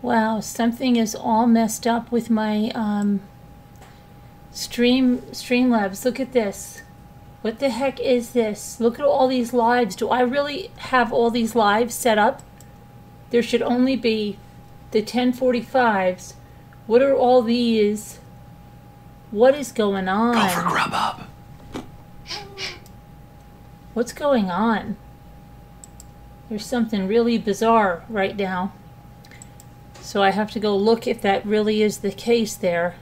Wow, something is all messed up with my Streamlabs. Look at this. What the heck is this? Look at all these lives. Do I really have all these lives set up? There should only be the 1045s. What are all these? What is going on? Go for Grubhub. What's going on? There's something really bizarre right now. So I have to go look if that really is the case there.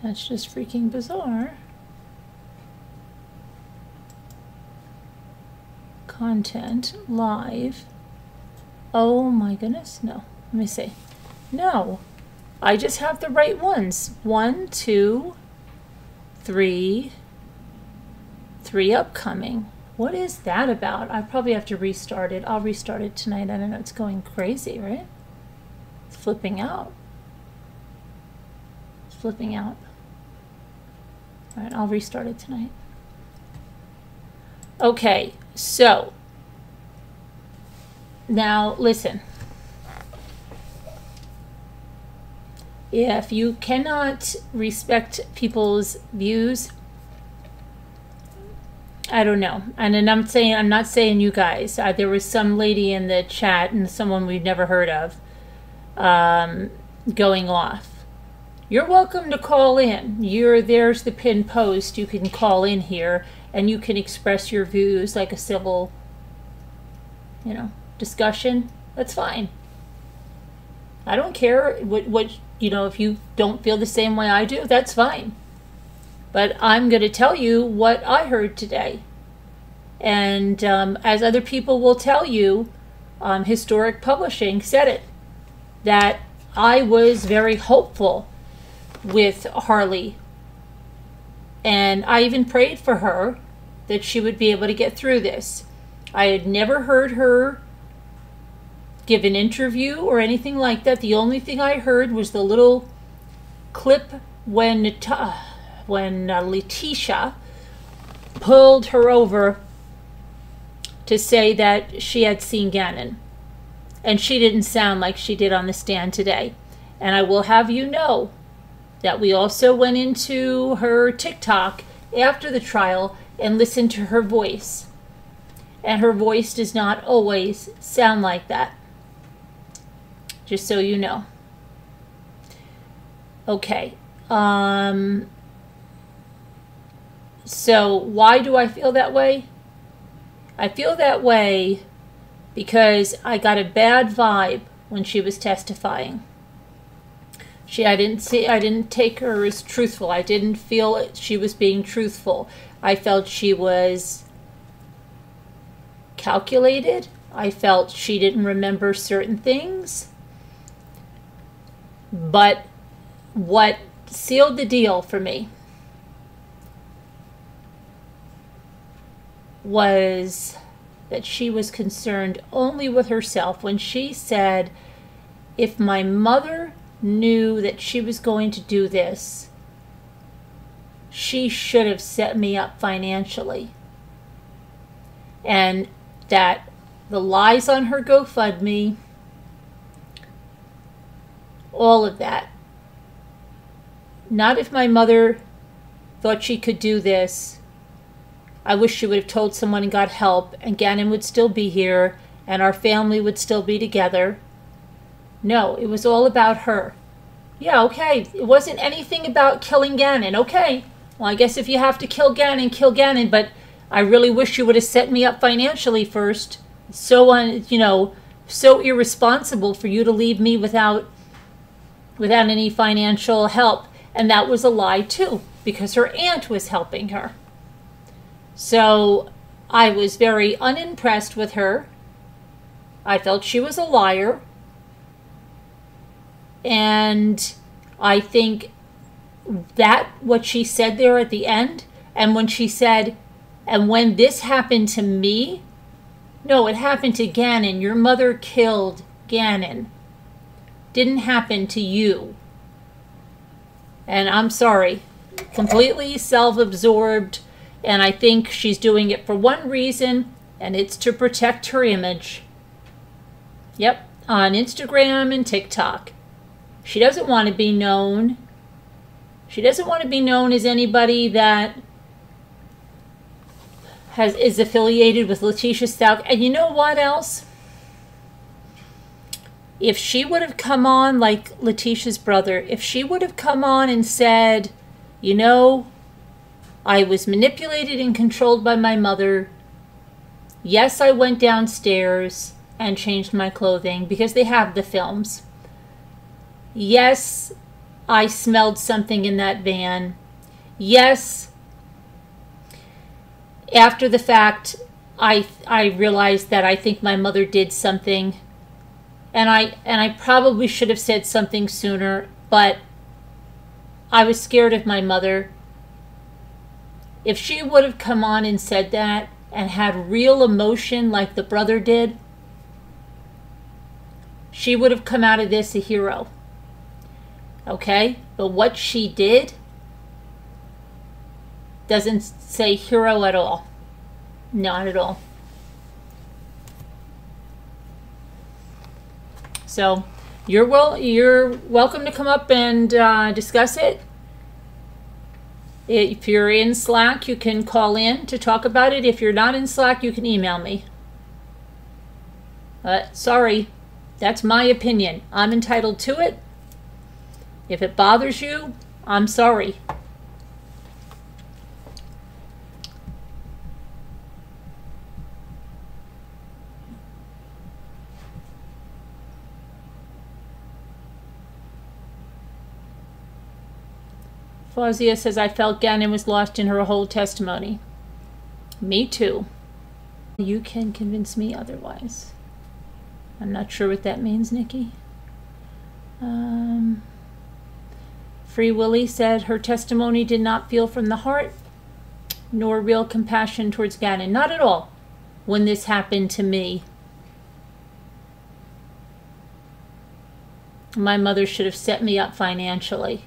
That's just freaking bizarre. Content, live. Oh my goodness, no. Let me see. No. I just have the right ones. 1, 2, 3. 3 upcoming. What is that about? I probably have to restart it. I'll restart it tonight. I don't know. It's going crazy, right? It's flipping out. It's flipping out. All right, I'll restart it tonight. Okay, so now listen. If you cannot respect people's views, I don't know. And I'm not saying you guys. There was some lady in the chat and someone we've never heard of going off. You're welcome to call in. There's the pinned post. You can call in here and you can express your views like a civil, you know, discussion. That's fine. I don't care what you know, if you don't feel the same way I do, that's fine. But I'm going to tell you what I heard today. And as other people will tell you, Historic Publishing said it, that I was very hopeful with Harley. And I even prayed for her that she would be able to get through this. I had never heard her give an interview or anything like that. The only thing I heard was the little clip when Letecia pulled her over to say that she had seen Gannon. And she didn't sound like she did on the stand today. And I will have you know that we also went into her TikTok after the trial and listened to her voice. And her voice does not always sound like that. Just so you know. Okay. So why do I feel that way? I feel that way because I got a bad vibe when she was testifying. I didn't take her as truthful. I didn't feel she was being truthful. I felt she was calculated. I felt she didn't remember certain things. But what sealed the deal for me was that she was concerned only with herself when she said, if my mother knew that she was going to do this, she should have set me up financially. And that the lies on her GoFundMe, all of that. Not if my mother thought she could do this. I wish she would have told someone and got help, and Gannon would still be here, and our family would still be together. No, it was all about her. Yeah, okay, it wasn't anything about killing Gannon. Okay, well, I guess if you have to kill Gannon, but I really wish you would have set me up financially first. So on, you know, so irresponsible for you to leave me without any financial help. And that was a lie too, because her aunt was helping her. So I was very unimpressed with her. I felt she was a liar. And I think that what she said there at the end, and when she said, and when this happened to me, no, it happened to Gannon. Your mother killed Gannon. Didn't happen to you. And I'm sorry, completely self-absorbed And I think she's doing it for one reason, and it's to protect her image. Yep, on Instagram and TikTok. She doesn't want to be known. She doesn't want to be known as anybody that is affiliated with Letecia Stauch. And you know what else? If she would have come on, like Leticia's brother, if she would have come on and said, you know, I was manipulated and controlled by my mother. Yes, I went downstairs and changed my clothing, because they have the films. Yes, I smelled something in that van. Yes, after the fact, I realized that I think my mother did something, and I probably should have said something sooner, but I was scared of my mother. If she would have come on and said that and had real emotion like the brother did, she would have come out of this a hero. Okay? But what she did doesn't say hero at all. Not at all. So you're welcome to come up and discuss it. If you're in Slack, you can call in to talk about it. If you're not in Slack, you can email me. But sorry, that's my opinion. I'm entitled to it. If it bothers you, I'm sorry. Fawzia says, I felt Gannon was lost in her whole testimony. Me too. You can convince me otherwise. I'm not sure what that means, Nikki. Free Willy said her testimony did not feel from the heart, nor real compassion towards Gannon. Not at all when this happened to me. My mother should have set me up financially.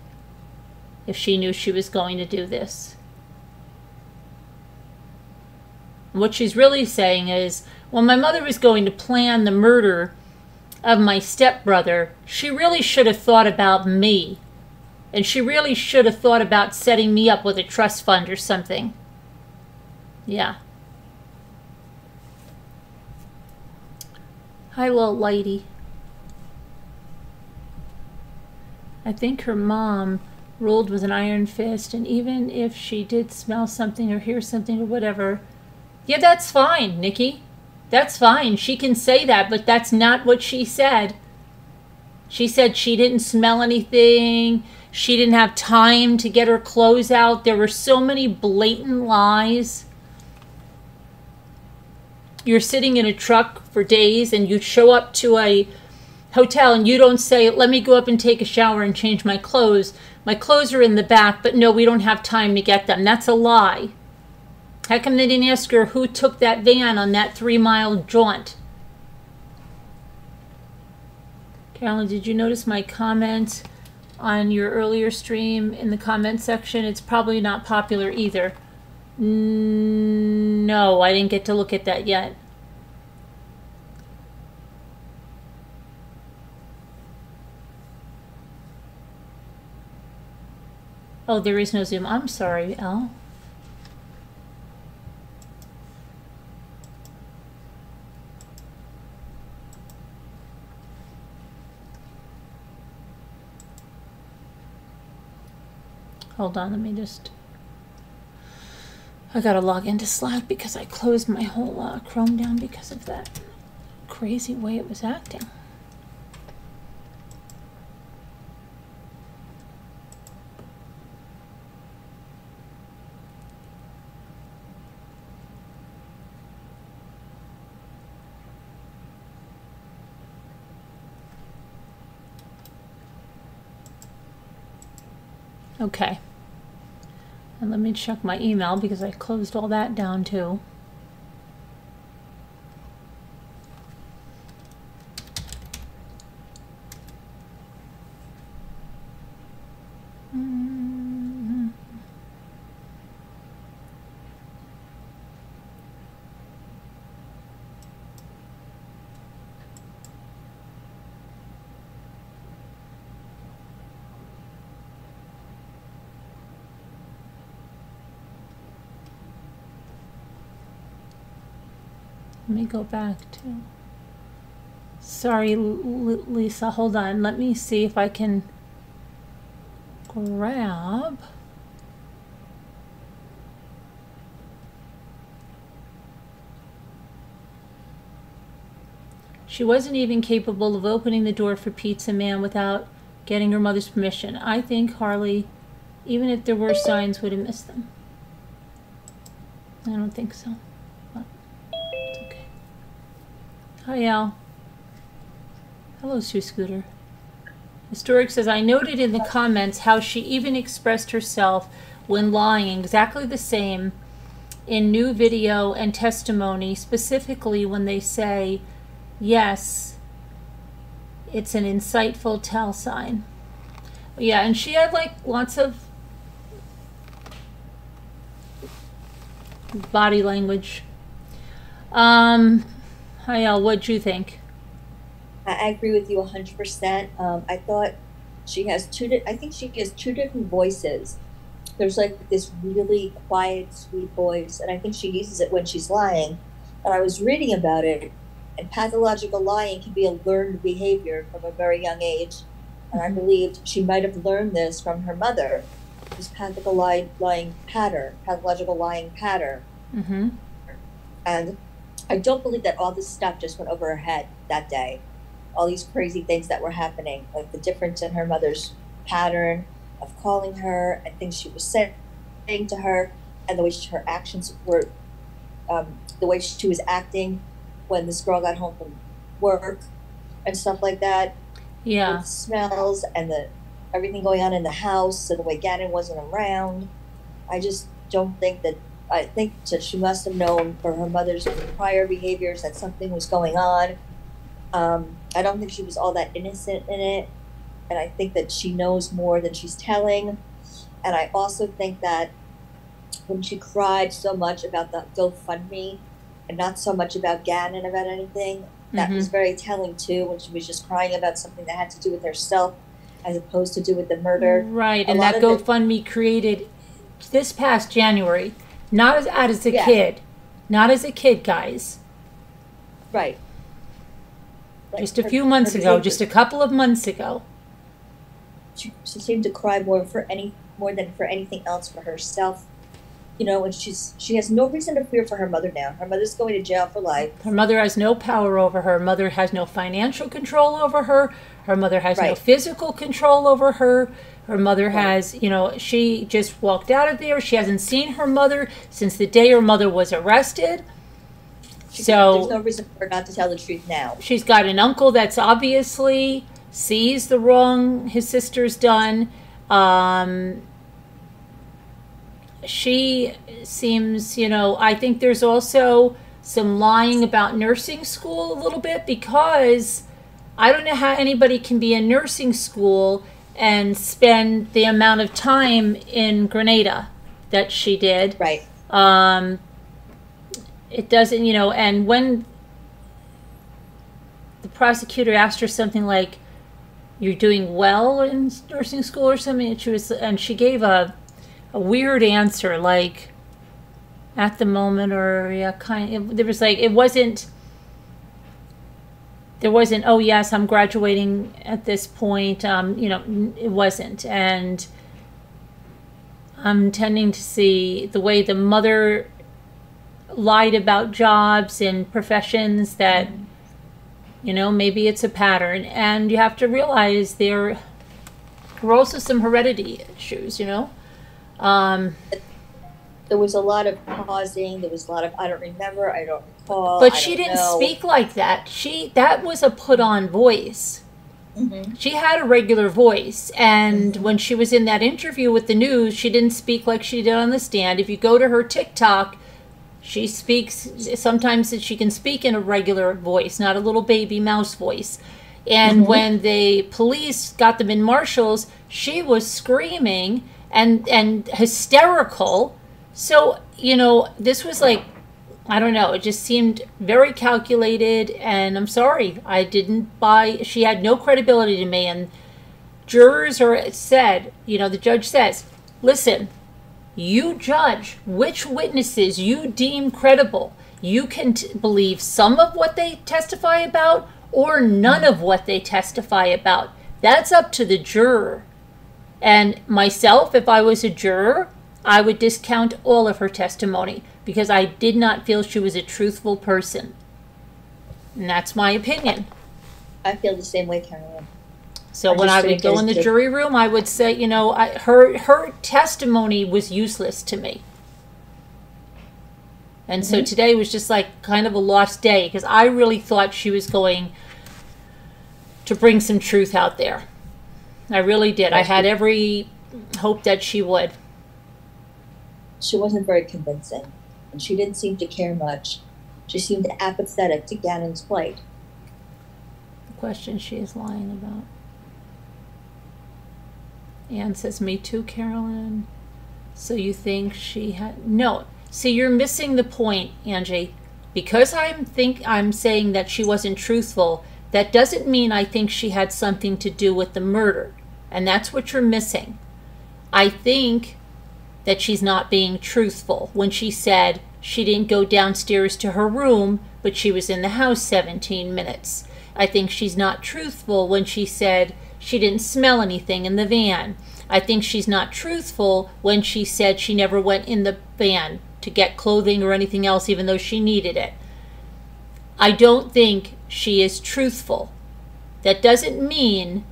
If she knew she was going to do this. What she's really saying is, well, my mother was going to plan the murder of my stepbrother. She really should have thought about me. And she really should have thought about setting me up with a trust fund or something. Yeah. Hi, little lady. I think her mom ruled with an iron fist, and even if she did smell something or hear something or whatever, yeah, that's fine, Nikki. That's fine. She can say that, but that's not what she said. She said she didn't smell anything. She didn't have time to get her clothes out. There were so many blatant lies. You're sitting in a truck for days, and you show up to a hotel, and you don't say, let me go up and take a shower and change my clothes. My clothes are in the back, but no, we don't have time to get them. That's a lie. How come they didn't ask her who took that van on that 3-mile jaunt? Carolyn, did you notice my comment on your earlier stream in the comment section? It's probably not popular either. No, I didn't get to look at that yet. Oh, there is no Zoom. I'm sorry, Al. Hold on, let me just... I gotta log into Slack because I closed my whole Chrome down because of that crazy way it was acting. Okay, and let me check my email because I closed all that down too. Let me go back to... Sorry, Lisa. Hold on. Let me see if I can grab... She wasn't even capable of opening the door for Pizza Man without getting her mother's permission. I think Harley, even if there were signs, would have missed them. I don't think so. But it's okay. Hi, Al. Hello, Sue Scooter. Historic says, I noted in the comments how she even expressed herself when lying exactly the same in new video and testimony, specifically when they say, yes, it's an insightful tell sign. Yeah, and she had like lots of body language. Hi Al, what'd you think? I agree with you 100%. I thought she has two different voices. There's like this really quiet, sweet voice, and I think she uses it when she's lying. But I was reading about it. And pathological lying can be a learned behavior from a very young age. And I believed she might have learned this from her mother, this pathological lying pattern. Mm-hmm. And I don't believe that all this stuff just went over her head that day. All these crazy things that were happening, like the difference in her mother's pattern of calling her and things she was saying to her, and the way her actions were, the way she was acting when this girl got home from work and stuff like that. Yeah. The smells and the everything going on in the house and the way Gannon wasn't around. I just don't think that, I think that she must have known for her mother's prior behaviors that something was going on. I don't think she was all that innocent in it. And I think that she knows more than she's telling. And I also think that when she cried so much about the GoFundMe, and not so much about Gannon about anything. That was very telling too, when she was just crying about something that had to do with herself as opposed to do with the murder. Right, and that GoFundMe created this past January, not as a kid, guys. Right. Just a few months ago, just a couple of months ago. She seemed to cry more than for anything else, for herself. You know, and she has no reason to fear for her mother now. Her mother's going to jail for life. Her mother has no power over her. Her mother has no financial control over her. Her mother has no physical control over her. Her mother has, you know, she just walked out of there. She hasn't seen her mother since the day her mother was arrested. So there's no reason for her not to tell the truth now. She's got an uncle that's obviously sees the wrong his sister's done. She seems, you know, I think there's also some lying about nursing school a little bit, because I don't know how anybody can be in nursing school and spend the amount of time in Grenada that she did. Right. It doesn't, you know, and when the prosecutor asked her something like, you're doing well in nursing school or something, and she gave a weird answer, like at the moment, or yeah, there was like, there wasn't, oh yes, I'm graduating at this point. You know, it wasn't. And I'm tending to see the way the mother lied about jobs and professions that, you know, maybe it's a pattern. And you have to realize there were also some heredity issues, you know? There was a lot of pausing. There was a lot of, I don't remember, I don't recall. But she didn't speak like that. That was a put-on voice. Mm-hmm. She had a regular voice. And when she was in that interview with the news, she didn't speak like she did on the stand. If you go to her TikTok, she speaks, sometimes she can speak in a regular voice, not a little baby mouse voice. And when the police got them in marshals, she was screaming and hysterical. So, you know, this was like, I don't know, it just seemed very calculated, and I'm sorry, I didn't buy, she had no credibility to me. And jurors are said, you know, the judge says, listen, you judge which witnesses you deem credible. you can believe some of what they testify about or none of what they testify about. That's up to the juror. And myself, if I was a juror, I would discount all of her testimony because I did not feel she was a truthful person. And that's my opinion. I feel the same way, Carolyn. So when I would go in the jury room, I would say, you know, her testimony was useless to me. And so today was just like kind of a lost day because I really thought she was going to bring some truth out there. I really did. I had every hope that she would. She wasn't very convincing, and she didn't seem to care much. She seemed apathetic to Gannon's plight. The question she is lying about. Anne says, me too, Carolyn. So you think she had... No. See, you're missing the point, Angie. Because I'm saying that she wasn't truthful, that doesn't mean I think she had something to do with the murder. And that's what you're missing. I think that she's not being truthful when she said she didn't go downstairs to her room, but she was in the house 17 minutes. I think she's not truthful when she said she didn't smell anything in the van. I think she's not truthful when she said she never went in the van to get clothing or anything else, even though she needed it. I don't think she is truthful. That doesn't mean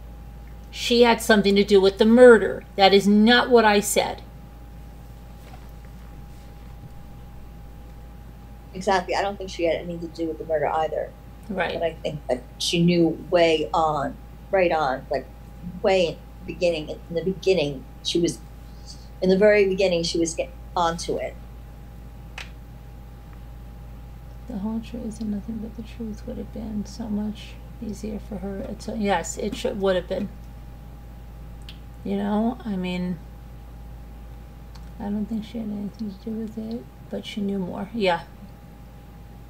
she had something to do with the murder. That is not what I said. Exactly. I don't think she had anything to do with the murder either. Right. But I think that she knew way on, right on, like way in the beginning. In the beginning, she was, in the very beginning, she was getting onto it. The whole truth is nothing but the truth would have been so much easier for her. It's a, yes, it should, would have been. You know, I mean, I don't think she had anything to do with it, but she knew more. Yeah.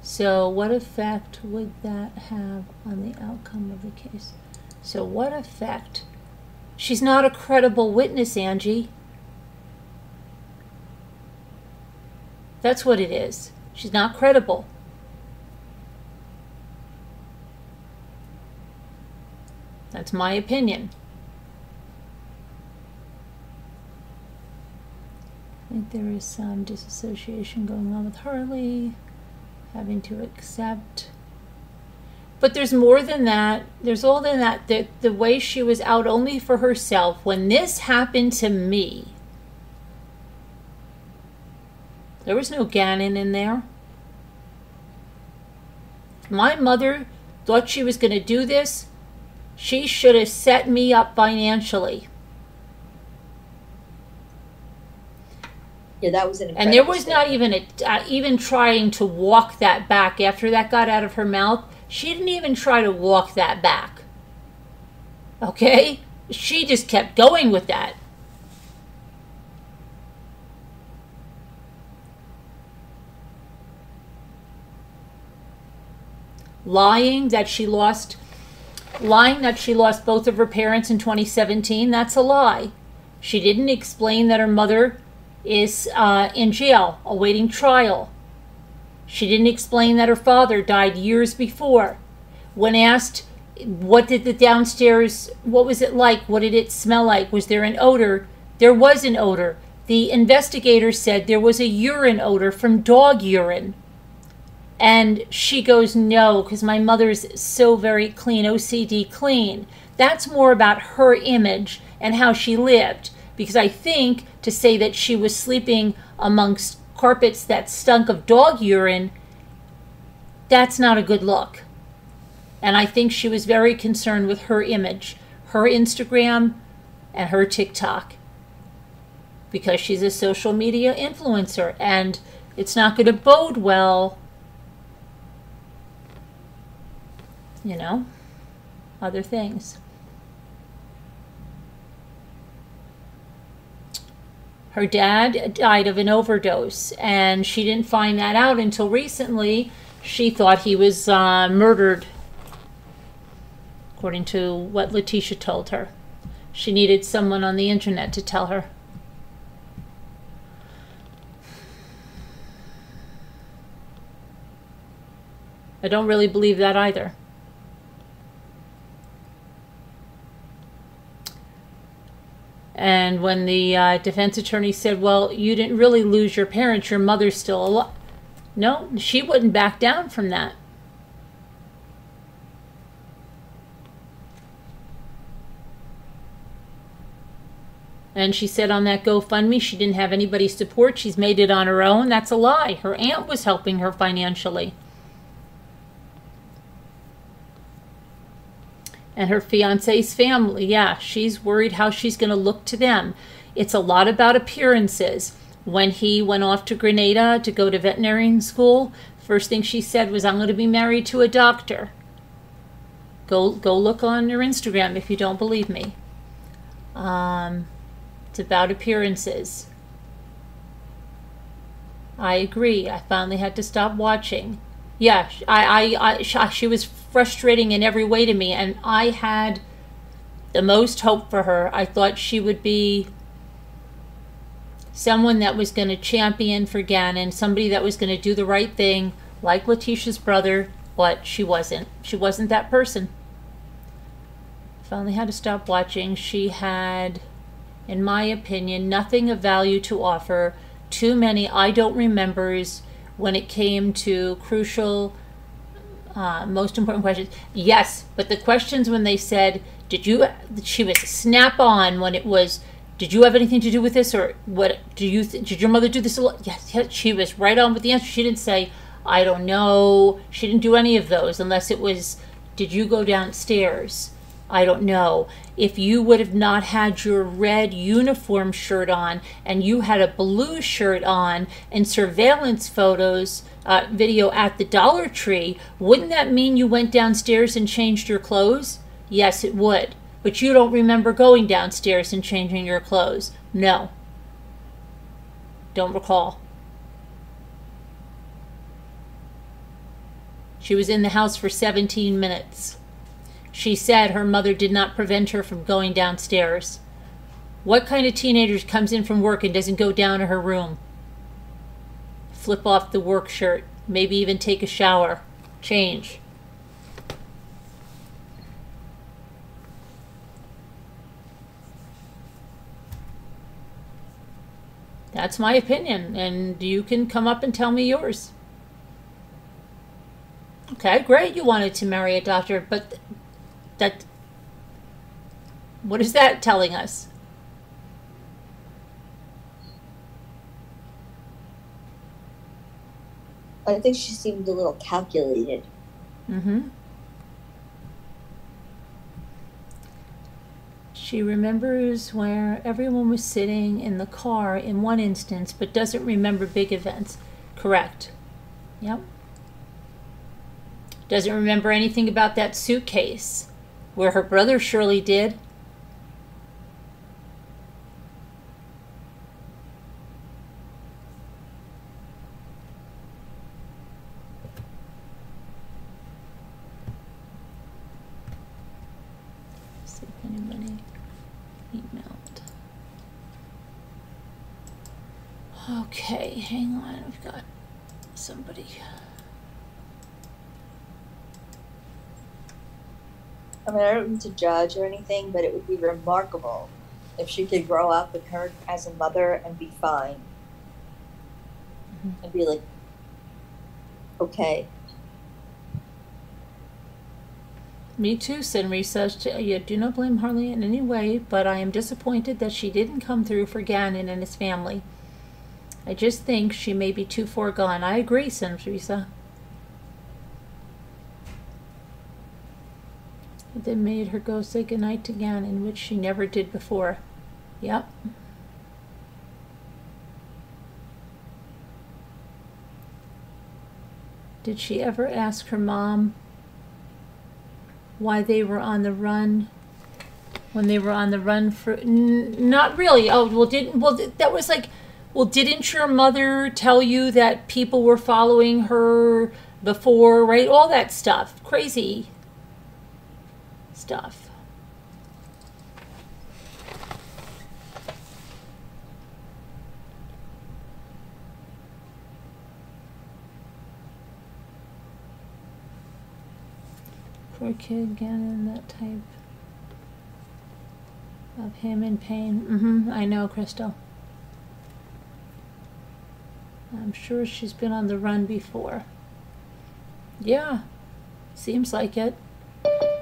So what effect would that have on the outcome of the case? So what effect? She's not a credible witness, Angie. That's what it is. She's not credible. That's my opinion. I think there is some disassociation going on with Harley. Having to accept. But there's more than that. There's all than that. The way she was out only for herself. When this happened to me, there was no Gannon in there. My mother thought she was going to do this. She should have set me up financially. Yeah, that was an and there was not even a, even trying to walk that back after that got out of her mouth. She didn't even try to walk that back. Okay? She just kept going with that. Lying that she lost both of her parents in 2017, that's a lie. She didn't explain that her mother is in jail awaiting trial. She didn't explain that her father died years before. When asked what did the downstairs, what was it like, what did it smell like, was there an odor, there was an odor. The investigator said there was a urine odor from dog urine, and she goes, no, because my mother's so very clean, OCD clean. That's more about her image and how she lived. Because I think to say that she was sleeping amongst carpets that stunk of dog urine, that's not a good look. And I think she was very concerned with her image, her Instagram, and her TikTok. Because she's a social media influencer, and it's not going to bode well, you know, other things. Her dad died of an overdose, and she didn't find that out until recently. She thought he was murdered, according to what Letecia told her. She needed someone on the internet to tell her. I don't really believe that either. And when the defense attorney said, well, you didn't really lose your parents, your mother's still alive. No, she wouldn't back down from that. And she said on that GoFundMe, she didn't have anybody's support. She's made it on her own. That's a lie. Her aunt was helping her financially. And her fiance's family, yeah, she's worried how she's going to look to them. It's a lot about appearances. When he went off to Grenada to go to veterinarian school, first thing she said was, I'm going to be married to a doctor. Go look on your Instagram if you don't believe me. It's about appearances. I agree. I finally had to stop watching. Yeah, she was frustrating in every way to me, and I had the most hope for her. I thought she would be someone that was going to champion for Gannon, somebody that was going to do the right thing, like Letecia's brother, but she wasn't. She wasn't that person. Finally had to stop watching. She had, in my opinion, nothing of value to offer. Too many I don't remembers when it came to crucial, most important questions. Yes, but the questions when they said, did you, she was snap on when it was, did you have anything to do with this? Or what do you, did your mother do this? Yes, yes, she was right on with the answer. She didn't say, I don't know. She didn't do any of those unless it was, did you go downstairs? I don't know. If you would have not had your red uniform shirt on and you had a blue shirt on and surveillance photos, video at the Dollar Tree, wouldn't that mean you went downstairs and changed your clothes? Yes, it would. But you don't remember going downstairs and changing your clothes. No. Don't recall. She was in the house for 17 minutes. She said her mother did not prevent her from going downstairs. What kind of teenager comes in from work and doesn't go down to her room? Flip off the work shirt, maybe even take a shower, change. That's my opinion, and you can come up and tell me yours. Okay, great, you wanted to marry a doctor, but that, what is that telling us? I think she seemed a little calculated. Mm-hmm. She remembers where everyone was sitting in the car in one instance, but doesn't remember big events. Correct. Yep. Doesn't remember anything about that suitcase. Where her brother surely did. See if anybody emailed. Okay, hang on. We've got somebody. I mean, I don't mean to judge or anything, but it would be remarkable if she could grow up and her as a mother and be fine. Mm-hmm. And be like, okay. Me too, Sinri says. You do not blame Harley in any way, but I am disappointed that she didn't come through for Gannon and his family. I just think she may be too far gone. I agree, Sinrisa. That made her go say goodnight to Gannon, which she never did before. Yep. Did she ever ask her mom why they were on the run? When they were on the run for... Not really. Oh, well, didn't... Well, that was like... Well, didn't your mother tell you that people were following her before, right? All that stuff. Crazy. Stuff. for a kid, Gannon, that type of him in pain. I know, Crystal. I'm sure she's been on the run before. Yeah, seems like it.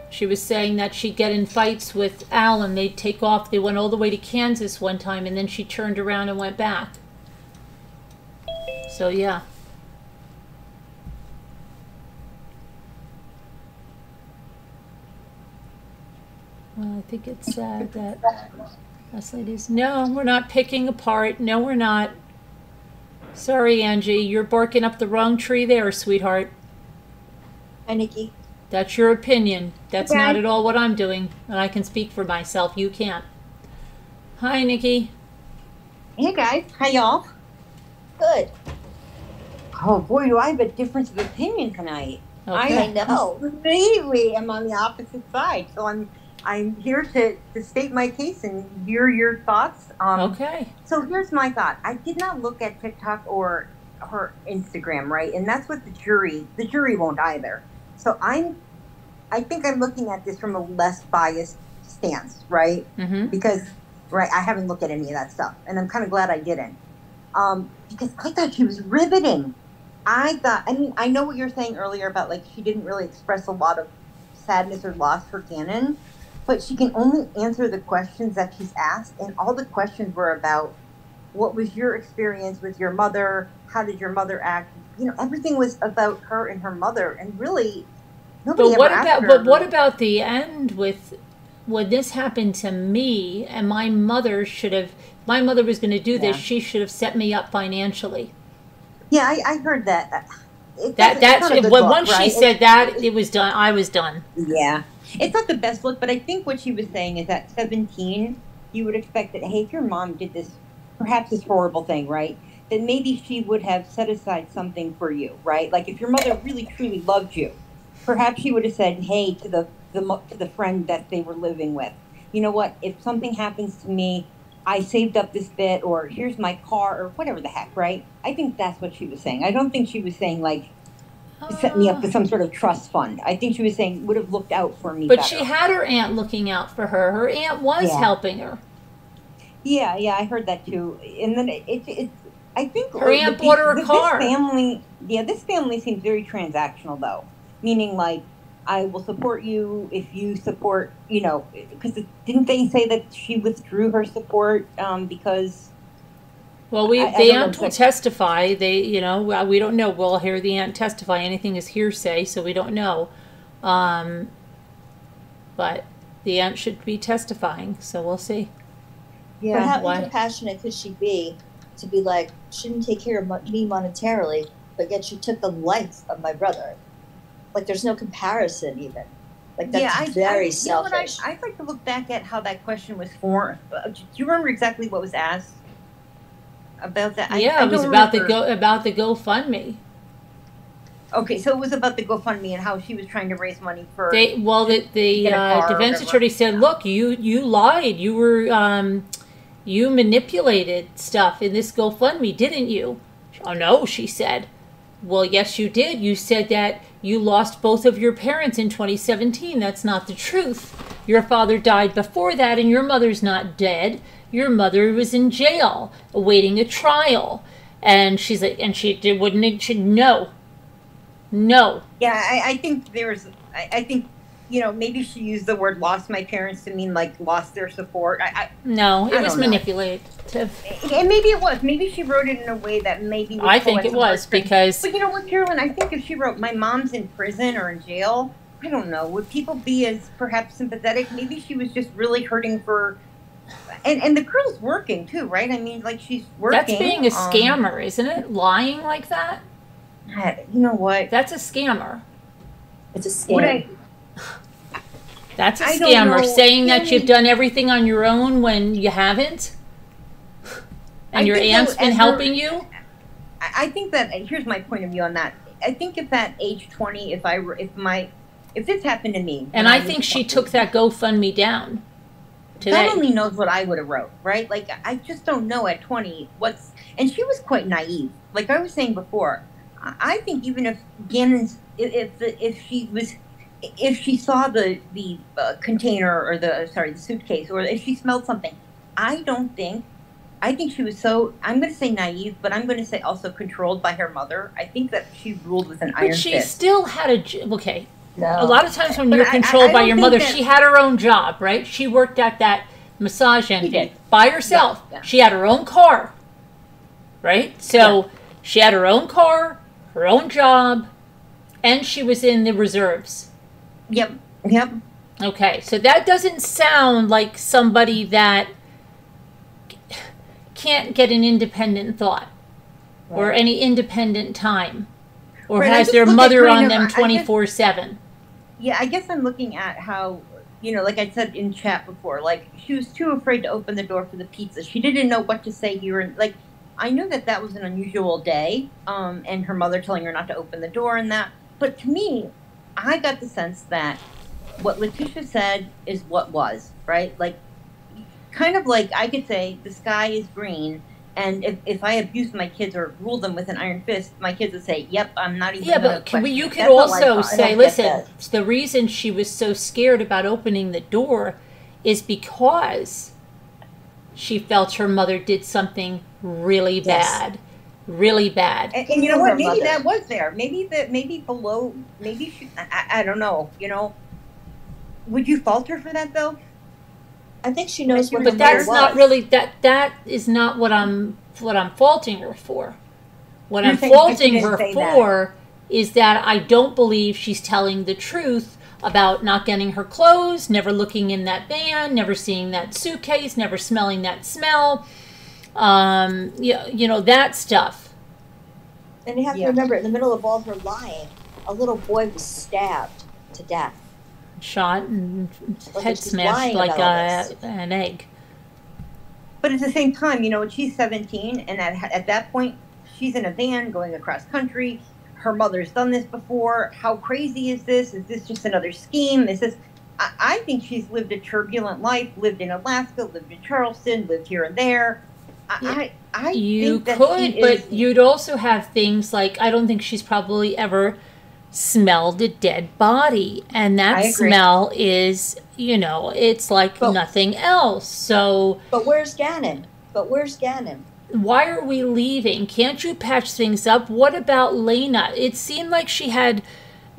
She was saying that she'd get in fights with Al and they'd take off. They went all the way to Kansas one time and then she turned around and went back. So yeah. Well, I think it's sad that us ladies... No, we're not picking apart. No, we're not. Sorry, Angie. You're barking up the wrong tree there, sweetheart. Hi, Nikki. That's your opinion. That's okay. Not at all what I'm doing. And I can speak for myself. You can't. Hi, Nikki. Hey, guys. Hi, y'all. Good. Oh, boy, do I have a difference of opinion tonight. Okay. I know. Completely. I'm on the opposite side, so I'm here to state my case and hear your thoughts. Okay. So here's my thought. I did not look at TikTok or her Instagram, right? And that's what the jury won't either. So I think I'm looking at this from a less biased stance, right? Because, right, I haven't looked at any of that stuff. And I'm kind of glad I didn't. Because I thought she was riveting. I know what you were saying earlier about, like, she didn't really express a lot of sadness or loss for Gannon. But she can only answer the questions that she's asked, and all the questions were about what was your experience with your mother, how did your mother act? You know, everything was about her and her mother, and really nobody ever asked her. But what about the end with when this happened to me and my mother should have, my mother was going to do this, she should have set me up financially. Yeah, I heard that. Once she said that, it was done. I was done. Yeah. It's not the best look, but I think what she was saying is that 17, you would expect that, hey, if your mom did this, perhaps this horrible thing, right, then maybe she would have set aside something for you, right? Like if your mother really, truly loved you, perhaps she would have said, hey, to the friend that they were living with, you know what, if something happens to me, I saved up this bit, or here's my car, or whatever the heck, right? I think that's what she was saying. I don't think she was saying, like, set me up with some sort of trust fund. I think she was saying would have looked out for me. But better. She had her aunt looking out for her. Her aunt was helping her. Yeah, yeah, I heard that too. And then I think her aunt bought her a car. This family seems very transactional though, meaning like I will support you if you support. You know, because didn't they say that she withdrew her support because? Well, the aunt will testify. We don't know. We'll hear the aunt testify. Anything is hearsay, so we don't know. But the aunt should be testifying, so we'll see. Yeah. But how compassionate could she be to be like, she didn't take care of me monetarily, but yet she took the life of my brother? Like, there's no comparison even. Like, that's very selfish. You know, I'd like to look back at how that question was formed. Do you remember exactly what was asked? About that, I it was about the GoFundMe. Okay, so it was about the GoFundMe and how she was trying to raise money for. The defense attorney said, "Look, you lied. You were you manipulated stuff in this GoFundMe, didn't you?" Oh no, she said. Well, yes, you did. You said that you lost both of your parents in 2017. That's not the truth. Your father died before that, and your mother's not dead. Your mother was in jail awaiting a trial, and she's like, and she wouldn't. Yeah, I think there was. I think, you know, maybe she used the word "lost my parents" to mean like lost their support. It was manipulative, and maybe it was. Maybe she wrote it in a way that maybe I think it was because. But you know what, Carolyn? I think if she wrote, "My mom's in prison or in jail," I don't know. Would people be as perhaps sympathetic? Maybe she was just really hurting for. And the girl's working too, right? I mean, like she's working. That's being a scammer, isn't it? Lying like that. You know what? That's a scammer. It's a scam. That's a scammer. Saying that you've done everything on your own when you haven't, and your aunt's been helping you. I think that here's my point of view on that. I think if at age 20, if this happened to me, and I think she took that GoFundMe down. God only knows what I would have wrote, right? Like, I just don't know at 20 what's... And she was quite naive. Like I was saying before, I think even if Gannon's... If she was if she saw the container or the suitcase, or if she smelled something, I think she was so, I'm going to say naive, but I'm going to say also controlled by her mother. I think that she ruled with an iron fist. But she still had a, okay. No. A lot of times when you're controlled by your mother, she had her own job, right? She worked at that massage end by herself. Yeah. She had her own car, right? So she had her own car, her own job, and she was in the reserves. Yep, yep. Okay, so that doesn't sound like somebody that can't get an independent thought or any independent time or has their mother on them 24/7. Yeah, I guess I'm looking at how, you know, like I said in chat before, like she was too afraid to open the door for the pizza. She didn't know what to say here. And like, I know that that was an unusual day and her mother telling her not to open the door and that. But to me, I got the sense that what Letecia said is what was, right? Like, kind of like I could say the sky is green, and if I abuse my kids or rule them with an iron fist, my kids would say, yep, I'm not even going to question. But you could also say, listen, the reason she was so scared about opening the door is because she felt her mother did something really bad. Really bad. And you know what? Maybe that was there. Maybe that. Maybe below. Maybe she. I don't know. You know. Would you fault her for that though? I think she knows. But that's not really that. That is not what I'm faulting her for. What I'm faulting her for is that I don't believe she's telling the truth about not getting her clothes, never looking in that van, never seeing that suitcase, never smelling that smell. You know, that stuff. And you have to remember, in the middle of all her lying, a little boy was stabbed to death. Shot and head smashed like an egg. But at the same time, you know, she's 17, and at that point, she's in a van going across country. Her mother's done this before. How crazy is this? Is this just another scheme? Is this... I think she's lived a turbulent life, lived in Alaska, lived in Charleston, lived here and there. I you think could, that but is, you'd also have things like I don't think she's probably ever smelled a dead body, and that smell is, you know, it's like nothing else. So, but where's Gannon? Why are we leaving? Can't you patch things up? What about Lena? It seemed like she had,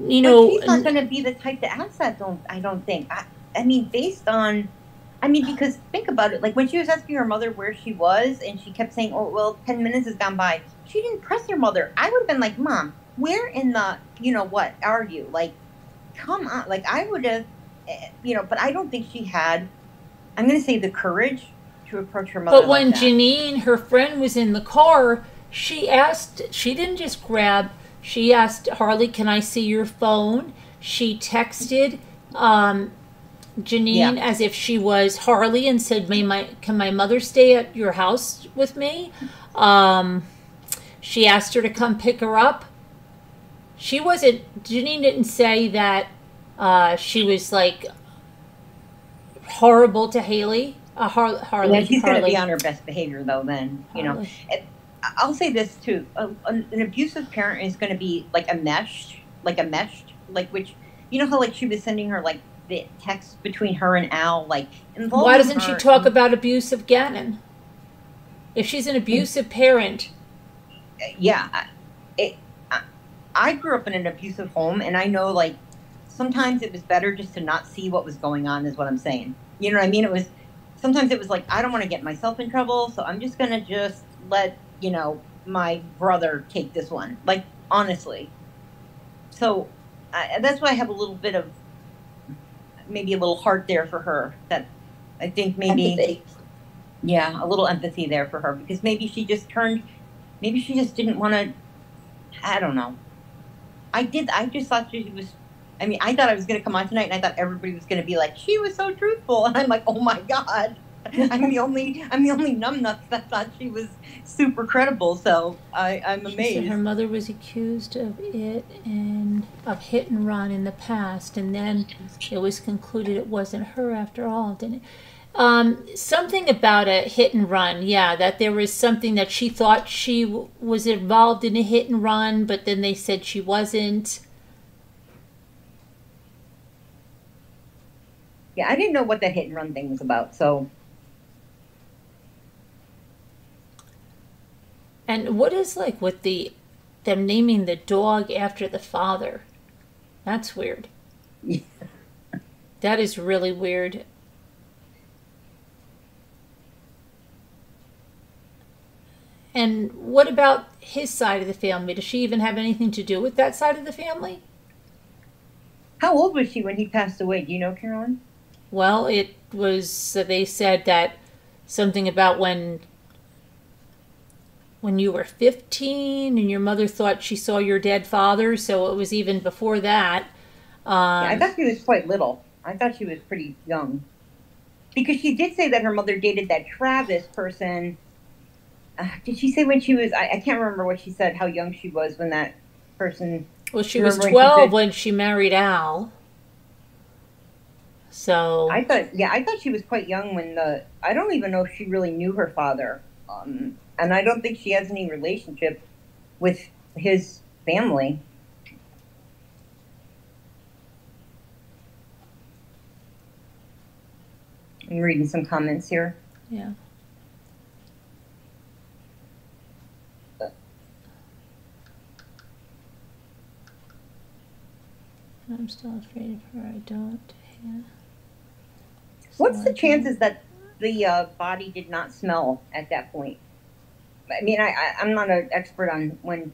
you know, she's not going to be the type to ask that. I don't think. I mean, based on. I mean, because think about it, like when she was asking her mother where she was and she kept saying, oh, well, 10 minutes has gone by. She didn't press her mother. I would have been like, Mom, where in the, you know, what are you? Like, come on. Like I would have, you know, but I don't think she had, I'm going to say the courage to approach her mother. But when Janine, her friend, was in the car, she asked, she didn't just grab, she asked Harley, can I see your phone? She texted, Janine as if she was Harley and said, can my mother stay at your house with me? She asked her to come pick her up. She wasn't, Janine didn't say that she was like horrible to Haley. Harley. Yeah, she's going to be on her best behavior though then, you know. I'll say this too. An abusive parent is going to be like enmeshed, like which, you know how like she was sending her like, the text between her and Al, like why doesn't she talk about abuse of Gannon? If she's an abusive parent, I grew up in an abusive home, and I know like sometimes it was better just to not see what was going on. Is what I'm saying. You know what I mean? It was sometimes it was like I don't want to get myself in trouble, so I'm just gonna let you know my brother take this one. Like honestly, so that's why I have a little bit of. Maybe a little heart there for her that I think maybe, a little empathy there for her because maybe she just maybe she just didn't want to, I don't know. I just thought she was, I mean, I thought I was going to come on tonight and I thought everybody was going to be like, she was so truthful. And I'm like, oh my God, I'm the only numbnuts that thought she was super credible. So I'm amazed. She said her mother was accused of hit and run in the past, and then it was concluded it wasn't her after all, didn't it? Something about a hit and run, that there was something that she thought she was involved in a hit and run, but then they said she wasn't. Yeah, I didn't know what that hit and run thing was about, so. And what is, like, with them naming the dog after the father? That's weird. Yeah. That is really weird. And what about his side of the family? Does she even have anything to do with that side of the family? How old was she when he passed away? Do you know, Carolyn? Well, it was, they said that something about when you were 15 and your mother thought she saw your dead father, so it was even before that. Yeah, I thought she was quite little. I thought she was pretty young. Because she did say that her mother dated that Travis person. Did she say when she was, I can't remember what she said, how young she was when that person... Well, she was 12 when she married Al. So... I thought she was quite young when the... I don't even know if she really knew her father. And I don't think she has any relationship with his family. I'm reading some comments here. Yeah. I'm still afraid of her. I don't. Yeah. What's the chances that the body did not smell at that point? I mean, I'm not an expert on when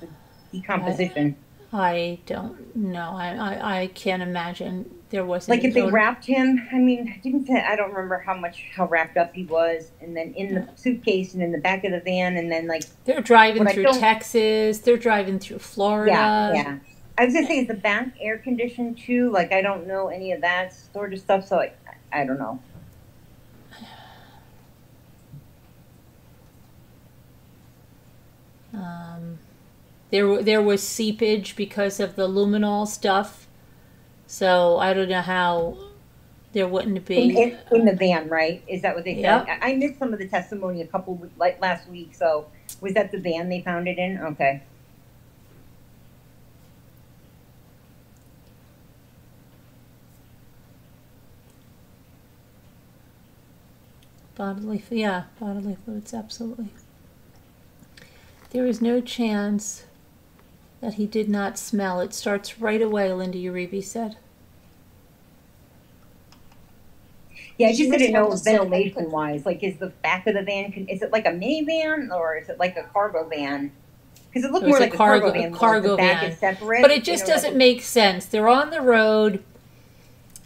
the decomposition. I don't know. I can't imagine there wasn't. Like if they wrapped him. I mean, I don't remember how wrapped up he was, and then in the suitcase and in the back of the van, and then like they're driving through Texas. They're driving through Florida. Yeah. I was going to say, is the back air conditioned too? Like, I don't know any of that sort of stuff, so I don't know. There was seepage because of the luminol stuff, so I don't know how there wouldn't be. In the van, right? Is that what they said? Yep. I missed some of the testimony last week, so was that the van they found it in? Okay. Bodily fluids, absolutely. There is no chance that he did not smell. It starts right away, Linda Uribe said. Yeah, I just didn't know ventilation-wise. Like, is the back of the van, is it like a minivan or is it like a cargo van? Because it looked more like a cargo van. The back is separate. But it just doesn't make sense. They're on the road.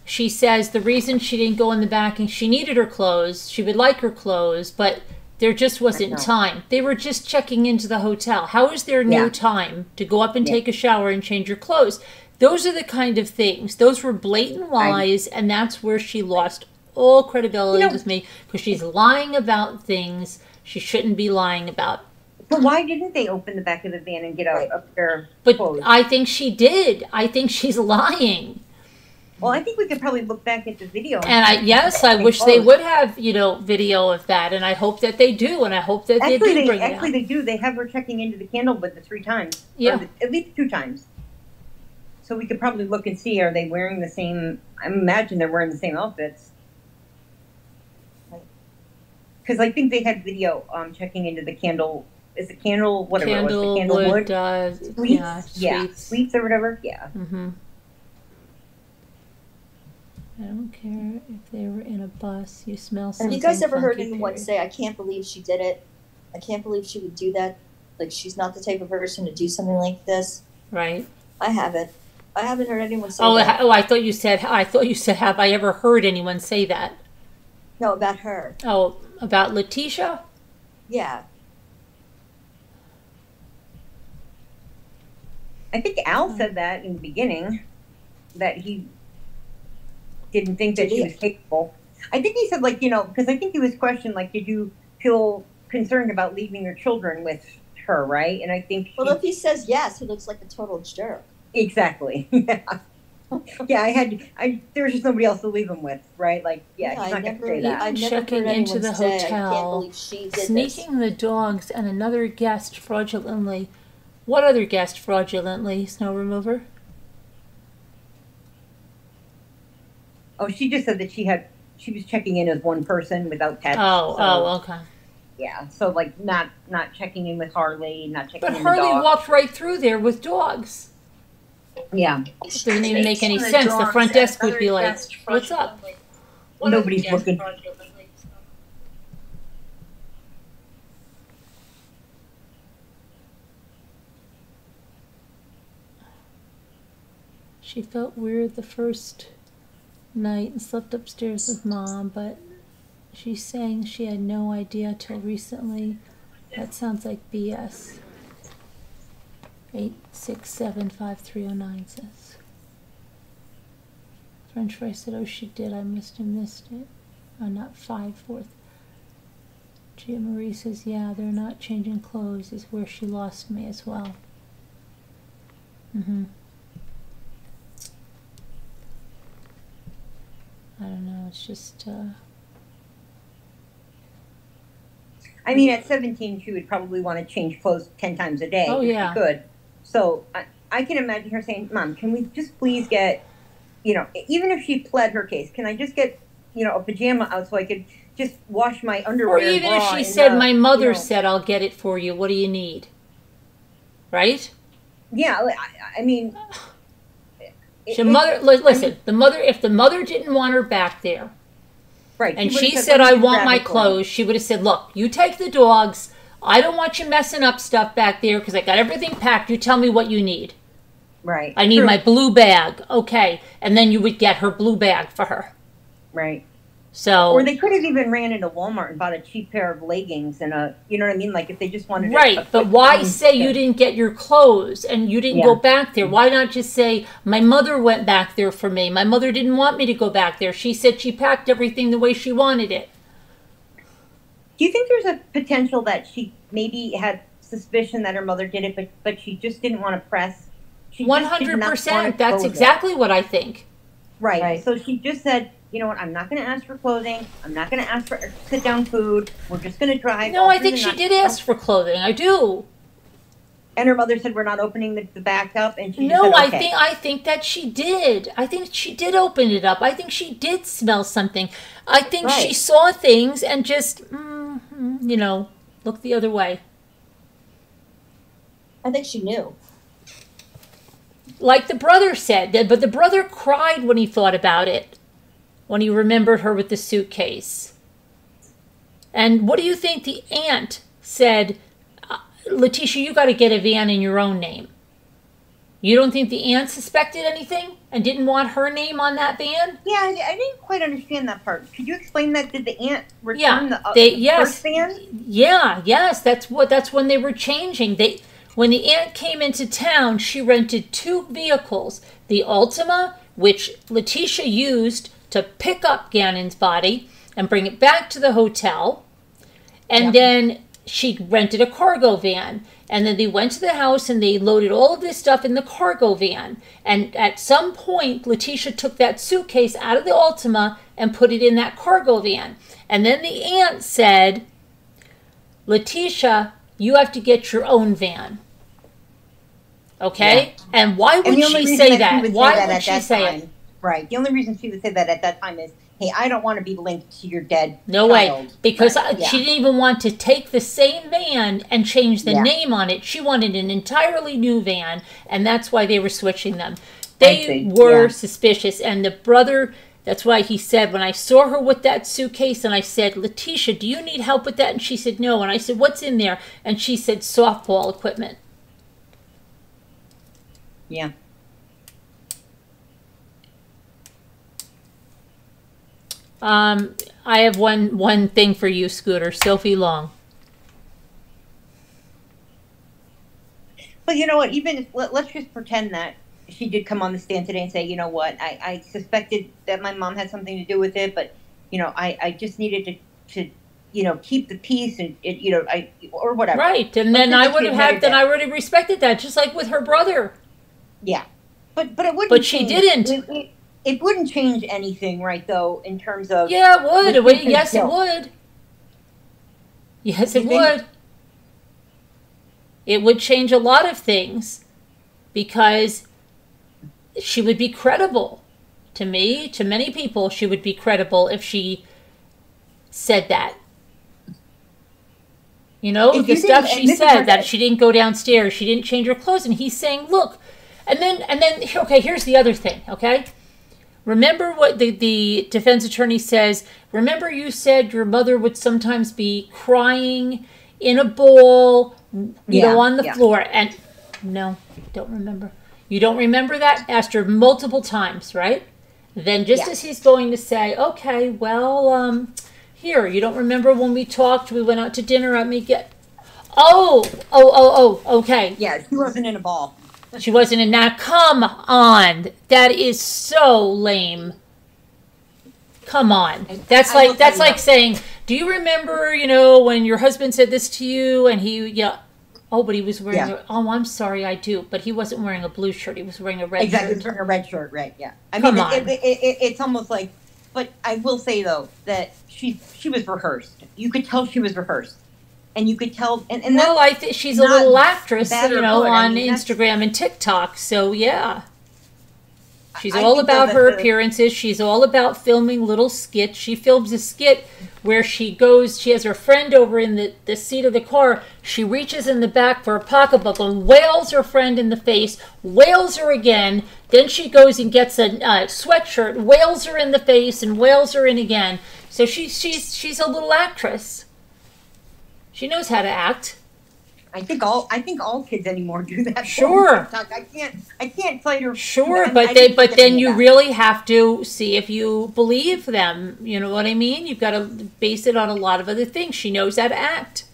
She says the reason she didn't go in the back and she needed her clothes. She would like her clothes, but there just wasn't time. They were just checking into the hotel. How is there no time to go up and take a shower and change your clothes? Those are the kind of things. Those were blatant lies, and that's where she lost all credibility with me, because she's lying about things she shouldn't be lying about. But why didn't they open the back of the van and get out of their clothes? I think she did. I think she's lying. Well, I think we could probably look back at the video. And I wish they would have, video of that. And I hope that they do. And I hope that they do bring it out. Actually, they do. They have her checking into the Candlewood the 3 times. Yeah. At least 2 times. So we could probably look and see, are they wearing the same, I imagine they're wearing the same outfits. Because I think they had video checking into the Candlewood Suites? Yeah. Suites or whatever. Yeah. Mm-hmm. I don't care if they were in a bus. You smell something. Have you guys ever heard anyone say, I can't believe she did it. I can't believe she would do that. Like, she's not the type of person to do something like this. Right. I haven't heard anyone say that. Oh, I thought you said, have I ever heard anyone say that? No, about her. Oh, about Letecia? Yeah. I think Al said that in the beginning, that he... didn't think that she was capable. I think he said, like, because I think he was questioned, like, did you feel concerned about leaving your children with her, right? And I think... Well, if he says yes, he looks like a total jerk. Exactly. Yeah. Yeah, there was just nobody else to leave him with, right? Like, yeah he's not going to say that. I never checking into the hotel, sneaking the dogs and another guest fraudulently. What other guest fraudulently, snow remover? Oh, she just said that she was checking in as one person without pets. Oh, so, oh, okay. Yeah, so like not checking in with Harley, not checking in with Harley walked right through there with dogs. Yeah. It doesn't even make any sense. The front desk would be like, what's up? Nobody's looking. She felt weird the first night and slept upstairs with Mom, but she's saying she had no idea till recently. That sounds like BS. 8675309 says. French fry said, "Oh, she did. I missed it. Oh, not 5/4." Gia Marie says, "Yeah, they're not changing clothes. Is where she lost me as well." Mm-hmm. I don't know. It's just. I mean, at 17, she would probably want to change clothes 10 times a day. Oh, yeah. If she could. So I can imagine her saying, Mom, can we just please get, you know, even if she pled her case, can I just get, you know, a pajama out so I could just wash my underwear? Or even if she said, my mother said, I'll get it for you. What do you need? Right? Yeah. I mean. Listen, the mother, if the mother didn't want her back there. Right. And she said, I want my clothes. She would have said, look, you take the dogs. I don't want you messing up stuff back there because I got everything packed. You tell me what you need. Right. I need my blue bag. Okay. And then you would get her blue bag for her. Right. So. Or they could have even ran into Walmart and bought a cheap pair of leggings and a, you know what I mean? Like if they just wanted. Right. But why say you didn't get your clothes and you didn't go back there? Why not just say, my mother went back there for me. My mother didn't want me to go back there. She said she packed everything the way she wanted it. Do you think there's a potential that she maybe had suspicion that her mother did it, but she just didn't want to press? 100%. That's exactly what I think. Right. Right. So she just said, you know what, I'm not going to ask for clothing. I'm not going to ask for sit-down food. We're just going to drive. No, I think she did ask for clothing. I do. And her mother said, we're not opening the back up. And she said, okay. I think that she did. I think she did open it up. I think she did smell something. I think she saw things and just, you know, looked the other way. I think she knew. Like the brother said, but the brother cried when he thought about it, when he remembered her with the suitcase. And what do you think the aunt said? Letecia, you got to get a van in your own name. You don't think the aunt suspected anything and didn't want her name on that van? Yeah, I didn't quite understand that part. Could you explain that? Did the aunt return the first van? Yeah, yes. That's when they were changing. When the aunt came into town, she rented two vehicles. The Ultima, which Letecia used to pick up Gannon's body and bring it back to the hotel. And then she rented a cargo van. And then they went to the house and they loaded all of this stuff in the cargo van. And at some point, Letecia took that suitcase out of the Ultima and put it in that cargo van. And then the aunt said, Letecia, you have to get your own van. Okay? Yeah. And why would she say that? Why would she say it? Right. The only reason she would say that at that time is, hey, I don't want to be linked to your dead child. Because she didn't even want to take the same van and change the name on it. She wanted an entirely new van, and that's why they were switching them. They were suspicious. And the brother, that's why he said, when I saw her with that suitcase, and I said, Letecia, do you need help with that? And she said, no. And I said, what's in there? And she said, softball equipment. Yeah. I have one thing for you, Scooter. Sophie Long. Well, you know what? Even if, let's just pretend that she did come on the stand today and say, you know what? I suspected that my mom had something to do with it, but you know, I just needed to you know keep the peace and it, you know or whatever. Right, and then I would have had I would have respected that, just like with her brother. Yeah, but it wouldn't. But she didn't. It wouldn't change anything, right, though, in terms of... Yeah, it would. Yes, it would. Yes, it would. It would change a lot of things because she would be credible To me, to many people, she would be credible if she said that. You know, the stuff she said, that she didn't go downstairs, she didn't change her clothes, and he's saying, look, and then, okay, here's the other thing, okay? Remember what the defense attorney says, remember you said your mother would sometimes be crying in a bowl, you know, on the floor, and no, don't remember. You don't remember that? Asked her multiple times, right? Then just as he's going to say, okay, well, here, you don't remember when we talked, we went out to dinner, let me get, okay. Yeah, she wasn't in a ball. She wasn't in that. Come on. That is so lame. Come on. That's like saying, do you remember, you know, when your husband said this to you and he, oh, but he was wearing, oh, I'm sorry, I do. But he wasn't wearing a blue shirt. He was wearing a red shirt. Exactly, he was wearing a red shirt, right, yeah. I mean, come on. It's almost like, but I will say, though, that she was rehearsed. You could tell she was rehearsed. And you could tell, and well, I think she's a little actress, you know, on Instagram and TikTok. So yeah, she's all about her appearances. She's all about filming little skits. She films a skit where she goes. She has her friend over in the seat of the car. She reaches in the back for a pocketbook and wails her friend in the face. Wails her again. Then she goes and gets a sweatshirt. Wails her in the face and wails her in again. So she's a little actress. She knows how to act. I think all kids anymore do that. Sure. I can't fight her. Sure, but then you really have to see if you believe them. You know what I mean? You've got to base it on a lot of other things. She knows how to act.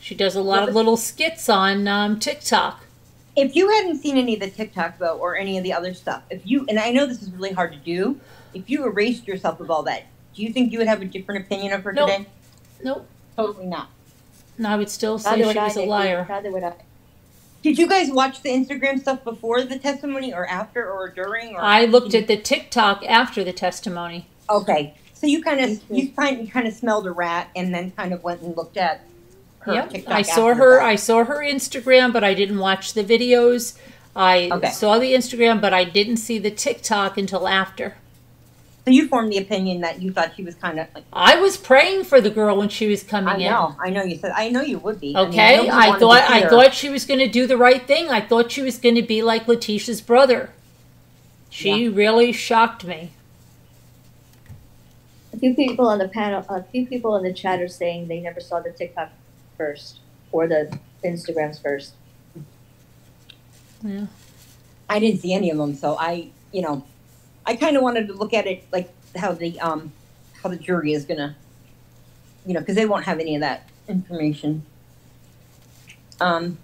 She does a lot of little skits on TikTok. If you hadn't seen any of the TikTok though, or any of the other stuff, and I know this is really hard to do, if you erased yourself of all that, do you think you would have a different opinion of her today? Nope. Totally not. No, I would still say she was a liar. Rather would I. Did you guys watch the Instagram stuff before the testimony or after or during? Or I looked at the TikTok after the testimony. Okay. So you kind of smelled a rat and then kind of went and looked at her TikTok. I saw her Instagram, but I didn't watch the videos. I saw the Instagram, but I didn't see the TikTok until after. So you formed the opinion that you thought she was kind of. Like, I was praying for the girl when she was coming in. I know you said. I know you would be. Okay, I thought she was going to do the right thing. I thought she was going to be like Letecia's brother. She really shocked me. A few people on the panel, a few people in the chat are saying they never saw the TikTok first or the Instagrams first. Yeah, I didn't see any of them, so I kind of wanted to look at it like how the jury is gonna, because they won't have any of that information. But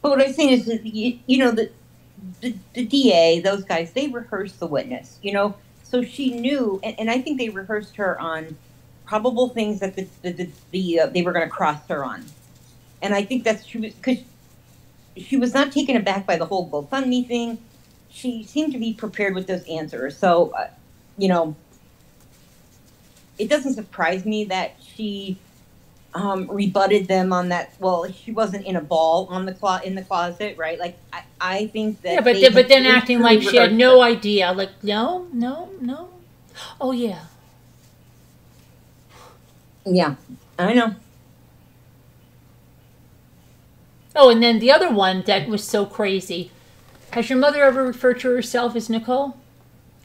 what I'm saying is, the DA, those guys, they rehearsed the witness, so she knew, and I think they rehearsed her on probable things that they were going to cross her on, and I think that's true because she was not taken aback by the whole GoFundMe thing. She seemed to be prepared with those answers. So, it doesn't surprise me that she rebutted them on that. Well, she wasn't in a ball in the closet, right? Like, I think that. Yeah, but then acting like she had no idea. Like, no. Oh, yeah. Yeah, I know. Oh, and then the other one that was so crazy. Has your mother ever referred to herself as Nicole?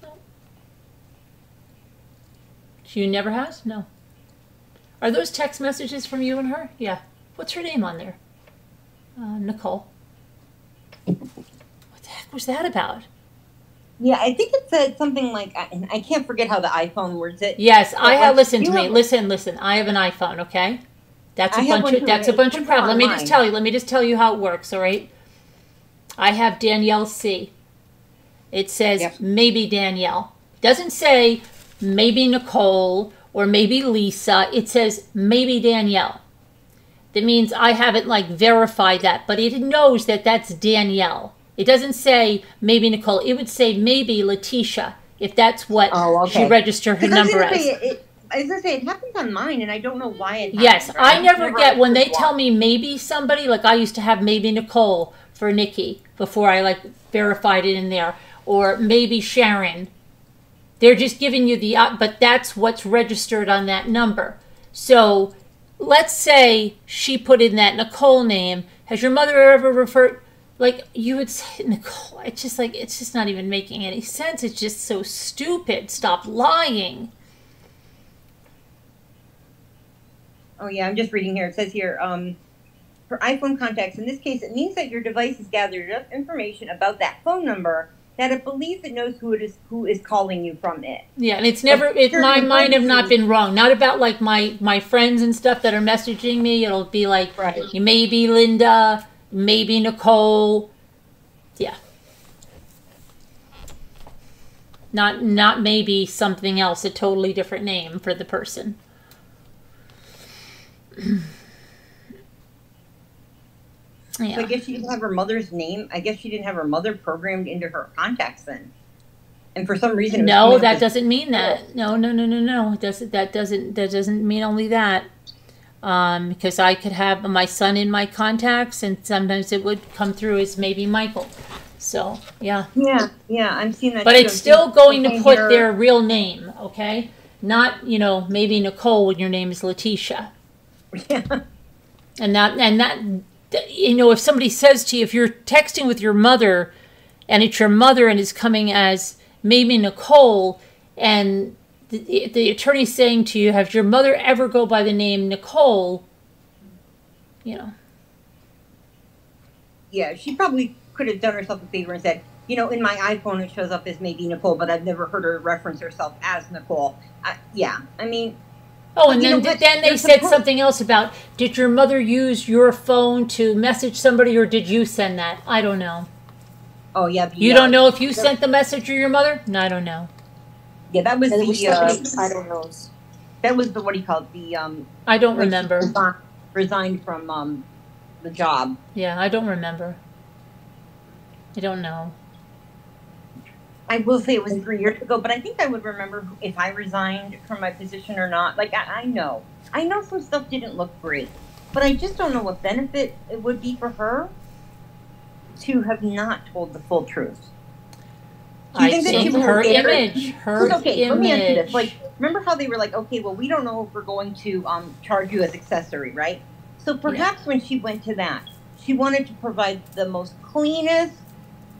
No. She never has? No. Are those text messages from you and her? Yeah. What's her name on there? Nicole. What the heck was that about? Yeah, I think it said something like, I can't forget how the iPhone words it. Yes, listen to me. Listen. I have an iPhone, okay? That's a bunch of problems. Let me just tell you how it works, all right? I have Danielle C. It says maybe Danielle. It doesn't say maybe Nicole or maybe Lisa. It says maybe Danielle. That means I haven't verified that, but it knows that that's Danielle. It doesn't say maybe Nicole. It would say maybe Letecia if that's what she registered her number as. I was going to say, it happens on mine, and I don't know why it happens. Yes, I never get when they tell me maybe somebody, like I used to have maybe Nicole for Nikki before I verified it in there, or maybe Sharon. They're just giving you the, but that's what's registered on that number. So let's say she put in that Nicole name. Has your mother ever referred, like you would say, Nicole, it's just like, it's just not even making any sense. It's just so stupid. Stop lying. Oh yeah, I'm just reading here. It says here, for iPhone contacts, in this case, it means that your device has gathered enough information about that phone number that it believes it knows who it is, who is calling you from it. Yeah, and it's never, it might have not been wrong. Not about like my friends and stuff that are messaging me. It'll be like, right, maybe Linda, maybe Nicole. Yeah. Not maybe something else, a totally different name for the person. Yeah. So I guess she didn't have her mother's name. I guess she didn't have her mother programmed into her contacts then. And for some reason, no, that doesn't mean that. No. That doesn't mean only that. Because I could have my son in my contacts, and sometimes it would come through as maybe Michael. So yeah. Yeah. I'm seeing that. But too. It's still going to put their real name, okay? Not, you know, maybe Nicole when your name is Letecia. Yeah. And that. You know, if somebody says to you, if you're texting with your mother and it's your mother and it's coming as maybe Nicole, and the attorney's saying to you, has your mother ever go by the name Nicole? You know. Yeah, she probably could have done herself a favor and said, you know, in my iPhone it shows up as maybe Nicole, but I've never heard her reference herself as Nicole. Yeah, I mean... Oh, and then they said something else about, did your mother use your phone to message somebody, or did you send that? I don't know. Oh, yeah. You don't know if you sent the message to your mother? No, I don't know. Yeah, that was the, I don't know. That was the, what do you call it? The, I don't remember. Resigned from the job. Yeah, I don't remember. I don't know. I will say it was 3 years ago, but I think I would remember if I resigned from my position or not. Like, I know some stuff didn't look great, but I just don't know what benefit it would be for her to have not told the full truth. Her image. Let me ask you this. Like, remember how they were like, okay, well, we don't know if we're going to charge you as accessory, right? So perhaps when she went to that, she wanted to provide the most cleanest,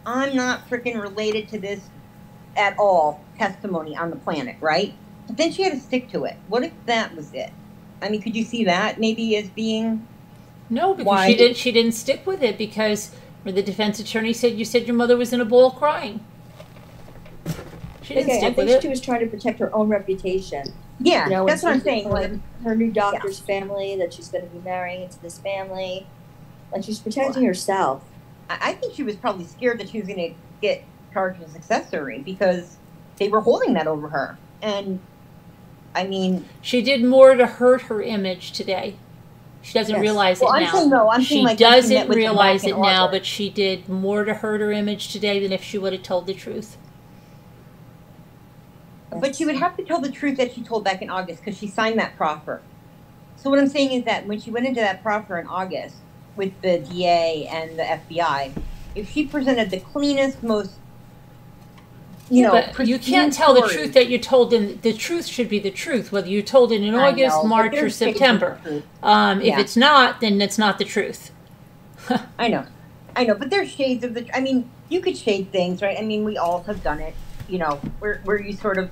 I'm not freaking related to this at all testimony on the planet, right? But then she had to stick to it. What if that was it? I mean, could you see that maybe as being? No, because why? She didn't stick with it, because when the defense attorney said, you said your mother was in a bowl crying. She didn't stick with it. I think she was trying to protect her own reputation. Yeah, you know, that's what I'm saying. Like, her new doctor's family, that she's going to be marrying into this family. Like, she's protecting herself. I think she was probably scared that she was going to get charged as accessory because they were holding that over her. And, I mean... She did more to hurt her image today. She doesn't realize it now. I'm saying no. I'm saying, like, she doesn't realize it now, but she did more to hurt her image today than if she would have told the truth. But she would have to tell the truth that she told back in August, because she signed that proffer. So what I'm saying is that when she went into that proffer in August... with the DA and the FBI, if she presented the cleanest, most, you can't tell the truth that you told in, the truth should be the truth, whether you told it in August, March, or September. If it's not, then it's not the truth. I know, but there's shades of the, I mean, you could shade things, right? I mean, we all have done it, you know, where you sort of,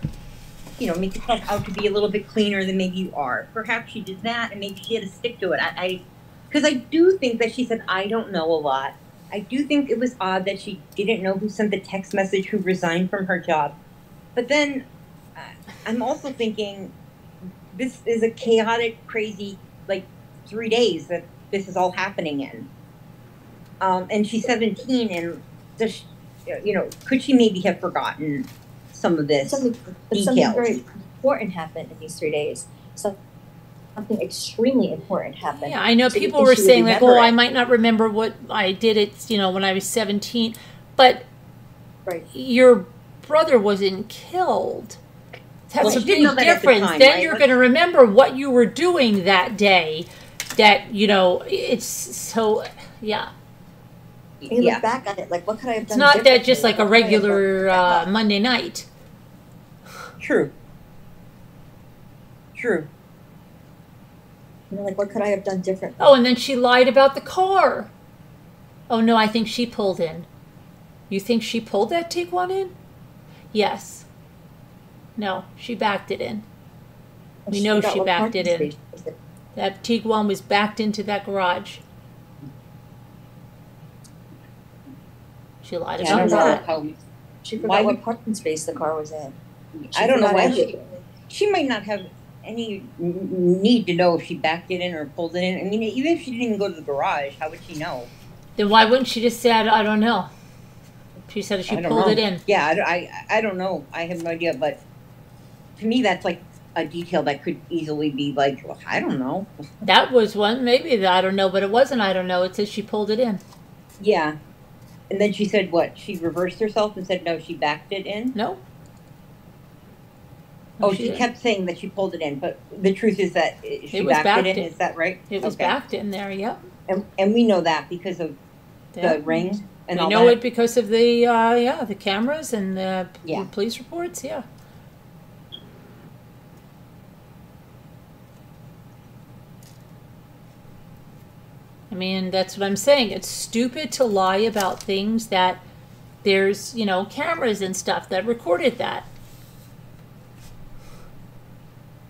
you know, make yourself out to be a little bit cleaner than maybe you are. Perhaps she did that, and maybe she had to stick to it. Because I do think that she said, I don't know a lot. I do think it was odd that she didn't know who sent the text message, who resigned from her job. But then I'm also thinking this is a chaotic, crazy, like, 3 days that this is all happening in. And she's 17, and, does she, you know, could she maybe have forgotten some of this? Something very important happened in these 3 days. Something extremely important happened. Yeah, I know people were saying, like, oh, I might not remember what I did it, you know, when I was 17, but your brother wasn't killed. That's a big difference. Then you're going to remember what you were doing that day. That, you know, it's so, yeah. you look back at it, like, what could I have done? It's not that just like a regular Monday night. True. True. You know, like, what could I have done differently? Oh, and then she lied about the car. Oh, no, I think she pulled in. You think she pulled that Tiguan in? Yes. No, she backed it in. We know she backed it in. That Tiguan was backed into that garage. She lied about that. She forgot what parking space the car was in. I don't know why she might not have any need to know if she backed it in or pulled it in. I mean, even if she didn't even go to the garage, how would she know? Then why wouldn't she just say, I don't know? She said she pulled it in. Yeah, I don't know. I have no idea. But to me, that's like a detail that could easily be like, well, I don't know. That was one, maybe, that I don't know, but it wasn't I don't know. It says she pulled it in. Yeah. And then she said what? She reversed herself and said, no, she backed it in? No. Oh, she kept saying that she pulled it in, but the truth is that she backed it in. Is that right? It was backed in there, yep. And we know that because of the ring and all that. We know it because of the cameras and the police reports, yeah. I mean, that's what I'm saying. It's stupid to lie about things that there's, you know, cameras and stuff that recorded that.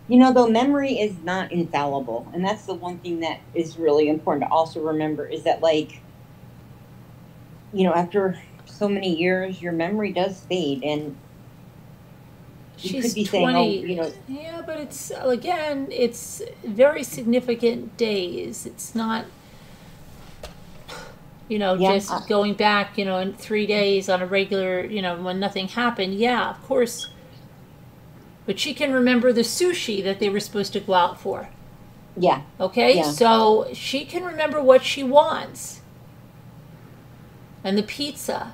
You know, though, memory is not infallible. And that's the one thing that is really important to also remember is that, like, you know, after so many years, your memory does fade. And you could be saying, oh, you know. Yeah, but it's, again, it's very significant days. It's not, you know, just going back, you know, in 3 days on a regular, you know, when nothing happened. Yeah, of course. But she can remember the sushi that they were supposed to go out for. Yeah. Okay? Yeah. So she can remember what she wants. And the pizza.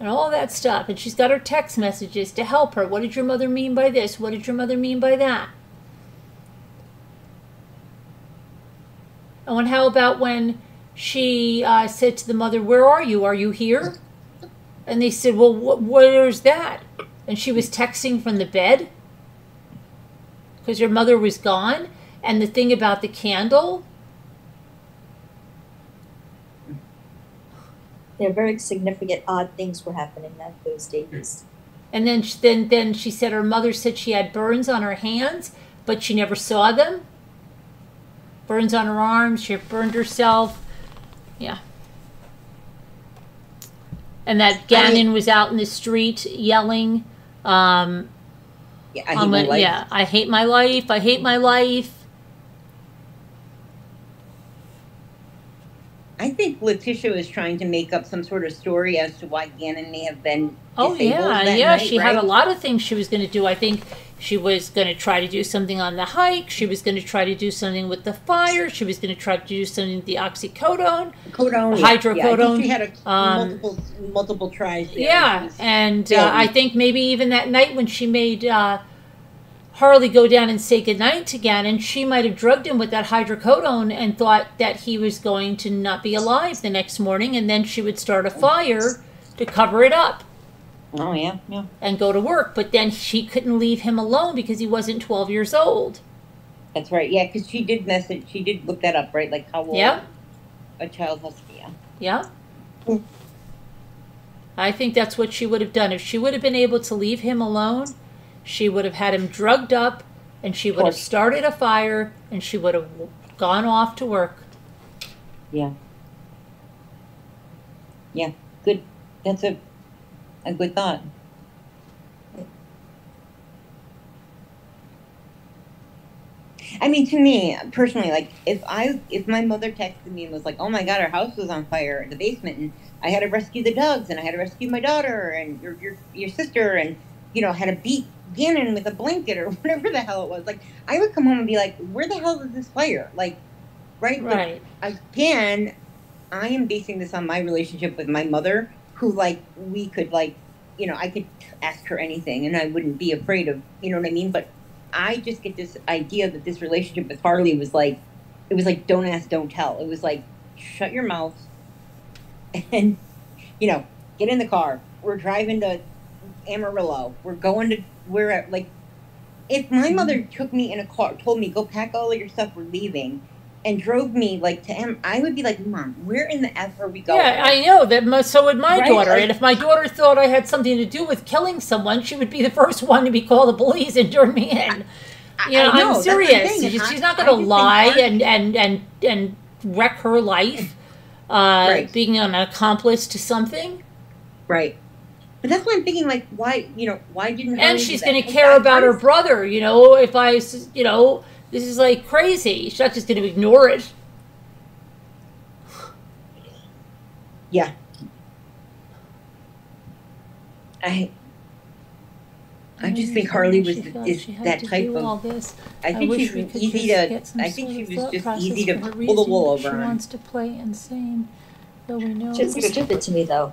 And all that stuff. And she's got her text messages to help her. What did your mother mean by this? What did your mother mean by that? Oh, and how about when she said to the mother, where are you? Are you here? And they said, well, where's that? And she was texting from the bed because her mother was gone. And the thing about the candle. There are very significant, odd things were happening that those days. And then she said her mother said she had burns on her hands, but she never saw them. Burns on her arms. She burned herself. Yeah. And that Gannon was out in the street yelling. I hate my life. I hate my life. I think Letecia is trying to make up some sort of story as to why Gannon may have been disabled that night, she had a lot of things she was going to do. I think she was going to try to do something on the hike. She was going to try to do something with the fire. She was going to try to do something with the oxycodone, hydrocodone. Yeah, I think she had multiple tries there. Yeah, and I think maybe even that night when she made Harley go down and say goodnight to Gannon, she might have drugged him with that hydrocodone and thought that he was going to not be alive the next morning, and then she would start a fire to cover it up. Oh, yeah, yeah. And go to work. But then she couldn't leave him alone because he wasn't 12 years old. That's right, yeah, because she did message, she did look that up, right? Like how old a child has to be. Yeah. Yeah. I think that's what she would have done. If she would have been able to leave him alone, she would have had him drugged up, and she would have started a fire, and she would have gone off to work. Yeah. Yeah, good. That's a good thought. I mean, to me, personally, like, if my mother texted me and was like, oh, my God, our house was on fire in the basement, and I had to rescue the dogs, and I had to rescue my daughter and your sister, and, you know, had to beat Gannon with a blanket or whatever the hell it was, like, I would come home and be like, where the hell is this fire? Like, right. But again, I am basing this on my relationship with my mother, who, like, we could, like, you know, I could ask her anything, and I wouldn't be afraid of, you know what I mean? But I just get this idea that this relationship with Harley was like, it was like, don't ask, don't tell. It was like, shut your mouth, and, you know, get in the car. We're driving to Amarillo. We're going to, we're at, like, if my mother took me in a car, told me, go pack all of your stuff, we're leaving, and drove me, like, to him, I would be like, Mom, where in the F are we going? Yeah, I know. That. So would my daughter. Like, and if my daughter thought I had something to do with killing someone, she would be the first one to be called the police and turn me in. I know. I'm serious. She's not going to lie and wreck her life being an accomplice to something. Right. But that's why I'm thinking, like, why, you know, why didn't... And she's going to care about her brother, you know, if I, you know... This is, like, crazy. She's not just going to ignore it. Yeah. I just think Harley was that type of... I think she was easy to... I think she was just easy to pull the wool over. She wants to play insane, though we know... She's stupid to me, though.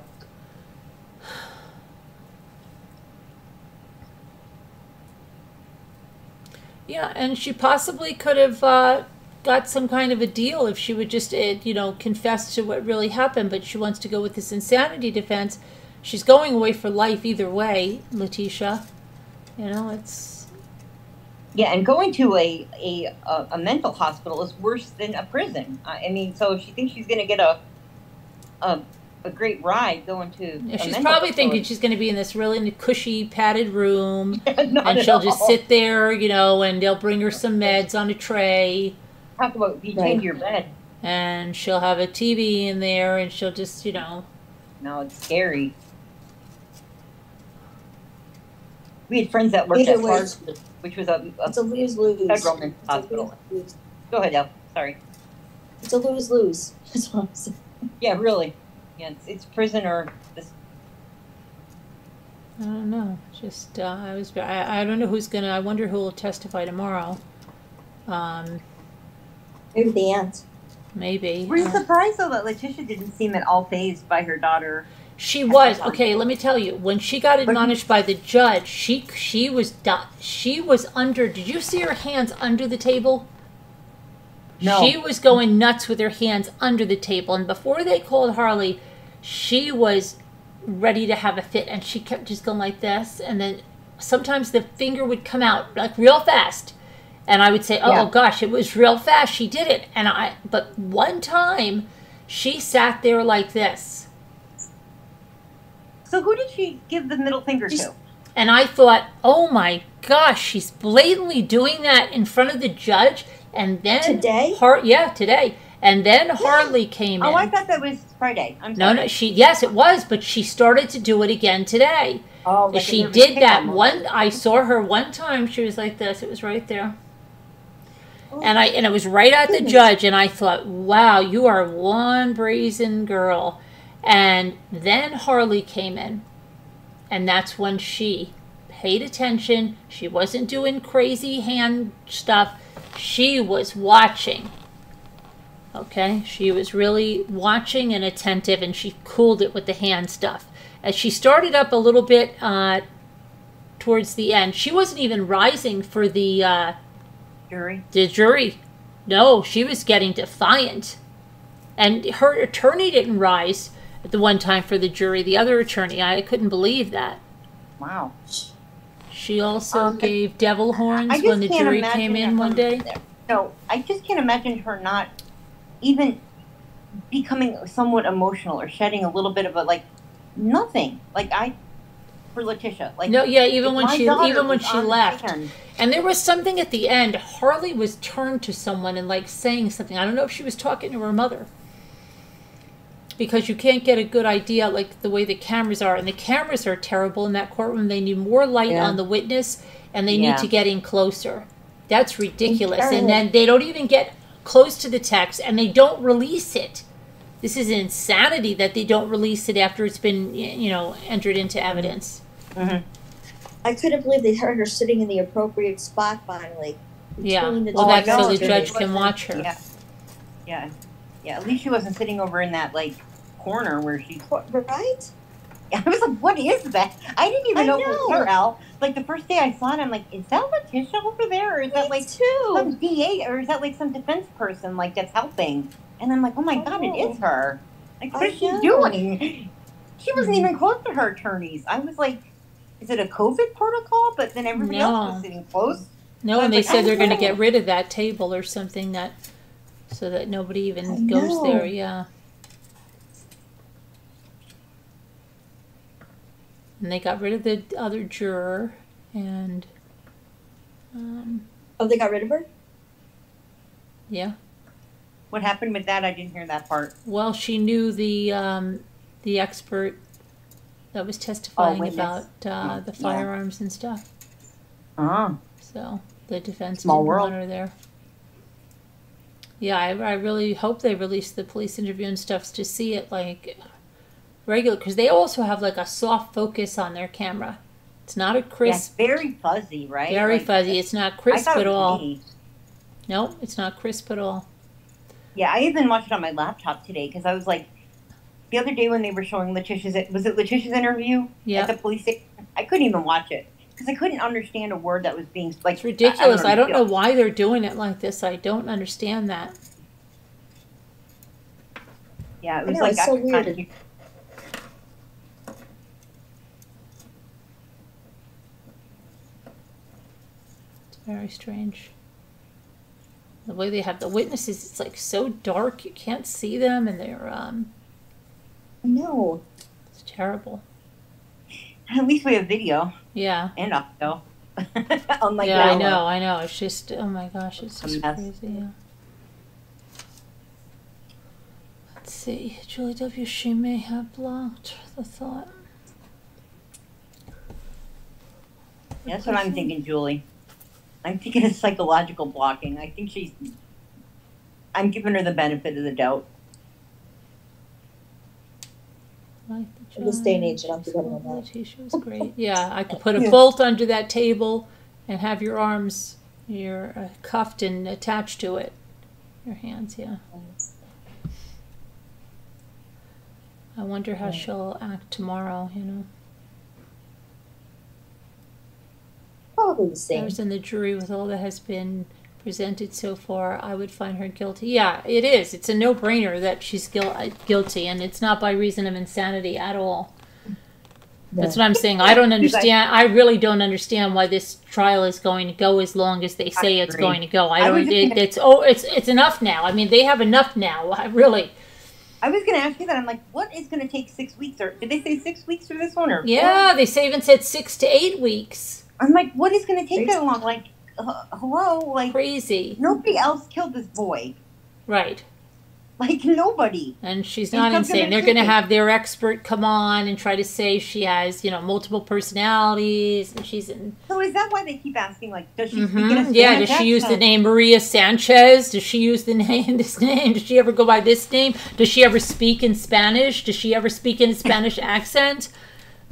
Yeah, and she possibly could have got some kind of a deal if she would just, you know, confess to what really happened. But she wants to go with this insanity defense. She's going away for life either way, Letecia. You know, it's... Yeah, and going to a mental hospital is worse than a prison. I mean, so if she thinks she's going to get a great ride going to... Yeah, she's probably thinking she's going to be in this really cushy, padded room, and she'll just sit there, you know, and they'll bring her some meds on a tray. Talk about you change your bed. And she'll have a TV in there, and she'll just, you know... No, it's scary. We had friends that worked at Florida, which was a federal mental hospital. Lose. Go ahead, Al. Sorry. It's a lose-lose. That's what I'm saying. Yeah, really. It's prison or this. I don't know. Just I don't know who's gonna. I wonder who will testify tomorrow. Maybe the aunt. Maybe. Were you surprised though that Letecia didn't seem at all fazed by her daughter? She was okay. Let me tell you. When she got admonished by the judge, she was under. Did you see her hands under the table? No. She was going nuts with her hands under the table, and before they called Harley, she was ready to have a fit, and she kept just going like this, and then sometimes the finger would come out like real fast, and I would say, oh gosh, it was real fast, she did it. And but one time she sat there like this. So who did she give the middle finger to? And I thought, oh my gosh, she's blatantly doing that in front of the judge. And then today, today, and then Harley came in. Oh, I thought that was Friday. I'm sorry. No, yes, it was, but she started to do it again today. Oh, she did that one. I saw her one time. She was like this. It was right there, and it was right at the judge. And I thought, wow, you are one brazen girl. And then Harley came in, and that's when she paid attention. She wasn't doing crazy hand stuff. She was watching. Okay, she was really watching and attentive, and she cooled it with the hand stuff. As she started up a little bit towards the end, she wasn't even rising for the jury. The jury, no, she was getting defiant, and her attorney didn't rise at the one time for the jury. The other attorney, I couldn't believe that. Wow. She also gave devil horns when the jury came in one day. No, I just can't imagine her not even becoming somewhat emotional or shedding a little bit of a, like, nothing. Like, for Letecia. Like, no, yeah, even when she left. And there was something at the end. Harley was turned to someone and, like, saying something. I don't know if she was talking to her mother. Because you can't get a good idea like the way the cameras are. And the cameras are terrible in that courtroom. They need more light on the witness, and they need to get in closer. That's ridiculous. And then they don't even get close to the text, and they don't release it. This is insanity that they don't release it after it's been, you know, entered into evidence. Mm-hmm. I couldn't believe they heard her sitting in the appropriate spot finally. Yeah, well, that's so the judge can watch her. Yeah. Yeah. Yeah, at least she wasn't sitting over in that, like, corner where she... Right? I was like, what is that? I didn't even know it was her, Al. Like, the first day I saw it, I'm like, is that Letecia over there? Or is that, like, some DA? Or is that, like, some defense person, like, that's helping? And I'm like, oh, my God, it is her. Like, what is she doing? She wasn't even close to her attorneys. I was like, is it a COVID protocol? But then everybody else was sitting close. No, and they said they're going to get rid of that table or something, that so that nobody even goes there. Yeah. And they got rid of the other juror, and oh, they got rid of her? Yeah. What happened with that? I didn't hear that part. Well, she knew the expert that was testifying about the firearms and stuff. Oh. So the defense didn't want her there. Yeah, I really hope they release the police interview and stuff to see it like regular, because they also have like a soft focus on their camera. It's not a crisp. Yeah, very fuzzy, right? Very fuzzy. It's not crisp at all. Nope, it's not crisp at all. Yeah, I even watched it on my laptop today because I was like, the other day when they were showing Leticia's, was it Leticia's interview at the police station? I couldn't even watch it because I couldn't understand a word that was being like. It's ridiculous. I don't know why they're doing it like this. I don't understand that. Yeah, it was like so weird. Very strange. The way they have the witnesses, it's like so dark you can't see them, and they're no, it's terrible. At least we have video. Yeah, and audio. Unlike that one. I know. It's just it's just crazy. Yeah. Let's see, Julie W. She may have blocked the thought. That's what I'm thinking, Julie. I'm thinking it's psychological blocking. I think she's... I'm giving her the benefit of the doubt. In this day and age, I don't think I'm on that. She was great. Yeah, I could put a bolt under that table and have your arms, you're cuffed and attached to it. Your hands, yeah. I wonder how she'll act tomorrow, you know. I was in the jury with all that has been presented so far. I would find her guilty. Yeah, it is. It's a no-brainer that she's guilty, and it's not by reason of insanity at all. No. That's what I'm saying. I don't understand. I really don't understand why this trial is going to go as long as they say it's going to go. I don't. It's enough now. I mean, they have enough now. I was going to ask you that. I'm like, what is going to take 6 weeks? Or did they say 6 weeks for this one? Or yeah, they say even said 6 to 8 weeks. I'm like, what is going to take that long? Like, hello? Like, crazy. Nobody else killed this boy. Right. Like, nobody. And she's not insane. They're going to have their expert come on and try to say she has, you know, multiple personalities. And she's in. So is that why they keep asking, like, does she speak in a yeah, does she use the name Maria Sanchez? Does she use the name, this name? Does she ever go by this name? Does she ever speak in Spanish? Does she ever speak in a Spanish accent?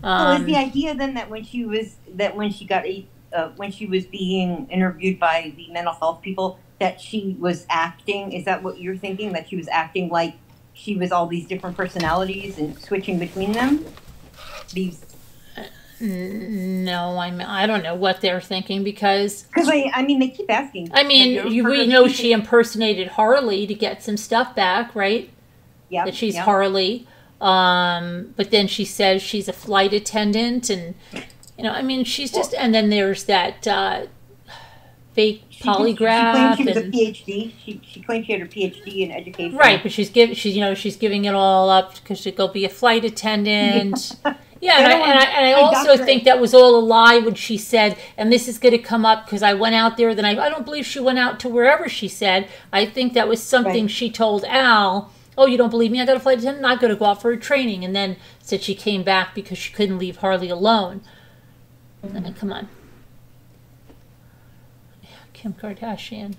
So is the idea then that when she was when she was being interviewed by the mental health people that she was acting? Is that what you're thinking, that she was acting like she was all these different personalities and switching between them? These no, I don't know what they're thinking because I mean they keep asking. I mean we know she impersonated Harley to get some stuff back, right? Yeah, that she's Harley. But then she says she's a flight attendant, and you know, I mean, she's just. And then there's that fake polygraph. She claimed she was a PhD. She claimed she had her PhD in education. Right, but she's giving it all up because she'd go be a flight attendant. Yeah, and I also think that was all a lie when she said, and this is going to come up because I went out there. Then I don't believe she went out to wherever she said. I think that was something she told Al. Oh, you don't believe me? I got a flight attendant. I've got to go out for a training. And then said she came back because she couldn't leave Harley alone. Come on. Yeah, Kim Kardashian.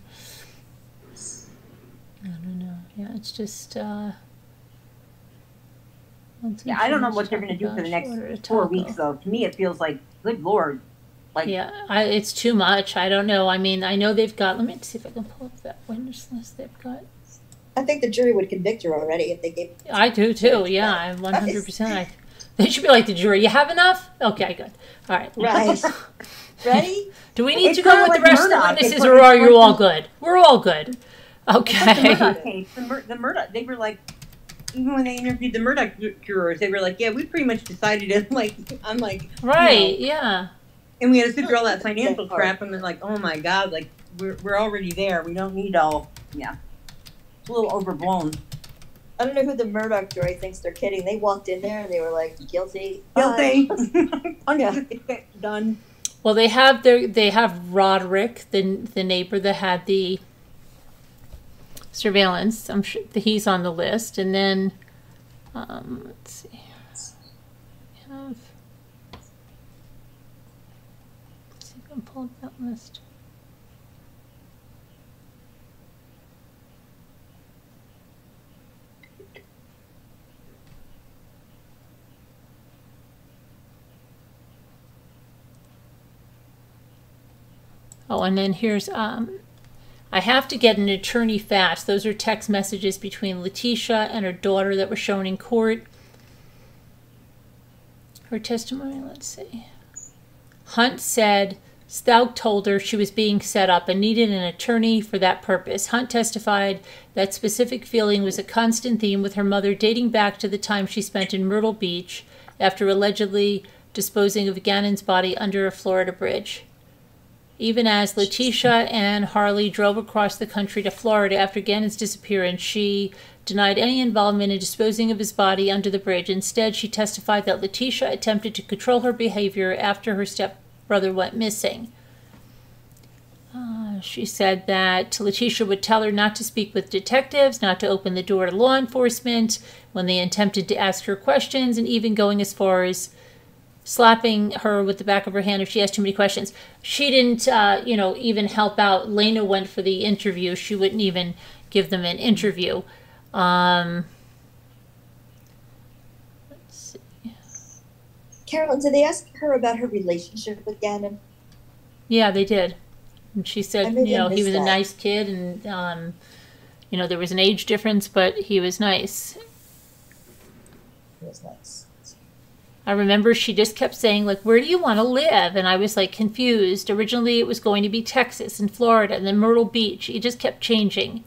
I don't know. Yeah, it's just... yeah, I don't know what they're going to do for the next 4 weeks, though. To me, it feels like, good Lord. Like, yeah, it's too much. I don't know. I mean, I know they've got... Let me see if I can pull up that witness list they've got. I think the jury would convict her already if they gave. I do too. Yeah, I'm 100%. They should be like the jury. You have enough? Okay, good. All right. Right. Ready? Do we need to go with the rest of the witnesses, or are you all good? We're all good. Okay. The Murdoch. They were like, even when they interviewed the Murdoch jurors, they were like, yeah, we pretty much decided it. Like, I'm like, right, you know. Yeah. And we had to sit through all that financial crap, and they're like, oh my God, like, we're already there. We don't need all, yeah. It's a little overblown. I don't know who the Murdoch jury thinks they're kidding. They walked in there and they were like, guilty. Guilty. Yeah. Done. Well, they have their, they have Roderick, the neighbor that had the surveillance. I'm sure he's on the list. And then, let's see. We have, let's see if I can pull up that list. Oh, and then here's, I have to get an attorney fast. Those are text messages between Letecia and her daughter that were shown in court. Her testimony, let's see. Hunt said Stauch told her she was being set up and needed an attorney for that purpose. Hunt testified that specific feeling was a constant theme with her mother dating back to the time she spent in Myrtle Beach after allegedly disposing of Gannon's body under a Florida bridge. Even as Letecia and Harley drove across the country to Florida after Gannon's disappearance, she denied any involvement in disposing of his body under the bridge. Instead, she testified that Letecia attempted to control her behavior after her stepbrother went missing. She said that Letecia would tell her not to speak with detectives, not to open the door to law enforcement when they attempted to ask her questions, and even going as far as slapping her with the back of her hand if she asked too many questions. She didn't, you know, even help out. Lena went for the interview. She wouldn't even give them an interview. Let's see. Carolyn, did they ask her about her relationship with Gannon? Yeah, they did. And she said, you know, he was a nice kid, and, you know, there was an age difference, but he was nice. He was nice. I remember she just kept saying, like, where do you want to live? And I was, like, confused. Originally, it was going to be Texas and Florida and then Myrtle Beach. It just kept changing.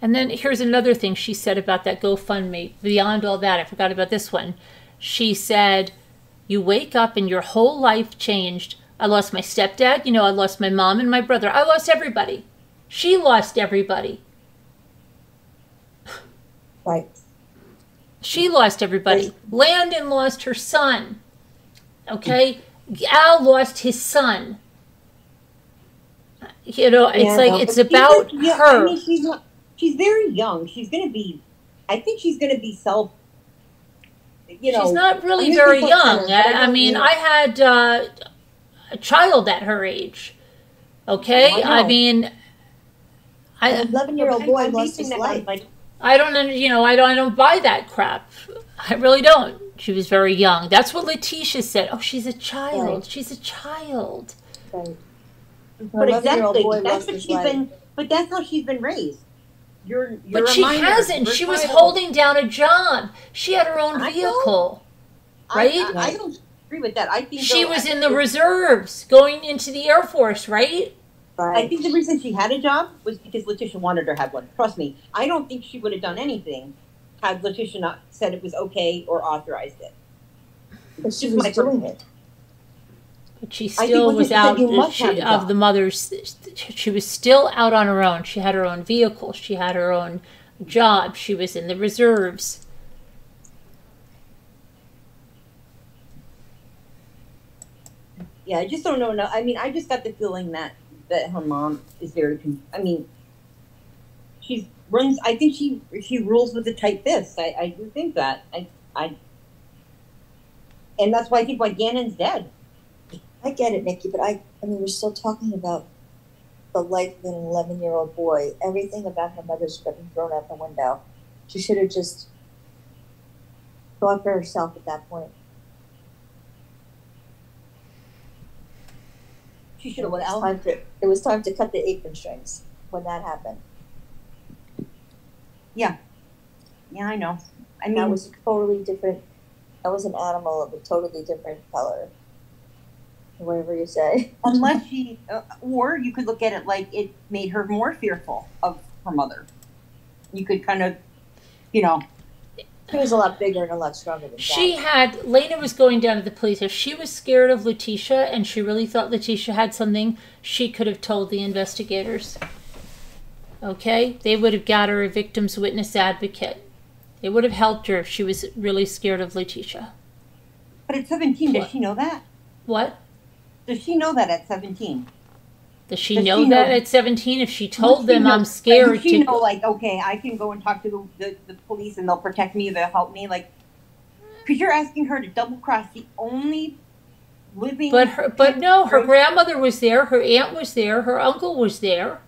And then here's another thing she said about that GoFundMe. Beyond all that, I forgot about this one. She said, you wake up and your whole life changed. I lost my stepdad. You know, I lost my mom and my brother. I lost everybody. She lost everybody. Right. She lost everybody. Landon lost her son. Okay? Al lost his son. You know, it's like, it's about her. I mean, she's not, she's very young. She's going to be, I think she's going to be self, you know. She's not really very young. I mean, I had a child at her age. Okay? I mean... an 11-year-old boy lost his life. I don't, you know, I don't buy that crap. I really don't. She was very young. That's what Letecia said. Oh, she's a child. Right. She's a child. Right. But exactly, that's what she's been. But that's how she's been raised. You're but she hasn't. She was holding down a job. She had her own vehicle, right? I don't agree with that. I think she was in the reserves, going into the Air Force, right? Right. I think the reason she had a job was because Letecia wanted her to have one. Trust me, I don't think she would have done anything had Letecia not said it was okay or authorized it. But she was doing it. But she still was out of the mother's. She was still out on her own. She had her own vehicle. She had her own job. She was in the reserves. Yeah, I just don't know. I mean, I just got the feeling that her mom is very, I mean, she runs, I think she rules with a tight fist. I do think that. And that's why I think why Gannon's dead. I get it, Nikki, but I mean, we're still talking about the life of an 11-year-old boy. Everything about her mother's been thrown out the window. She should have just gone for herself at that point. She should have went out. It was time to cut the apron strings when that happened. Yeah. Yeah, I know. I mean, that was a totally different. That was an animal of a totally different color. whatever you say. Unless she, or you could look at it like it made her more fearful of her mother. You could kind of, you know. She was a lot bigger and a lot stronger than she that. Lena was going down to the police. If she was scared of Letecia and she really thought Letecia had something, she could have told the investigators. Okay? They would have got her a victim's witness advocate. It would have helped her if she was really scared of Letecia. But at 17, does she know that? What? Does she know that at 17? Does she know that at 17? If she told them, I'm scared. Does she know, like, okay, I can go and talk to the police and they'll protect me, they'll help me? Like, because you're asking her to double-cross the only living... But no, her grandmother was there, her aunt was there, her uncle was there.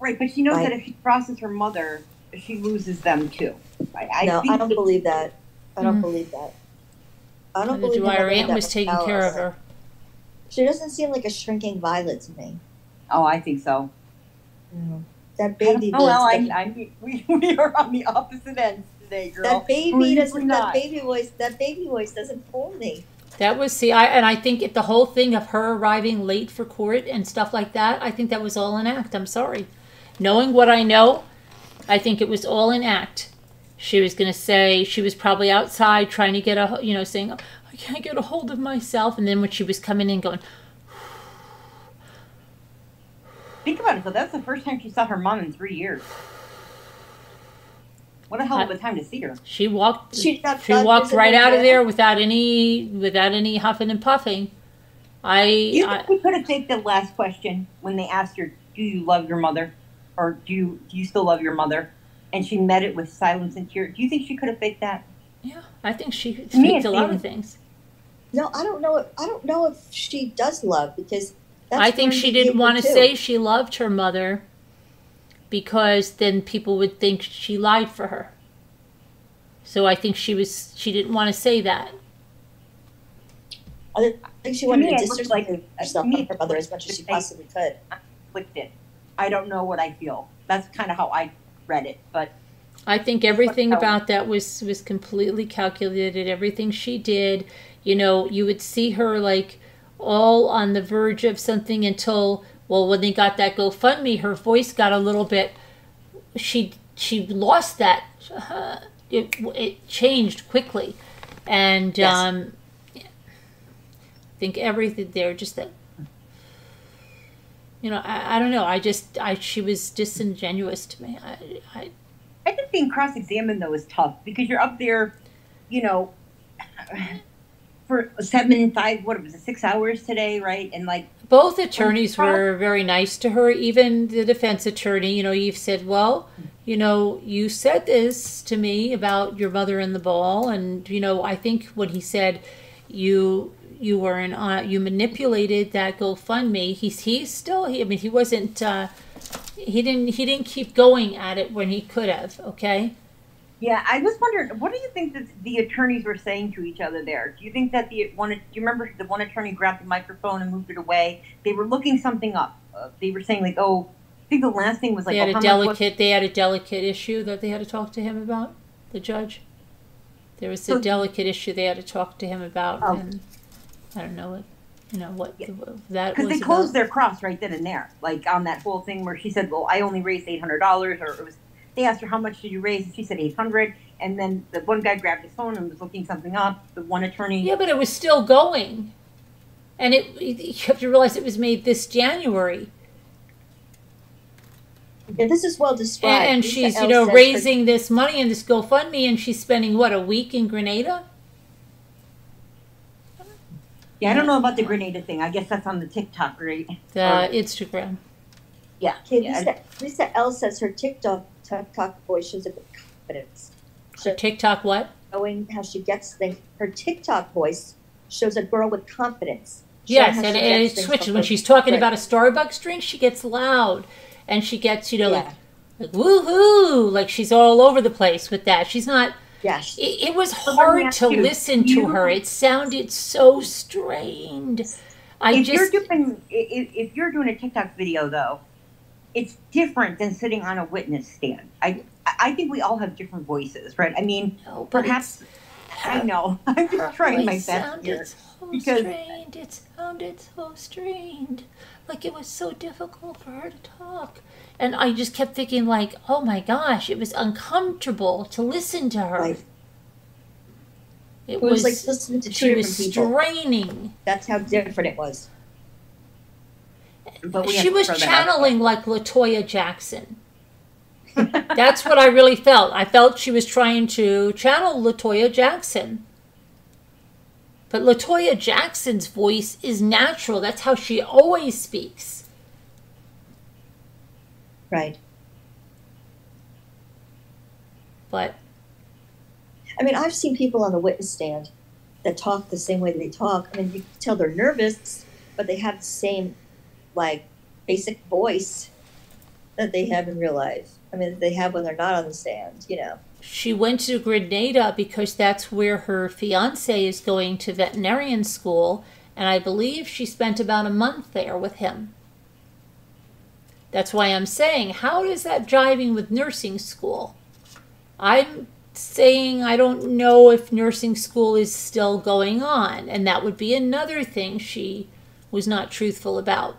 Right, but she knows that if she crosses her mother, she loses them, too. No, I don't believe that. I don't believe that. I don't believe that. Her aunt was taking care of her. She doesn't seem like a shrinking violet to me. Oh, I think so. Mm. That baby. Oh, well, we are on the opposite ends today, girl. That baby That baby voice doesn't fool me. That was I think the whole thing of her arriving late for court and stuff like that. I think that was all an act. I'm sorry, knowing what I know, I think it was all an act. She was going to say she was probably outside trying to get a, saying, oh, I can't get a hold of myself, and then when she was coming in, going. Think about it, though. That's the first time she saw her mom in 3 years. What a hell of a time to see her. She walked right out of there without any huffing and puffing. We could have taken the last question when they asked her, "Do you love your mother?" or "Do you still love your mother?" And she met it with silence and tears. Do you think she could have faked that? Yeah, I think she faked a lot of things. No, I don't know. I don't know if she does love, because. I think she didn't want to say she loved her mother, because then people would think she lied for her. So I think she didn't want to say that. I think she wanted to distance herself from her mother as much as she possibly could. I'm conflicted. I don't know what I feel. That's kind of how I read it, but I think everything about that was completely calculated. Everything she did, you would see her like. All on the verge of something until, well, when they got that GoFundMe, her voice got a little bit, she lost that. It changed quickly. And yes. Yeah. I think everything there, just that, I don't know. She was disingenuous to me. I think being cross-examined, though, is tough, because you're up there, for 7 5 what was it, 6 hours today, right? And like both attorneys were very nice to her, even the defense attorney. You've said, well, you said this to me about your mother and the ball, and I think when he said you manipulated that GoFundMe, he wasn't he didn't keep going at it when he could have. Okay. Yeah, I just wondered, what do you think that the attorneys were saying to each other there? Do you think that do you remember the one attorney grabbed the microphone and moved it away? They were looking something up. They were saying, like, oh, I think the last thing was like, they had a delicate issue that they had to talk to him about, the judge. There was a delicate issue they had to talk to him about, and I don't know what. Because they closed their cross right then and there, like on that whole thing where she said, well, I only raised $800, or it was. They asked her, how much did you raise? And she said 800. And then the one guy grabbed his phone and was looking something up. The one attorney. Yeah, but it was still going. And you have to realize it was made this January. Yeah, this is well described. And she's, raising this money in this GoFundMe, and she's spending, what, a week in Grenada? Yeah, I don't know about the Grenada thing. I guess that's on the TikTok, right? Instagram. Yeah. Okay, Lisa L says her TikTok voice shows a bit of confidence. Her TikTok what? Knowing how she gets things. Her TikTok voice shows a girl with confidence. Yes, and it switches. When she's talking about a Starbucks drink, she gets loud. And she gets, like woohoo. Like she's all over the place with that. She's not. Yes. It was hard to listen to her. It sounded so strained. If you're doing a TikTok video, though, it's different than sitting on a witness stand. I think we all have different voices, right? I mean, perhaps I know. I'm just trying my best here. It sounded so strained. Like it was so difficult for her to talk. And I just kept thinking, like, oh my gosh, it was uncomfortable to listen to her. Right. It was like listening to two different people. She was straining. That's how different it was. But she was channeling like LaToya Jackson. That's what I really felt. I felt she was trying to channel LaToya Jackson. But LaToya Jackson's voice is natural. That's how she always speaks. Right. But I mean, I've seen people on the witness stand that talk the same way they talk. I mean, you can tell they're nervous, but they have the same, like, basic voice that they have in real life. I mean, they have when they're not on the stand, you know. She went to Grenada because that's where her fiance is going to veterinarian school, and I believe she spent about a month there with him. That's why I'm saying, how is that jiving with nursing school? I'm saying I don't know if nursing school is still going on, and that would be another thing she was not truthful about.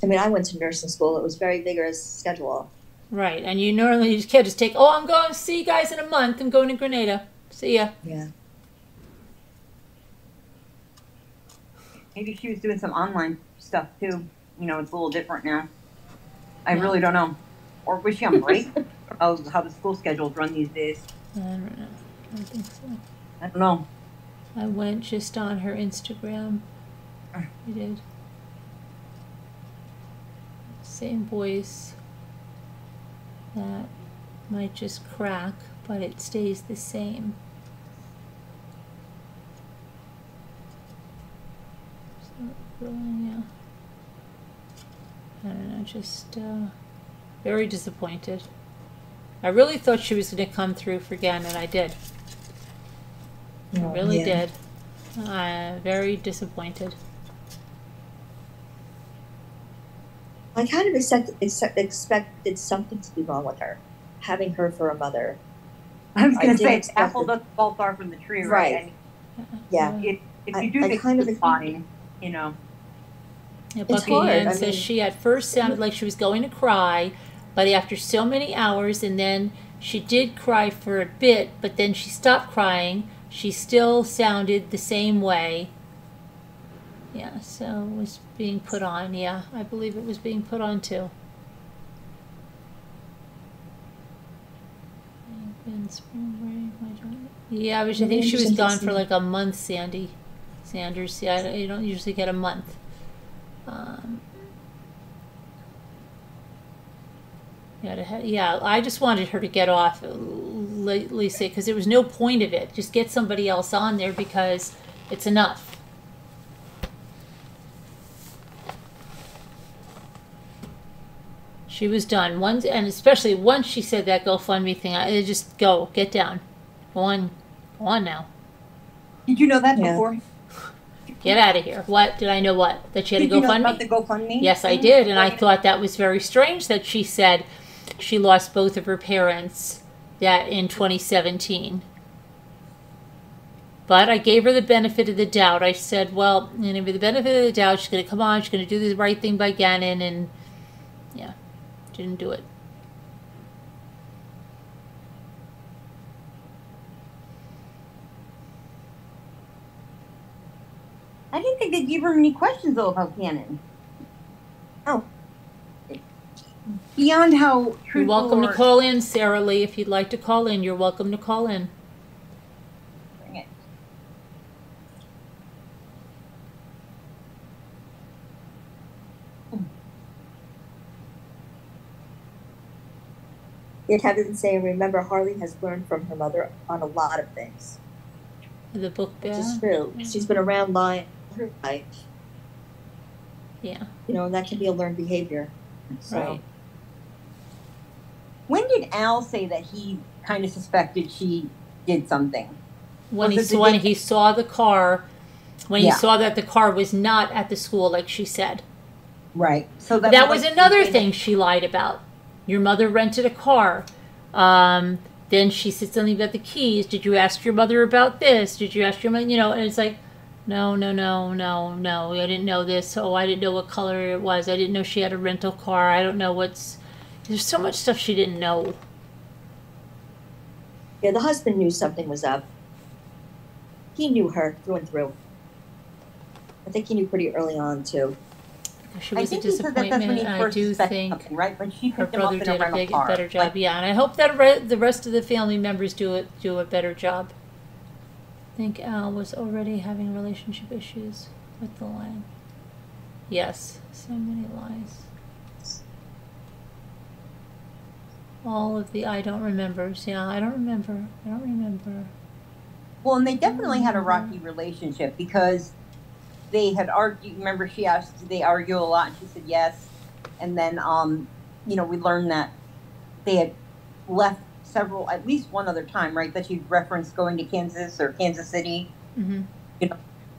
I mean, I went to nursing school. It was a very vigorous schedule. Right, and you normally you can't just take, oh, I'm going to see you guys in a month. I'm going to Grenada. See ya. Yeah. Maybe she was doing some online stuff, too. You know, it's a little different now. I really don't know. Or was she on break? How the school schedules run these days. I don't know. I don't think so. I don't know. I went just on her Instagram. I did. Same voice. That might just crack, but it stays the same. So, yeah. I don't know, just very disappointed. I really thought she was going to come through for Gannon, and I did. I really did. Very disappointed. I kind of expected something to be wrong with her, having her for a mother. I was going to say, it's apple doesn't fall far from the tree, right? Yeah. If you do think it's funny, you know. Yeah, Bucky Ann says she at first sounded like she was going to cry, but after so many hours, and then she did cry for a bit, but then she stopped crying. She still sounded the same way. Yeah, so it was being put on. Yeah, I believe it was being put on too. Yeah, I think she was gone for like a month, Sandy Sanders. Yeah, you don't usually get a month. Yeah, I just wanted her to get off, Lisa, because there was no point of it. Just get somebody else on there because it's enough. She was done once, and especially once she said that GoFundMe thing, I just get down, go on now. Did you know that before? Get out of here! What did I know? What that she had a GoFundMe? You know about the GoFundMe? Yes, I did, and I thought that was very strange that she said she lost both of her parents that in 2017. But I gave her the benefit of the doubt. I said, well, I'm gonna be the benefit of the doubt. She's gonna come on. She's gonna do the right thing by Gannon, and yeah. Didn't do it. I didn't think they gave her many questions though about Gannon. Oh, beyond how you're welcome to call in, Sarah Lee. If you'd like to call in, you're welcome to call in. Bring it. Yet Kevin's saying, remember, Harley has learned from her mother on a lot of things. The book bag. Which is true. She's been around lying her life. Yeah. You know, and that can be a learned behavior. So. Right. When did Al say that he kind of suspected she did something? When he saw the car, when he saw that the car was not at the school, like she said. Right. So that was another thing she lied about. Your mother rented a car. Then she said something about the keys. Did you ask your mother about this? Did you ask your mother? You know, and it's like, no. I didn't know this. Oh, I didn't know what color it was. I didn't know she had a rental car. I don't know what's... There's so much stuff she didn't know. Yeah, the husband knew something was up. He knew her through and through. I think he knew pretty early on, too. She was a disappointment. I do think right when she her brother did a better job. Yeah, and I hope that the rest of the family members do a better job. I think Al was already having relationship issues with the line. Yes, so many lies. All of the I don't remembers. Yeah, I don't remember. Well, and they definitely had a rocky relationship because they had argued. Remember, she asked, did they argue a lot? And she said yes. And then, you know, we learned that they had left several, at least one other time, right? That she referenced going to Kansas or Kansas City. Mm-hmm. You know,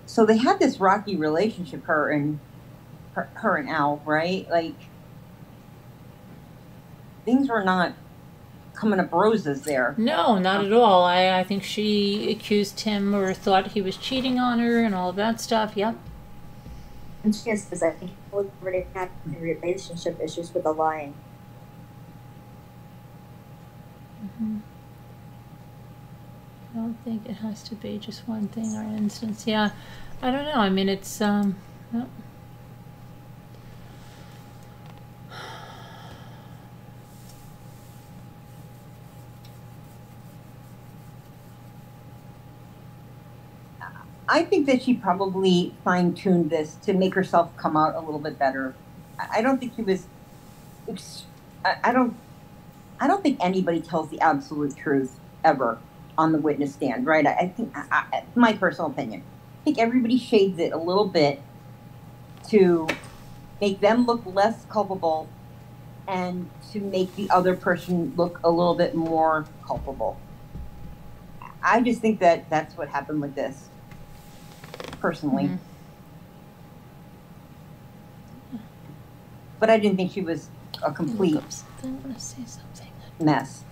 so they had this rocky relationship, her and Al, right? Like things were not coming up roses there. No, not at all. I think she accused him or thought he was cheating on her and all of that stuff. Yep. And she says, I think he already had relationship issues with the lying. Mm-hmm. I don't think it has to be just one thing or instance. Yeah, I don't know. I mean, it's no. I think that she probably fine-tuned this to make herself come out a little bit better. I don't think she was. I don't think anybody tells the absolute truth ever on the witness stand, right? I think, my personal opinion, I think everybody shades it a little bit to make them look less culpable and to make the other person look a little bit more culpable. I just think that that's what happened with this. Personally. Mm-hmm. But I didn't think she was a complete mess.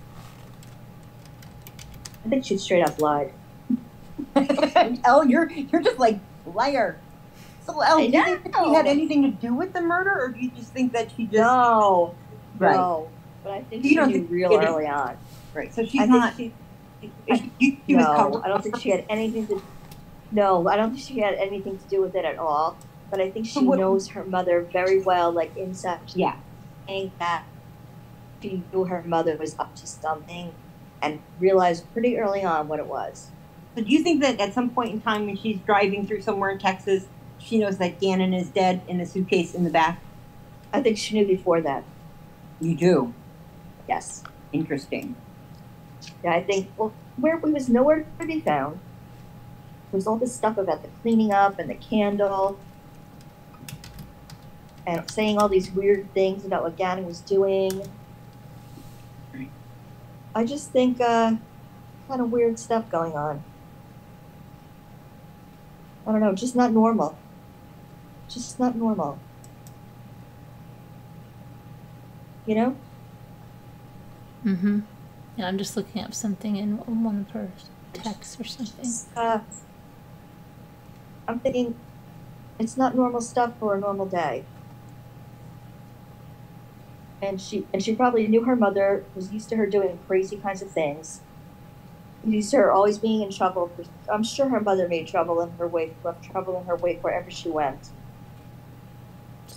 I think she straight up lied. Elle, you're just like liar. So Elle, do you think that she had anything to do with the murder, or do you just think that she just No. But I think she knew real early on. Right. So she's not I don't think she had anything to do. No, I don't think she had anything to do with it at all. But I think she knows her mother very well, like inside. Yeah. Saying that she knew her mother was up to something and realized pretty early on what it was. So do you think that at some point in time when she's driving through somewhere in Texas, she knows that Gannon is dead in the suitcase in the back? I think she knew before that. You do? Yes. Interesting. Yeah, I think, well, where we was nowhere to be found. There was all this stuff about the cleaning up and the candle and saying all these weird things about what Gannon was doing. I just think kind of weird stuff going on. I don't know, just not normal. Just not normal. You know? Mm-hmm. Yeah, I'm just looking up something in one of her texts or something. I'm thinking it's not normal stuff for a normal day. And she probably knew her mother, was used to her doing crazy kinds of things. Used to her always being in trouble. I'm sure her mother made trouble in her wake, left trouble in her wake wherever she went.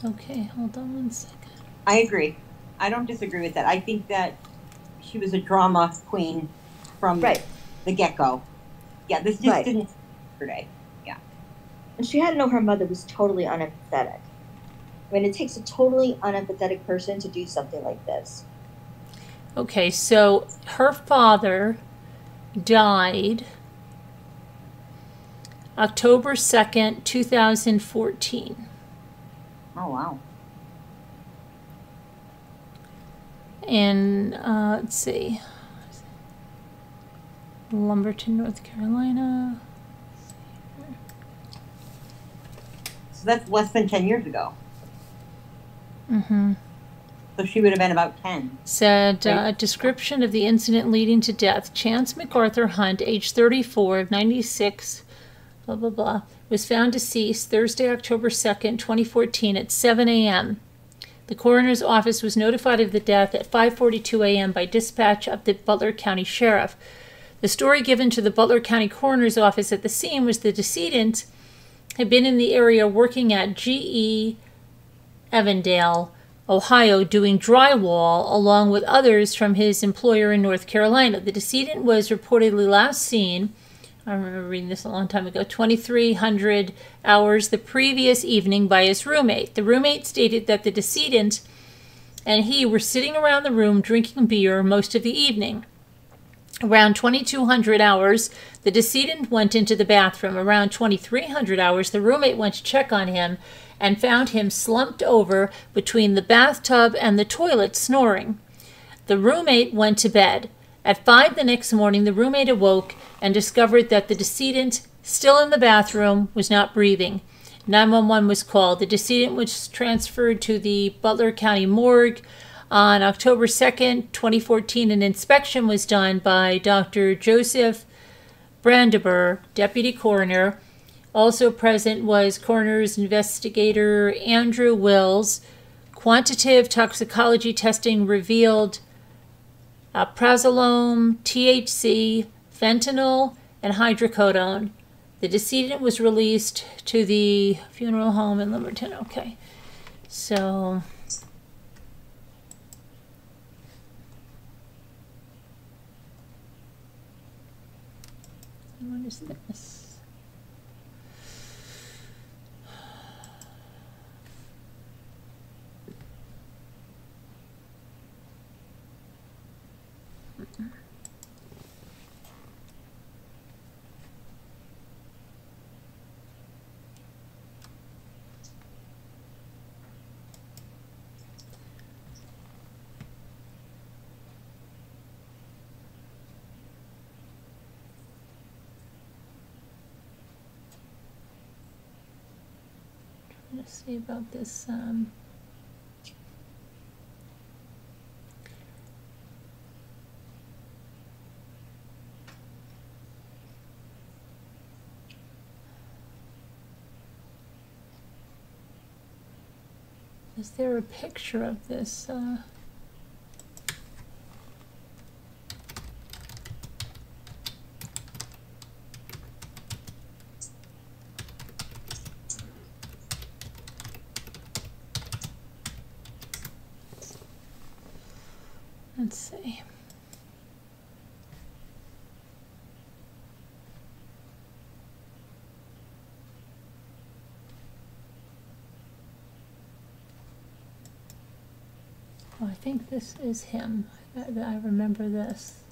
Okay, hold on one second. I agree. I don't disagree with that. I think that she was a drama queen from the get-go. Yeah, this just didn't today. And she had to know her mother was totally unempathetic. I mean, it takes a totally unempathetic person to do something like this. Okay, so her father died October 2nd, 2014. Oh, wow. And let's see. Lumberton, North Carolina. So that's less than 10 years ago. Mm-hmm. so she would have been about 10. Said, right? Description of the incident leading to death. Chance MacArthur Hunt, age 34, 96, blah, blah, blah, was found deceased Thursday, October 2nd, 2014 at 7 a.m. The coroner's office was notified of the death at 5:42 a.m. by dispatch of the Butler County Sheriff. The story given to the Butler County Coroner's Office at the scene was the decedent had been in the area working at GE Evandale, Ohio, doing drywall along with others from his employer in North Carolina. The decedent was reportedly last seen, I remember reading this a long time ago, 2300 hours the previous evening by his roommate. The roommate stated that the decedent and he were sitting around the room drinking beer most of the evening. Around 2200 hours, the decedent went into the bathroom. Around 2300 hours, the roommate went to check on him and found him slumped over between the bathtub and the toilet, snoring. The roommate went to bed. At 5 the next morning, the roommate awoke and discovered that the decedent, still in the bathroom, was not breathing. 911 was called. The decedent was transferred to the Butler County morgue. On October 2nd, 2014, an inspection was done by Dr. Joseph Brandenburg, deputy coroner. Also present was coroner's investigator Andrew Wills. Quantitative toxicology testing revealed prazolone, THC, fentanyl, and hydrocodone. The decedent was released to the funeral home in Lumberton. Okay, so... what is this? Let's see about this. Is there a picture of this? Let's see. Oh, I think this is him. I remember this.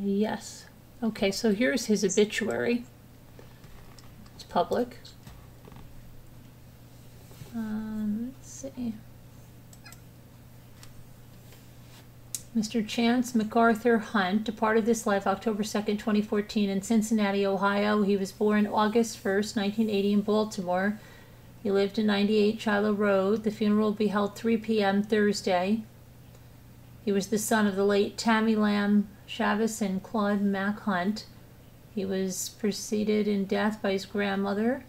Yes. Okay, so here's his obituary. It's public. Let's see. Mr. Chance MacArthur Hunt departed this life October 2nd, 2014 in Cincinnati, Ohio. He was born August 1st, 1980 in Baltimore. He lived in 98 Shiloh Road. The funeral will be held 3 p.m. Thursday. He was the son of the late Tammy Lamb Chavez and Claude Mack Hunt. He was preceded in death by his grandmother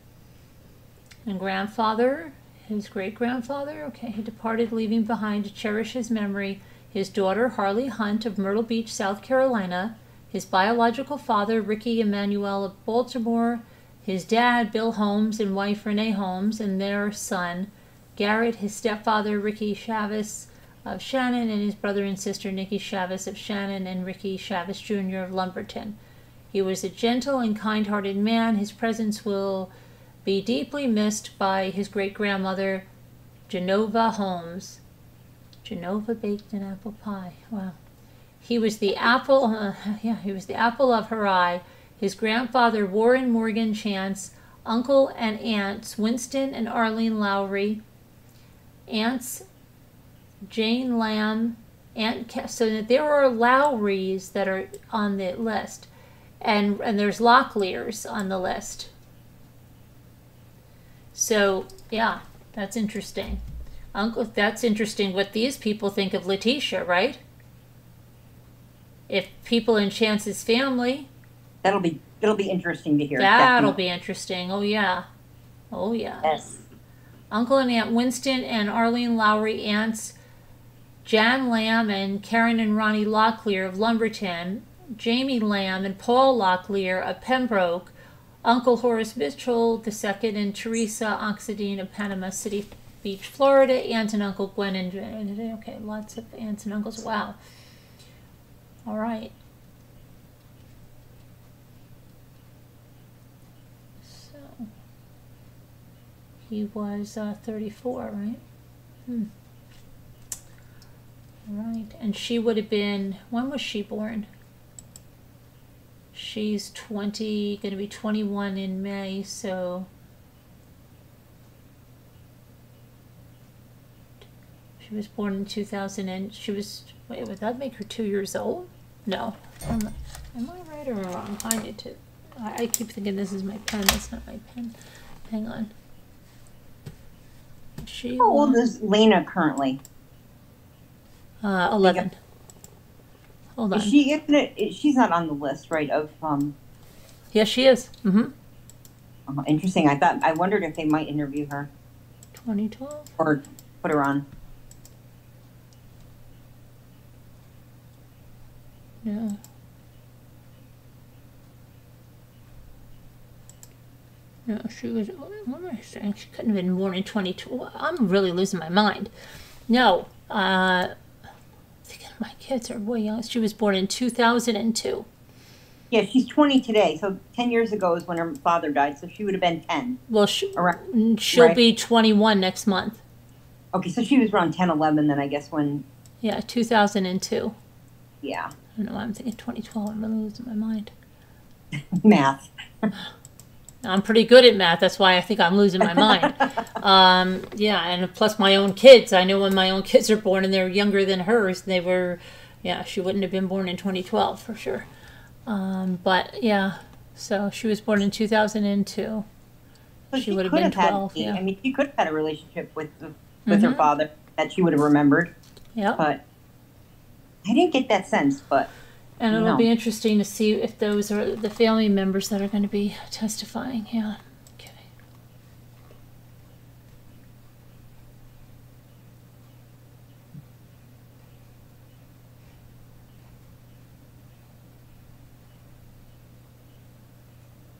and grandfather, his great-grandfather. Okay, he departed, leaving behind to cherish his memory his daughter, Harley Hunt of Myrtle Beach, South Carolina, his biological father, Ricky Emanuel of Baltimore, his dad, Bill Holmes, and wife, Renee Holmes, and their son, Garrett, his stepfather, Ricky Chavez of Shannon, and his brother and sister, Nikki Chavez of Shannon, and Ricky Chavez, Jr. of Lumberton. He was a gentle and kind-hearted man. His presence will be deeply missed by his great-grandmother, Genova Holmes. Genova baked an apple pie. Wow. He was the apple, he was the apple of her eye. His grandfather, Warren Morgan Chance, uncle and aunts, Winston and Arlene Lowry, aunts Jane Lamb, Aunt so there are Lowrys that are on the list, and there's Locklears on the list. So yeah, that's interesting. Uncle, that's interesting what these people think of Letecia, right? If people in Chance's family. It'll be interesting to hear. That'll definitely be interesting. Oh, yeah. Oh, yeah. Yes. Uncle and Aunt Winston and Arlene Lowry, aunts Jan Lamb and Karen and Ronnie Locklear of Lumberton, Jamie Lamb and Paul Locklear of Pembroke, Uncle Horace Mitchell II and Teresa Oxidine of Panama City Beach, Florida, Aunt and Uncle Gwen and okay, lots of aunts and uncles. Wow. All right. He was 34, right? All right. And she would have been, when was she born? She's going to be 21 in May, so she was born in 2000 and she was, wait, would that make her 2 years old? No. Am I right or wrong? I need to, I keep thinking this is my pen. That's not my pen. Hang on. How old is Lena currently? 11. Hold on. Is she she's not on the list, right? Of yes, she is. Mm-hmm. Oh, interesting. I wondered if they might interview her. 2012. Or put her on. Yeah. No, she was, what am I saying? She couldn't have been born in 2012. I'm really losing my mind. No, my kids are way young. She was born in 2002. Yeah, she's 20 today. So 10 years ago is when her father died. So she would have been 10. Well, she'll be 21 next month. Okay, so she was around 10, 11 then, I guess, when. Yeah, 2002. Yeah. I don't know why I'm thinking 2012. I'm really losing my mind. Math. I'm pretty good at math. That's why I think I'm losing my mind. Yeah, and plus my own kids. I know when my own kids are born and they're younger than hers. They were, yeah, she wouldn't have been born in 2012 for sure. But, yeah, so she was born in 2002. So she would have been 12. Yeah. I mean, she could have had a relationship with her father that she would have remembered. Yeah. But I didn't get that sense, but. And it'll be interesting to see if those are the family members that are going to be testifying. Yeah. Okay.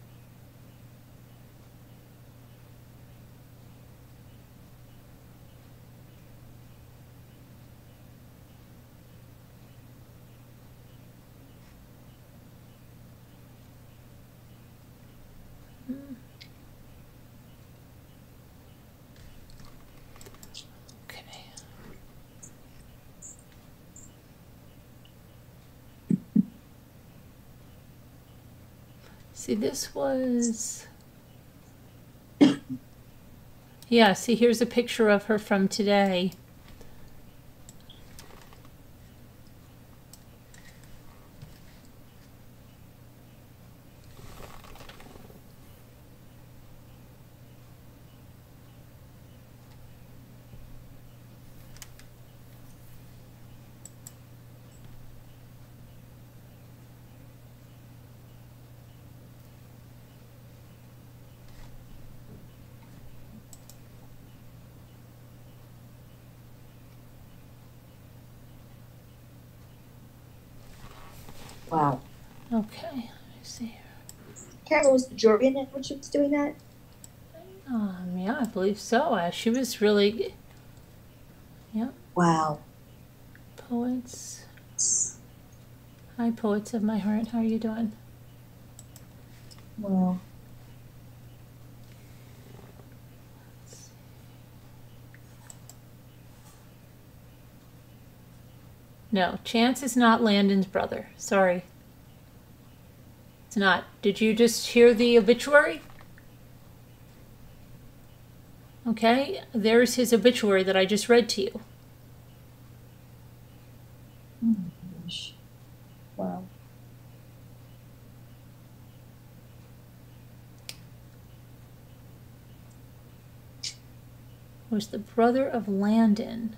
See, this was, yeah, see, here's a picture of her from today. Wow. Okay, let me see here. Carol, was the jury in it when she was doing that? Yeah, I believe so. She was really, yeah. Wow. Poets. Hi, poets of my heart. How are you doing? Wow. No, Chance is not Landon's brother. Sorry. It's not. Did you just hear the obituary? Okay, there's his obituary that I just read to you. Oh my gosh. Wow. was the brother of Landon.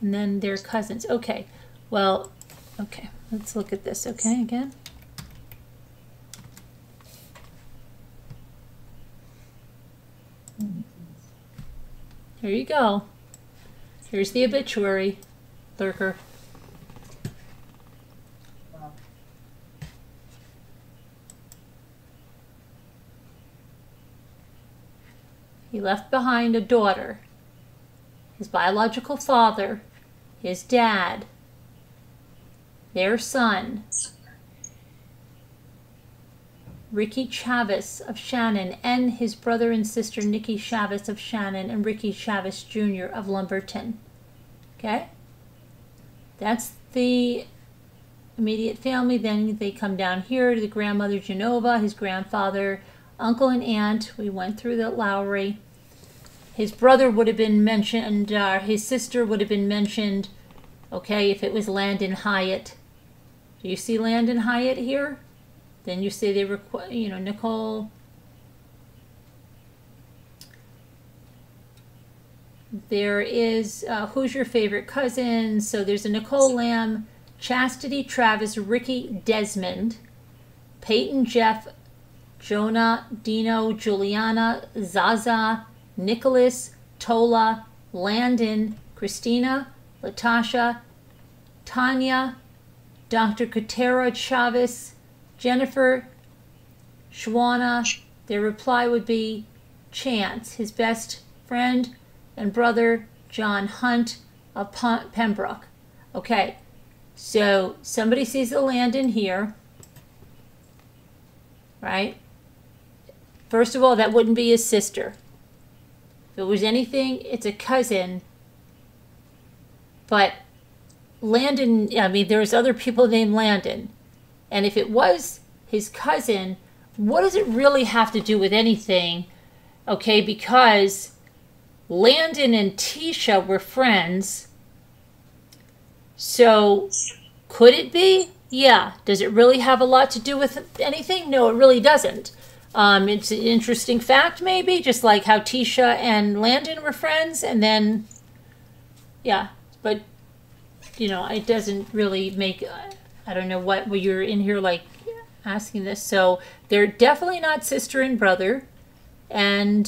And then they're cousins. Okay, well, okay, let's look at this, okay, again. Here you go. Here's the obituary, Lurker. He left behind a daughter, his biological father, his dad, their son, Ricky Chavez of Shannon, and his brother and sister, Nikki Chavez of Shannon and Ricky Chavez Jr. of Lumberton. Okay? That's the immediate family. Then they come down here to the grandmother, Genova, his grandfather, uncle and aunt. We went through the Lowry. His brother would have been mentioned, his sister would have been mentioned, okay, if it was Landon Hyatt. Do you see Landon Hyatt here? Then you say they were, you know, Nicole. There is, who's your favorite cousin? So there's a Nicole Lamb, Chastity Travis, Ricky Desmond, Peyton Jeff, Jonah, Dino, Juliana, Zaza, Nicholas, Tola, Landon, Christina, Latasha, Tanya, Dr. Katera Chavez, Jennifer, Shawana. Their reply would be Chance, his best friend and brother, John Hunt of Pembroke. Okay, so somebody sees the Landon here, right? First of all, that wouldn't be his sister. If it was anything, it's a cousin. But Landon, I mean, there's other people named Landon. And if it was his cousin, what does it really have to do with anything? Okay, because Landon and Tisha were friends. So could it be? Yeah. Does it really have a lot to do with anything? No, it really doesn't. It's an interesting fact, maybe, just like how Tisha and Landon were friends. And then, yeah, but, you know, it doesn't really make, I don't know what you're in here, like, asking this. So they're definitely not sister and brother. And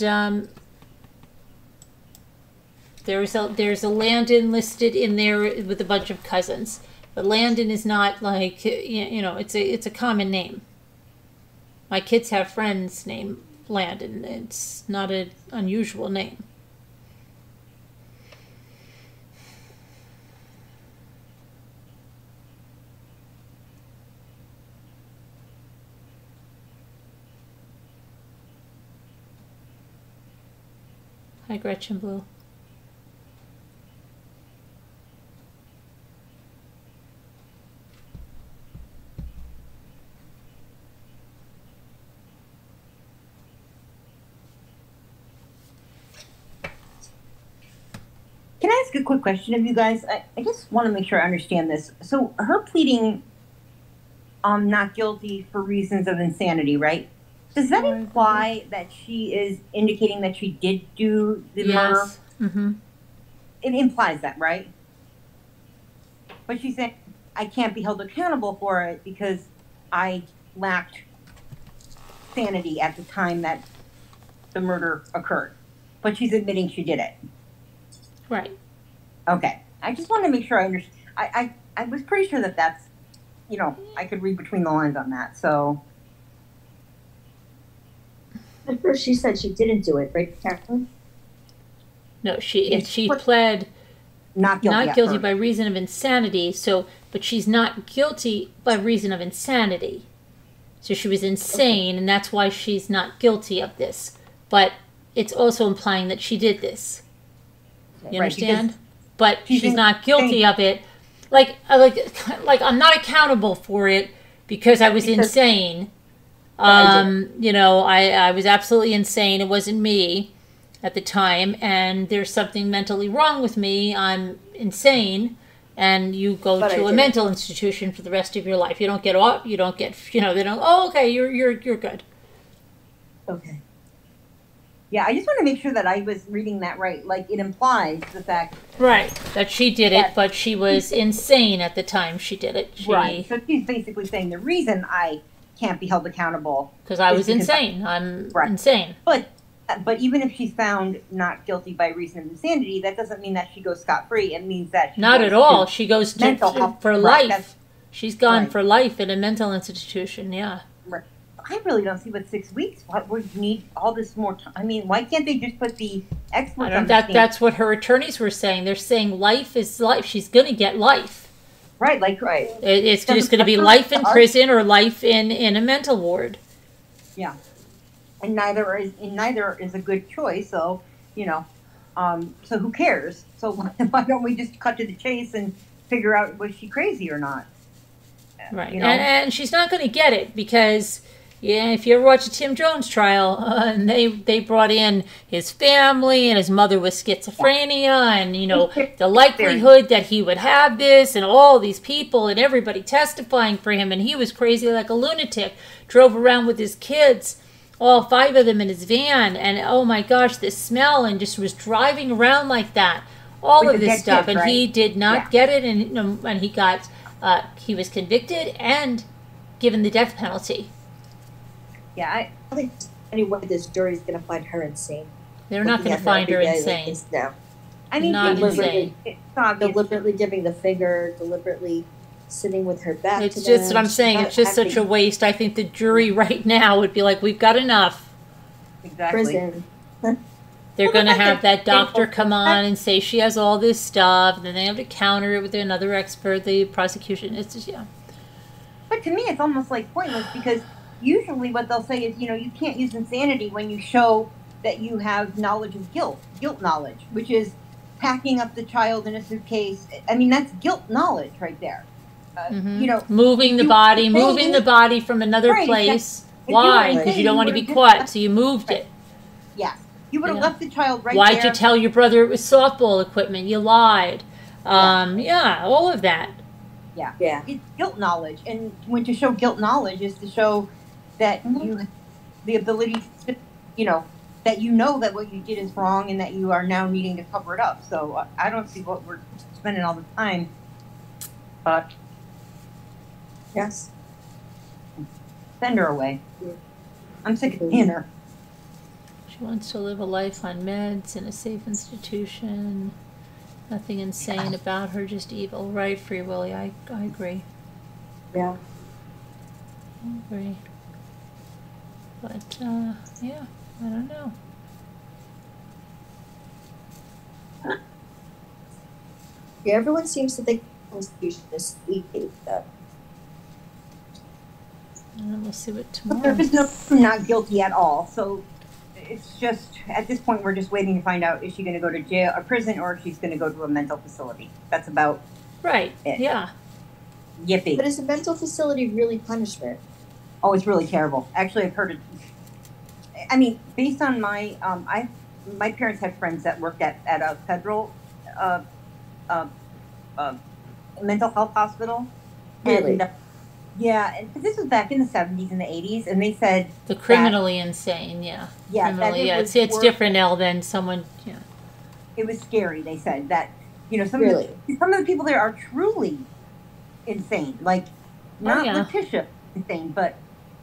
there's a Landon listed in there with a bunch of cousins. But Landon is not like, you know, it's a common name. My kids have friends named Landon. It's not an unusual name. Hi, Gretchen Blue. Can I ask a quick question of you guys? I just want to make sure I understand this. So her pleading not guilty for reasons of insanity, right? Does that imply that she is indicating that she did do the murder? Yes. Mm-hmm. It implies that, right? But she said, I can't be held accountable for it because I lacked sanity at the time that the murder occurred. But she's admitting she did it. Right. Okay. I just want to make sure I understand. I was pretty sure that that's, you know, I could read between the lines on that, so. At first she said she didn't do it, right, Catherine? No, she pled not guilty by reason of insanity, so, but she's not guilty by reason of insanity. So she was insane, okay, and that's why she's not guilty of this. But it's also implying that she did this. You understand? Right, but she's not guilty of it. Like I'm not accountable for it because I was insane. You know, I was absolutely insane. It wasn't me at the time, and there's something mentally wrong with me. I'm insane, and you go to a mental institution for the rest of your life. You don't get off. You don't get. You know, they don't. Oh, okay, you're good. Okay. Yeah, I just want to make sure that I was reading that right. Like, it implies the fact... Right, that she did it, but she was insane at the time she did it. Right, so she's basically saying the reason I can't be held accountable... Because I was insane. I'm insane. But even if she's found not guilty by reason of insanity, that doesn't mean that she goes scot-free. It means that she... Not at all. She goes to for life. She's gone for life in a mental institution, yeah. Right. I really don't see what 6 weeks. What would need all this more time? I mean, why can't they just put the experts on the stand? That's what her attorneys were saying. They're saying life is life. She's going to get life. Right, like right. It's just going to be life in prison or life in a mental ward. Yeah, and neither is a good choice. So you know, so who cares? So why don't we just cut to the chase and figure out was she crazy or not? Right, you know? and she's not going to get it because. Yeah, if you ever watch a Tim Jones trial, and they brought in his family and his mother with schizophrenia and, you know, the likelihood that he would have this and all these people and everybody testifying for him. And he was crazy like a lunatic, drove around with his kids, all 5 of them in his van. And, oh, my gosh, this smell and just was driving around like that, all of this stuff. And he did not get it. And, you know, and he got he was convicted and given the death penalty. Yeah, I don't think anyone in this jury is going to find her insane. They're not going to find her insane. Like no. I mean, not deliberately, insane. Deliberately giving the finger, deliberately sitting with her back to them. It's just what I'm saying. It's just such a waste. I think the jury right now would be like, we've got enough. Exactly. Prison. They're going to have that doctor come on and say she has all this stuff. And then they have to counter it with another expert, the prosecution. It's just, yeah. But to me, it's almost like pointless because... Usually what they'll say is, you know, you can't use insanity when you show that you have knowledge of guilt knowledge, which is packing up the child in a suitcase. I mean, that's guilt knowledge right there. You know, moving the body from another place. Exactly. Why? Because you don't want to be caught, so you moved it. Yes. You would have left the child right there. Why'd you tell your brother it was softball equipment? You lied. Yeah, all of that. Yeah. Yeah. It's guilt knowledge. And when to show guilt knowledge is to show... that you, the ability to, you know, that you know that what you did is wrong and that you are now needing to cover it up. So I don't see what we're spending all the time. But yes, send her away. Yeah. I'm sick of seeing her. She wants to live a life on meds in a safe institution. Nothing insane about her, just evil. Right, Free Willy. I agree. Yeah. I agree. But, yeah, I don't know. Yeah, everyone seems to think the Constitution is leaking, though. And then we'll see what tomorrow. But there is no not guilty at all. So it's just, at this point, we're just waiting to find out is she going to go to jail, a prison, or if she's going to go to a mental facility. That's about it. Yeah. Yippee. But is a mental facility really punishment? Oh, it's really terrible. Actually, I've heard it. I mean, based on my, my parents had friends that worked at a federal mental health hospital. Really? And, yeah, but this was back in the 70s and the 80s, and they said the criminally insane, yeah. Yeah, it's different now than someone, yeah. It was scary, they said, that, you know, some of the people there are truly insane, like not Letecia insane, but...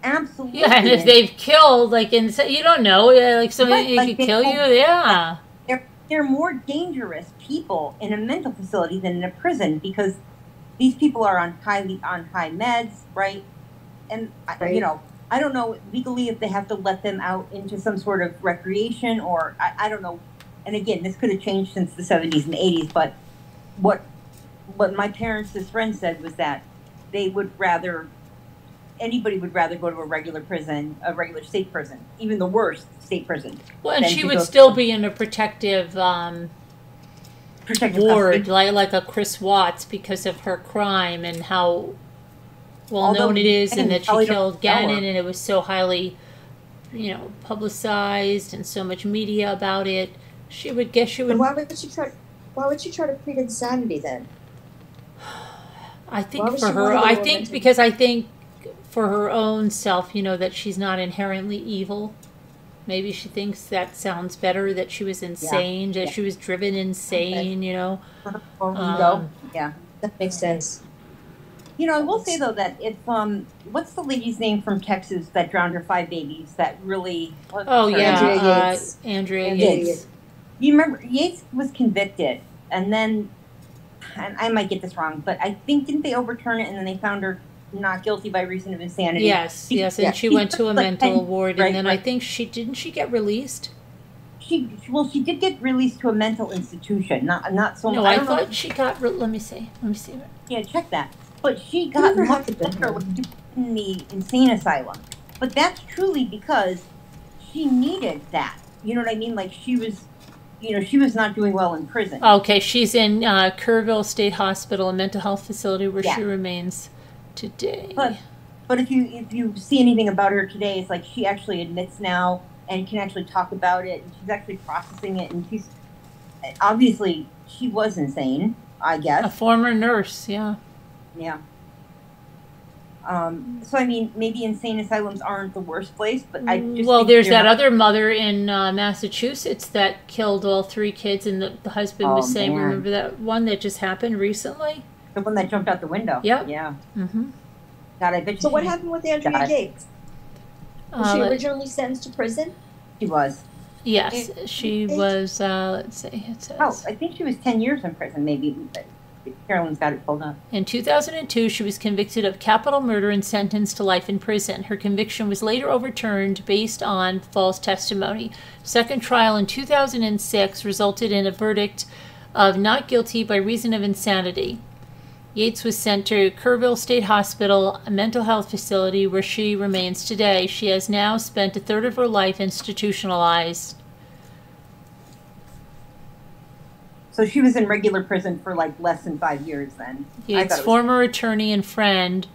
Absolutely. Yeah, and if they've killed, like, you don't know, like somebody like could kill you, yeah. They're more dangerous people in a mental facility than in a prison because these people are on high meds, right? And you know, I don't know legally if they have to let them out into some sort of recreation or I don't know. And again, this could have changed since the 70s and 80s, but what my parents' friend said was that they would rather. Anybody would rather go to a regular prison, a regular state prison, even the worst state prison. Well, and she would still be in a protective ward, like a Chris Watts, because of her crime and how well-known it is and that she killed Gannon and it was so highly, you know, publicized and so much media about it. She would guess she would... But why would she try to plead insanity then? I think for her... I think because I think... for her own self, you know, that she's not inherently evil. Maybe she thinks that sounds better, that she was insane, that she was driven insane, you know. Yeah, that makes sense. You know, I will say, though, that if, what's the lady's name from Texas that drowned her 5 babies that really... Andrea Yates. Andrea Yates. You remember, Yates was convicted, and then, and I might get this wrong, but I think, didn't they overturn it, and then they found her not guilty by reason of insanity? Yes, and she went to a mental ward, and then I think she get released? She did get released to a mental institution, not so much. No, I thought she got, let me see. Yeah, check that. But she got much better in the insane asylum. But that's truly because she needed that. You know what I mean? Like she was not doing well in prison. Okay, she's in Kerrville State Hospital, a mental health facility where she remains today. But if you see anything about her today, it's like she actually admits now and can actually talk about it. And she's actually processing it. And she's obviously, she was insane, I guess. A former nurse, yeah. Yeah. So, I mean, maybe insane asylums aren't the worst place, but I just... Well, there's that other mother in Massachusetts that killed all 3 kids, and the husband was saying, remember that one that just happened recently? The one that jumped out the window. Yep. Yeah. Mm-hmm. God, I bet you... So what happened with Andrea Yates? Was she originally sentenced to prison? She was. Yes, she was, let's see, it says... Oh, I think she was 10 years in prison, maybe, but... Carolyn's got it pulled up. In 2002, she was convicted of capital murder and sentenced to life in prison. Her conviction was later overturned based on false testimony. Second trial in 2006 resulted in a verdict of not guilty by reason of insanity. Yates was sent to Kerrville State Hospital, a mental health facility where she remains today. She has now spent a third of her life institutionalized. So she was in regular prison for like less than 5 years then. Yates' former attorney and friend,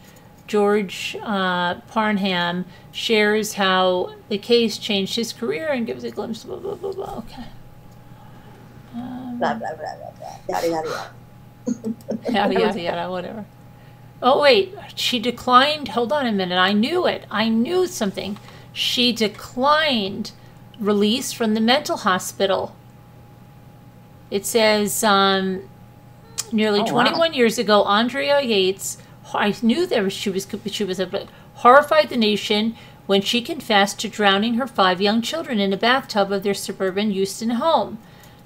George Parnham, shares how the case changed his career and gives a glimpse of blah, blah, blah, blah. Okay. Blah, blah, blah, blah, blah. Yada, yada, yada. Yada, yada, yada, whatever. Oh, wait. She declined. Hold on a minute. I knew it. I knew something. She declined release from the mental hospital. It says, nearly 21 years ago, Andrea Yates, I knew that she was horrified the nation when she confessed to drowning her 5 young children in a bathtub of their suburban Houston home.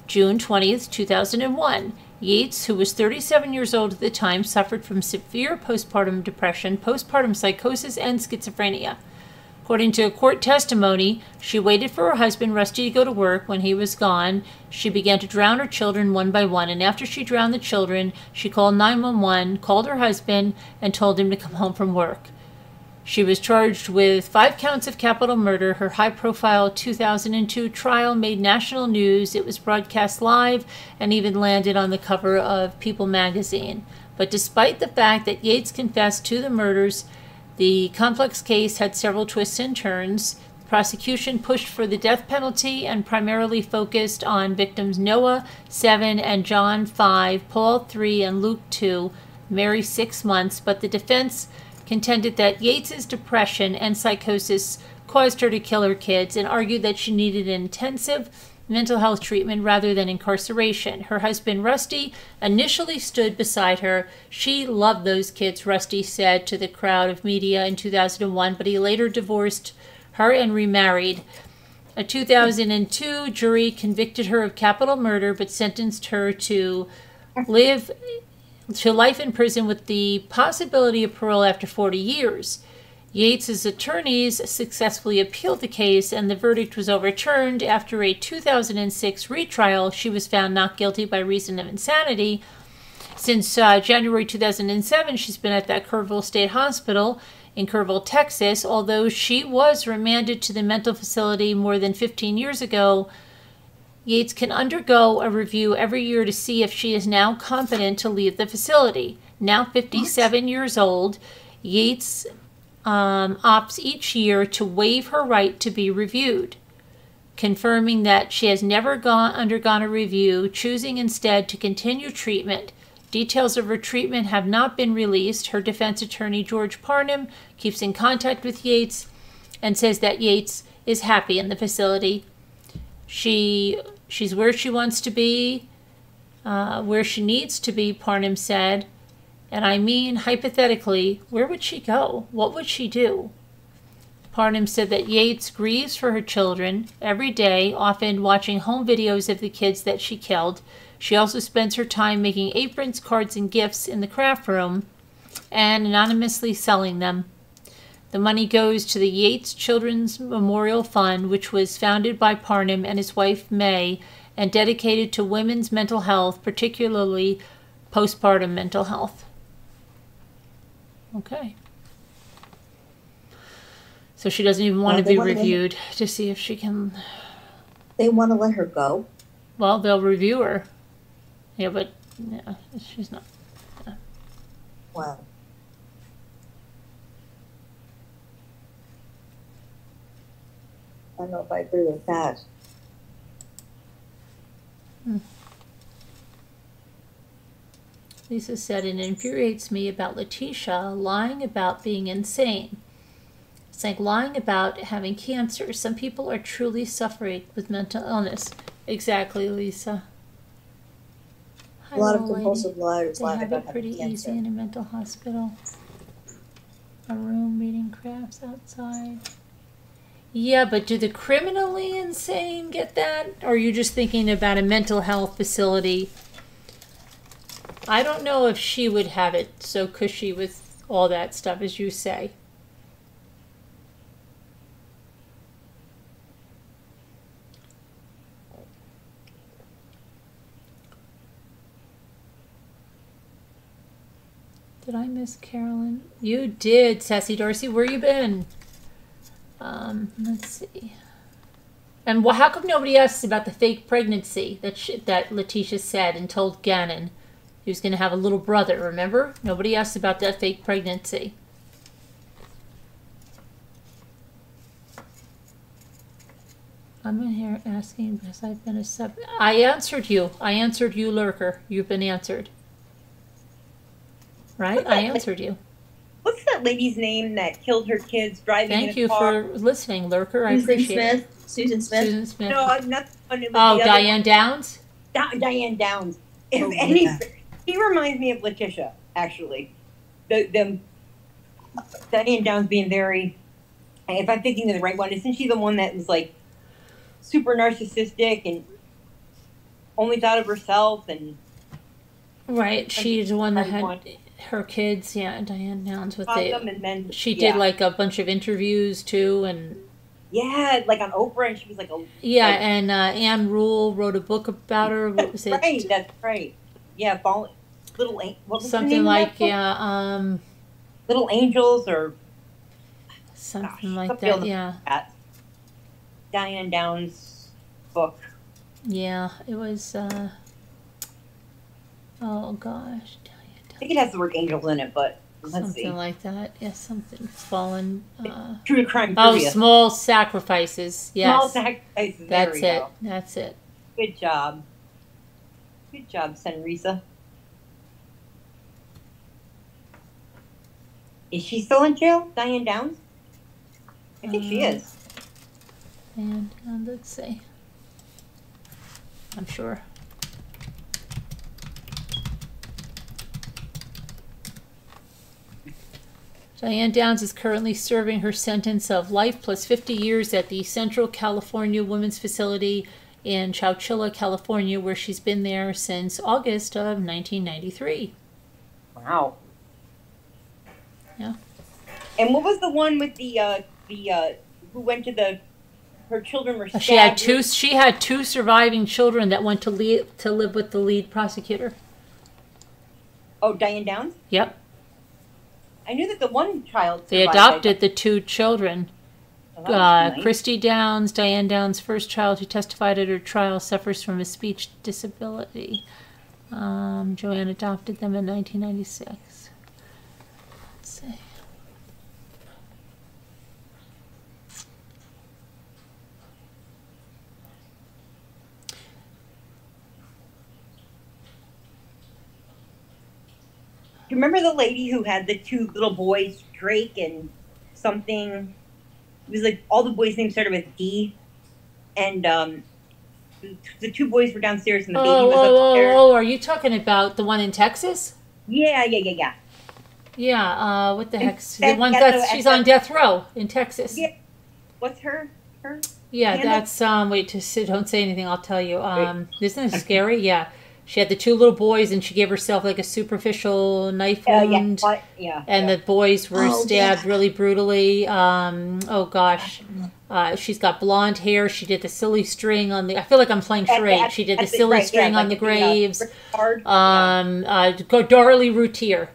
June 20th, 2001, Yates, who was 37 years old at the time, suffered from severe postpartum depression, postpartum psychosis, and schizophrenia. According to court testimony, she waited for her husband, Rusty, to go to work. When he was gone, she began to drown her children one by one. And after she drowned the children, she called 911, called her husband, and told him to come home from work. She was charged with 5 counts of capital murder. Her high-profile 2002 trial made national news. It was broadcast live and even landed on the cover of People magazine. But despite the fact that Yates confessed to the murders, the complex case had several twists and turns. The prosecution pushed for the death penalty and primarily focused on victims Noah, 7, and John, 5, Paul, 3, and Luke, 2, Mary, 6 months, but the defense contended that Yates's depression and psychosis caused her to kill her kids and argued that she needed intensive mental health treatment rather than incarceration. Her husband, Rusty, initially stood beside her. She loved those kids, Rusty said to the crowd of media in 2001, but he later divorced her and remarried. A 2002 jury convicted her of capital murder, but sentenced her to life in prison with the possibility of parole after 40 years. Yates' attorneys successfully appealed the case, and the verdict was overturned. After a 2006 retrial, she was found not guilty by reason of insanity. Since January 2007, she's been at that Kerrville State Hospital in Kerrville, Texas. Although she was remanded to the mental facility more than 15 years ago, Yates can undergo a review every year to see if she is now competent to leave the facility. Now 57 years old, Yates... opts each year to waive her right to be reviewed, confirming that she has never undergone a review, choosing instead to continue treatment. Details of her treatment have not been released. Her defense attorney, George Parnham, keeps in contact with Yates and says that Yates is happy in the facility. She's where she wants to be, where she needs to be, Parnham said. And I mean, hypothetically, where would she go? What would she do? Parnham said that Yates grieves for her children every day, often watching home videos of the kids that she killed. She also spends her time making aprons, cards, and gifts in the craft room and anonymously selling them. The money goes to the Yates Children's Memorial Fund, which was founded by Parnham and his wife, May, and dedicated to women's mental health, particularly postpartum mental health. Okay. So she doesn't even want to be reviewed to see if she can... They want to let her go? Well, they'll review her. Yeah, but yeah, she's not... Yeah. Wow. I don't know if I agree with that. Hmm. Lisa said, it infuriates me about Letecia lying about being insane. It's like lying about having cancer. Some people are truly suffering with mental illness. Exactly, Lisa. Hi, a lot of compulsive liars lie about having cancer. They have it pretty easy in a mental hospital. A room reading crafts outside. Yeah, but do the criminally insane get that? Or are you just thinking about a mental health facility? I don't know if she would have it so cushy with all that stuff, as you say. Did I miss Carolyn? You did, Sassy Dorsey. Where you been? Let's see. And how come nobody asks about the fake pregnancy that Letecia said and told Gannon? He was going to have a little brother, remember? Nobody asked about that fake pregnancy. I'm in here asking because I've been a sub... I answered you, Lurker. You've been answered. Right? I answered you. What's that lady's name that killed her kids driving in a car? Thank you for listening, Lurker. I appreciate it. Susan Smith? Susan Smith. No, I'm not... Oh, Diane Downs? Diane Downs. If anything... He reminds me of Letecia, actually. Diane Downs being very, if I'm thinking of the right one, isn't she the one that was like super narcissistic and only thought of herself? And right, she's the one that had her kids, yeah, Diane Downs with it. She did like a bunch of interviews too, and yeah, like on Oprah, and she was like a and Anne Rule wrote a book about her. What was it? Right, that's right. Yeah, Little Angels. Something like, yeah. Little Angels or... Something like that, yeah. Diane Downs' book. Yeah, it was... oh, gosh. Diane Downs. I think it has the word angel in it, but let's see. Something like that. Yeah, something fallen. True crime. Oh, Small Sacrifices. Yes. Small Sacrifices. That's it. That's it. Good job. Good job, Sunrisa. Is she still in jail, Diane Downs? I think she is. And let's see. I'm sure. Diane Downs is currently serving her sentence of life plus 50 years at the Central California Women's Facility in Chowchilla, California, where she's been there since August of 1993. Wow. Yeah. And what was the one with the who went to the, her children were stabbed? She had two surviving children that went to live with the lead prosecutor. Oh, Diane Downs? Yep. I knew that the one child survived. They adopted the two children. Christy Downs, Diane Downs' first child, who testified at her trial, suffers from a speech disability. Joanne adopted them in 1996. Let's see. Do you remember the lady who had the two little boys, Drake and something... was like all the boys' names started with D, and the two boys were downstairs and the baby was upstairs. Oh, are you talking about the one in Texas? Yeah. Yeah, what the heck? The one that's she's on death row in Texas. Yeah. What's her? Yeah, Hannah? That's wait, just don't say anything. I'll tell you. Isn't it scary? Yeah. She had the two little boys, and she gave herself like a superficial knife wound. Yeah, and the boys were stabbed really brutally. Oh gosh, she's got blonde hair. She did the silly string on the. I feel like I'm playing charade. She did the silly string on the graves. Darlie Routier.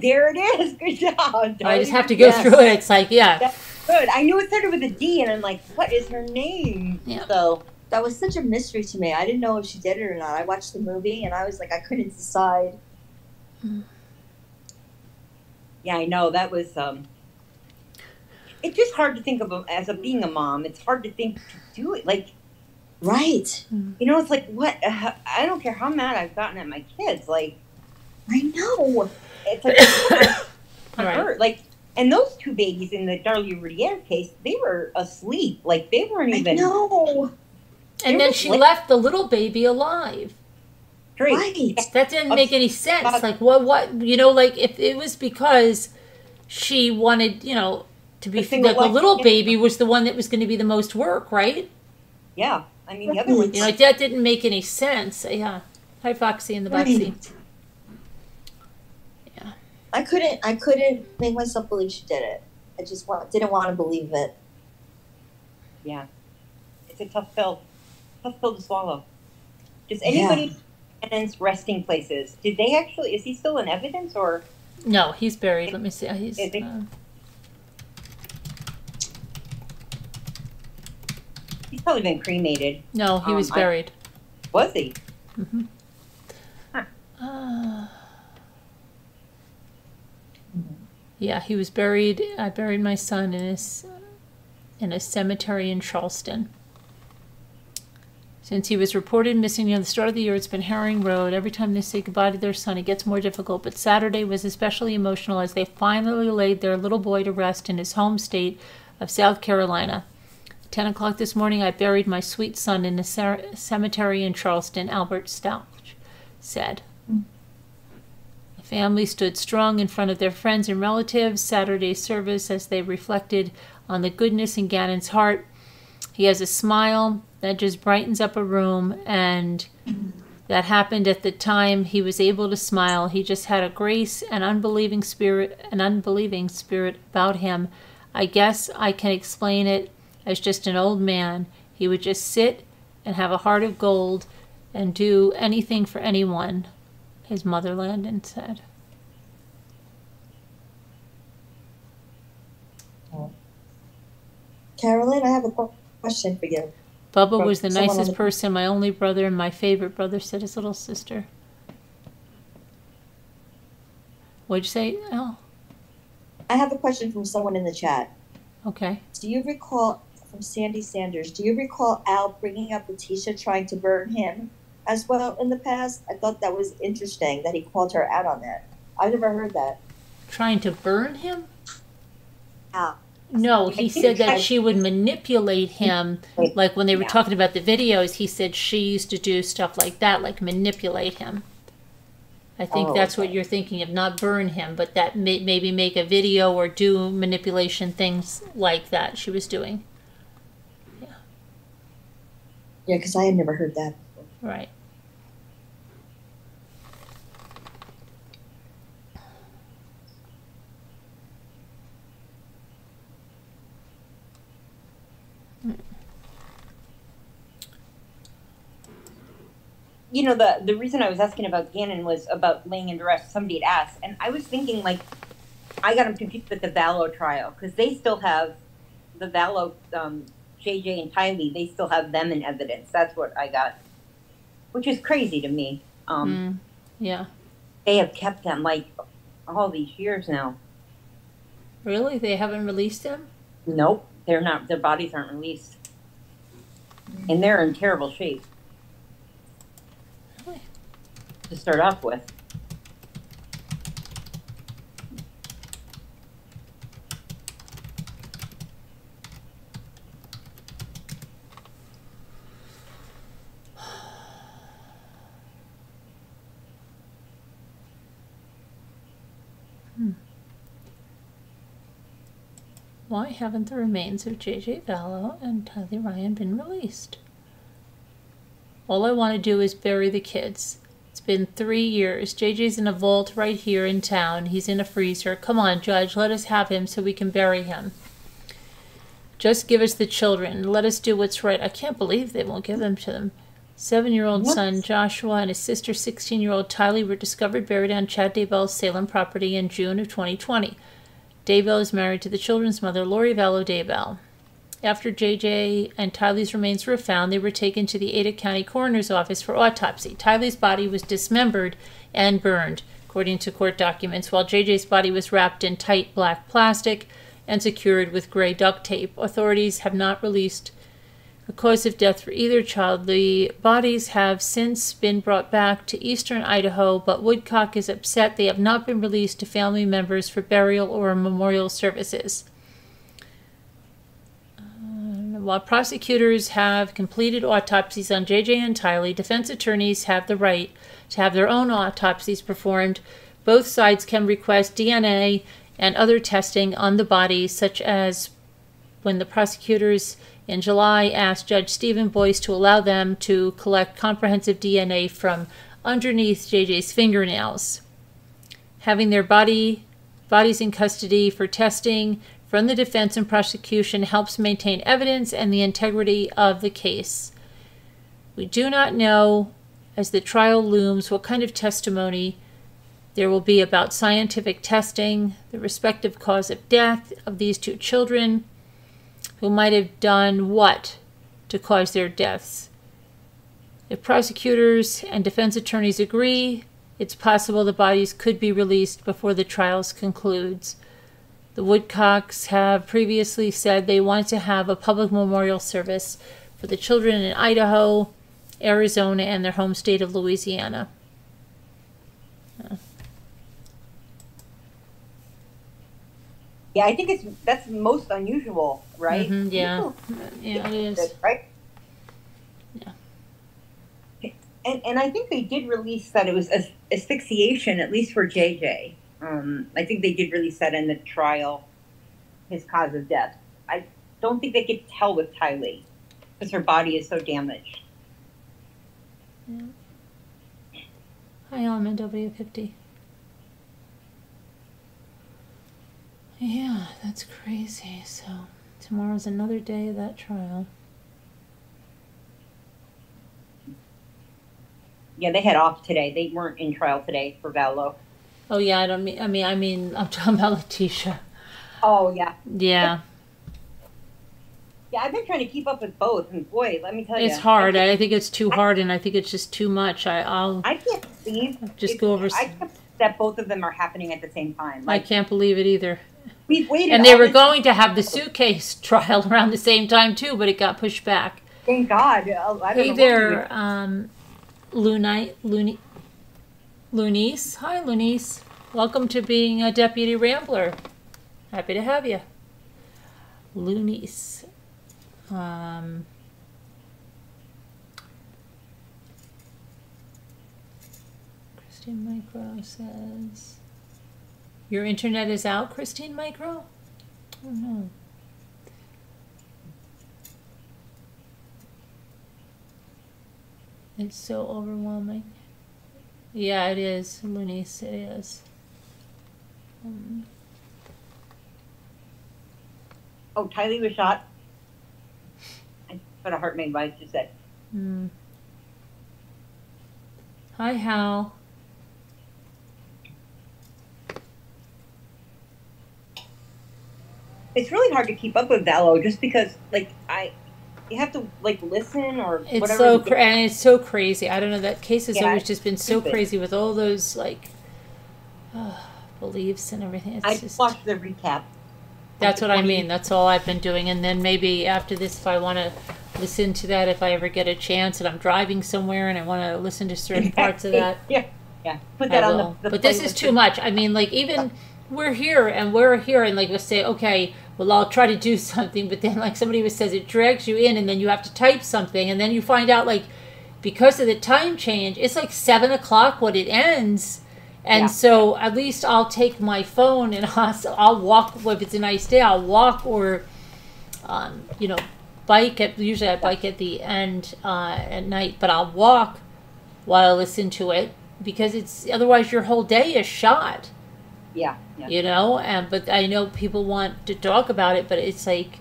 There it is. Good job. Darlie. I just have to go through it. It's like That's good. I knew it started with a D, and I'm like, what is her name? Yeah. So. That was such a mystery to me. I didn't know if she did it or not. I watched the movie, and I was like, I couldn't decide. Yeah, I know. That was, it's just hard to think of as being a mom. It's hard to think to do it. Like, right. You know, it's like, what? I don't care how mad I've gotten at my kids. Like, I know. It's like, right. Like, and those two babies in the Darlie Routier case, they were asleep. Like, they weren't even. I know. And then she left the little baby alive. Right. That didn't make any sense. Like, what, you know, like, if it was because she wanted, you know, to be, like, the little baby was the one that was going to be the most work, right? Yeah. I mean, the other one. You know, that didn't make any sense. Yeah. Hi, Foxy in the backseat. Yeah. I couldn't make myself believe she did it. I just didn't want to believe it. Yeah. It's a tough film. Tough pill to swallow. Does anybody Shannon's resting places? Did they actually? Is he still in evidence or? No, he's buried. Let me see. He's. He's probably been cremated. No, he was buried. Was he? Mm-hmm. Huh. Yeah, he was buried. I buried my son in a cemetery in Charleston. Since he was reported missing near the start of the year, it's been Herring Road. Every time they say goodbye to their son, it gets more difficult. But Saturday was especially emotional as they finally laid their little boy to rest in his home state of South Carolina. At 10 o'clock this morning, I buried my sweet son in a cemetery in Charleston, Albert Stauch said. The family stood strong in front of their friends and relatives. Saturday's service as they reflected on the goodness in Gannon's heart. He has a smile that just brightens up a room, and that happened at the time he was able to smile. He just had a grace and unbelieving spirit about him. I guess I can explain it as just an old man. He would just sit and have a heart of gold and do anything for anyone, his mother Landon said. Carolyn, I have a question for you. Bubba was the nicest person, my only brother and my favorite brother, said his little sister. What'd you say, Al? I have a question from someone in the chat. Okay. Do you recall, from Sandy Sanders, do you recall Al bringing up Letecia trying to burn him as well in the past? I thought that was interesting that he called her out on that. I've never heard that. Trying to burn him? Al. No, he said that she would manipulate him, like when they were talking about the videos, he said she used to do stuff like that, like manipulate him. I think that's what you're thinking of, not burn him, but that maybe make a video or do manipulation things like that she was doing. Yeah. Yeah, because I had never heard that before. Right. You know, the reason I was asking about Gannon was about laying in duress. Somebody had asked, and I was thinking, like, I got him confused with the Vallow trial, because they still have the Vallow, JJ and Tylee, they still have them in evidence. That's what I got, which is crazy to me. Yeah. They have kept them, like, all these years now. Really? They haven't released them? Nope. They're not. Their bodies aren't released. And they're in terrible shape. To start off with. why haven't the remains of JJ Vallow and Tylee Ryan been released? All I want to do is bury the kids. It's been 3 years. JJ's in a vault right here in town. He's in a freezer. Come on, Judge, let us have him so we can bury him. Just give us the children. Let us do what's right. I can't believe they won't give them to them. 7-year-old son Joshua and his sister, 16-year-old Tylee, were discovered buried on Chad Daybell's Salem property in June of 2020. Daybell is married to the children's mother, Lori Vallow Daybell. After JJ and Tylee's remains were found, they were taken to the Ada County Coroner's Office for autopsy. Tylee's body was dismembered and burned, according to court documents, while JJ's body was wrapped in tight black plastic and secured with gray duct tape. Authorities have not released the cause of death for either child. The bodies have since been brought back to eastern Idaho, but Woodcock is upset they have not been released to family members for burial or memorial services. While prosecutors have completed autopsies on JJ and Tylee, defense attorneys have the right to have their own autopsies performed. Both sides can request DNA and other testing on the body, such as when the prosecutors in July asked Judge Stephen Boyce to allow them to collect comprehensive DNA from underneath JJ's fingernails. Having their bodies in custody for testing from the defense and prosecution helps maintain evidence and the integrity of the case. We do not know, as the trial looms, what kind of testimony there will be about scientific testing, the respective cause of death of these two children, who might have done what to cause their deaths. If prosecutors and defense attorneys agree, it's possible the bodies could be released before the trials concludes. The Woodcocks have previously said they want to have a public memorial service for the children in Idaho, Arizona, and their home state of Louisiana. Yeah, I think that's most unusual, right? Mm-hmm, yeah. Yeah, it is. Right? Yeah. And I think they did release that it was asphyxiation, at least for JJ. I think they did release that in the trial, his cause of death. I don't think they could tell with Tylee because her body is so damaged. Yeah. Hi, I'm in W50. Yeah, that's crazy. So tomorrow's another day of that trial. Yeah, they had off today. They weren't in trial today for Vallow. Oh yeah, I mean I'm talking about Letecia. Oh yeah. Yeah. Yeah, I've been trying to keep up with both, and boy, let me tell you, it's hard. I think it's too hard, and I think it's just too much. I can't believe that both of them are happening at the same time. Like, I can't believe it either. We've waited, and they were going to have the suitcase trial around the same time too, but it got pushed back. Thank God. Hey there, Lunice. Hi, Lunice. Welcome to being a deputy rambler. Happy to have you, Lunice. Christine Micro says, your internet is out, Christine Micro? Oh no. It's so overwhelming. Yeah, it is, Lunice, it is. Oh, Tylee was shot. I put a heart made by it, she said. Mm. Hi, Hal. It's really hard to keep up with Vallow just because, like, you have to, like, listen or it's whatever. And it's so crazy. I don't know. That case has always just been so crazy with all those, like, beliefs and everything. It's just watched the recap. That's what I mean. That's all I've been doing. And then maybe after this, if I want to listen to that, if I ever get a chance and I'm driving somewhere and I want to listen to certain parts of that. Yeah. Yeah. Put that on the But this is too much. I mean, like, even we're here and, like, we'll say, okay, well, I'll try to do something, but then, like, somebody says it drags you in, and then you have to type something, and then you find out, like, because of the time change, it's like 7 o'clock when it ends, And so at least I'll take my phone and I'll walk. If it's a nice day, I'll walk or, you know, bike. Usually I bike at the end at night, but I'll walk while I listen to it because it's otherwise your whole day is shot. Yeah. You know, and but I know people want to talk about it, but it's like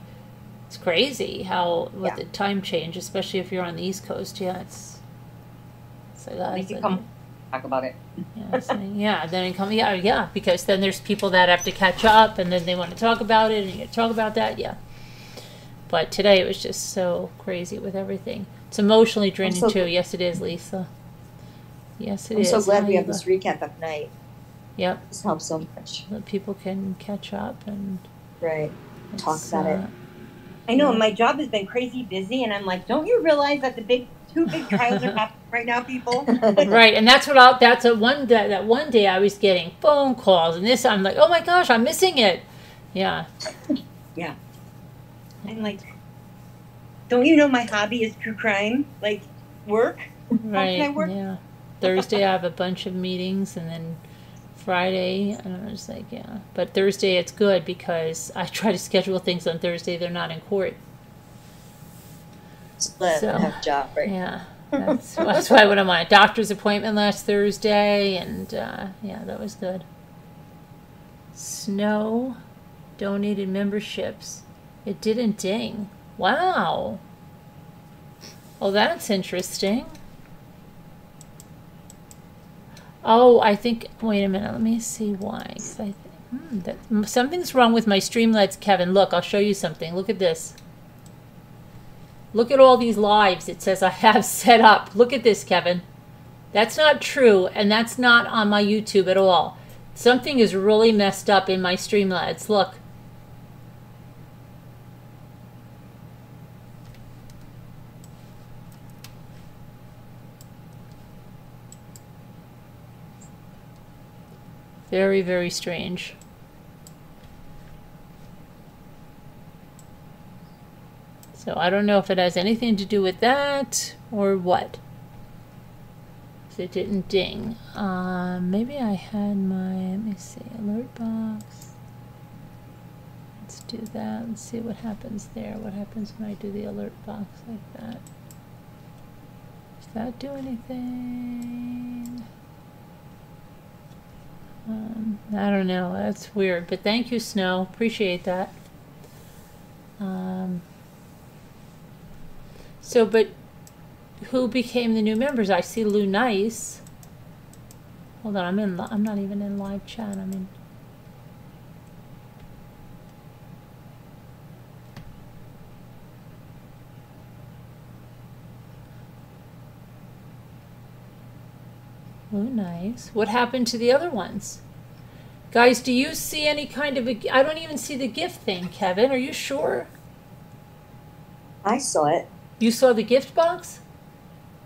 it's crazy how with the time change, especially if you're on the East Coast. Yeah, it's so that's talk about it. Yeah, because then there's people that have to catch up and then they want to talk about it and you talk about that. Yeah. But today it was just so crazy with everything. It's emotionally draining too. Yes, it is, Lisa. Yes, it is. I'm so glad we have this recap at night. Yep. This helps so much. That people can catch up and talk about it. I know my job has been crazy busy and I'm like, don't you realize that the two big trials are happening right now, people? Right, and that's what I'll, that one day I was getting phone calls, and this I'm like, oh my gosh, I'm missing it. Yeah. Yeah. I'm like, don't you know my hobby is true crime? Like, work? Right, how can I work? Yeah. Thursday I have a bunch of meetings, and then Friday, and I'm just like, yeah. But Thursday it's good because I try to schedule things on Thursday. They're not in court. Yeah, that's why I went on my doctor's appointment last Thursday, and yeah, that was good. Snow donated memberships. It didn't ding. Wow. Oh, that's interesting. Oh, I think, wait a minute, let me see why. I think, something's wrong with my Streamlabs, Kevin. Look, I'll show you something. Look at this. Look at all these lives it says I have set up. Look at this, Kevin. That's not true, and that's not on my YouTube at all. Something is really messed up in my Streamlabs. Look. Very, very strange. So I don't know if it has anything to do with that or what. So it didn't ding. Maybe I had my, let me see, alert box. Let's do that and see what happens there. What happens when I do the alert box like that? Does that do anything? I don't know. That's weird. But thank you, Snow. Appreciate that. So, but who became the new members? I see Lou Nice. Hold on. I'm not even in live chat. I'm in. Oh, nice. What happened to the other ones? Guys, do you see any kind of a... I don't even see the gift thing, Kevin. Are you sure? I saw it. You saw the gift box?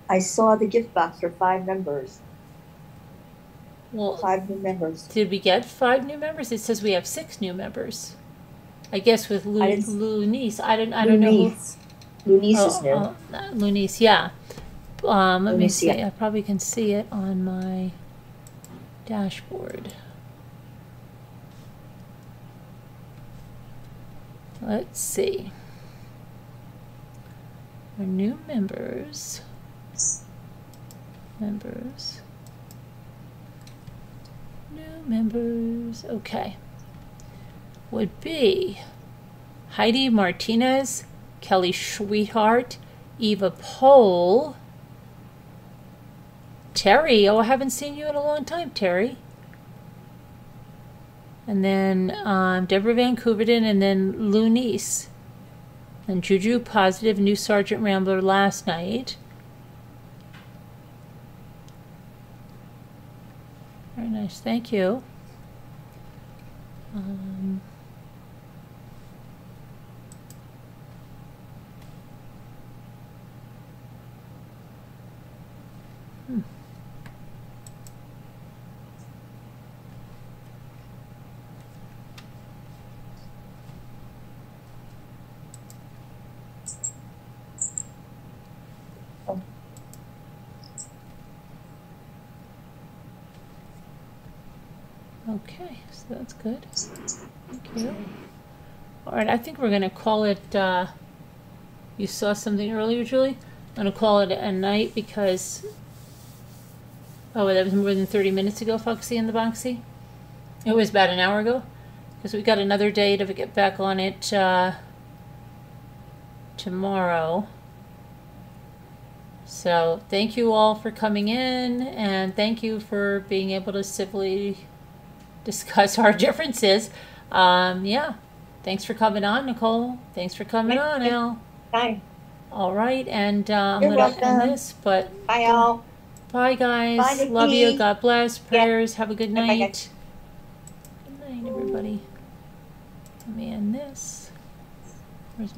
I saw the gift box for 5 members. Well, 5 new members. Did we get 5 new members? It says we have 6 new members. I guess with Lunice. I don't know who... Lunice is new. Lunice, yeah. Let me see. I probably can see it on my dashboard. Let's see. Our new members. New members. Okay. Would be Heidi Martinez, Kelly Schwehart, Eva Pohl, Terry. Oh, I haven't seen you in a long time, Terry. And then Deborah Van Couverden, and then Lunice. And Juju Positive, new Sergeant Rambler last night. Very nice, thank you. Okay, so that's good. Thank you. All right, I think we're going to call it, you saw something earlier, Julie? I'm going to call it a night because, oh, that was more than 30 minutes ago, Foxy and the Boxy. It was about an hour ago because we got another day to get back on it tomorrow. So thank you all for coming in, and thank you for being able to civilly discuss our differences. Yeah, thanks for coming on, Nicole. Thanks for coming on, Al. Bye. All right, and I'm going to end this, but bye, all. Bye, guys. Bye, Nikki. Love you. God bless. Prayers. Yeah. Have a good night. Bye, good night, everybody. Let me end this. Where's my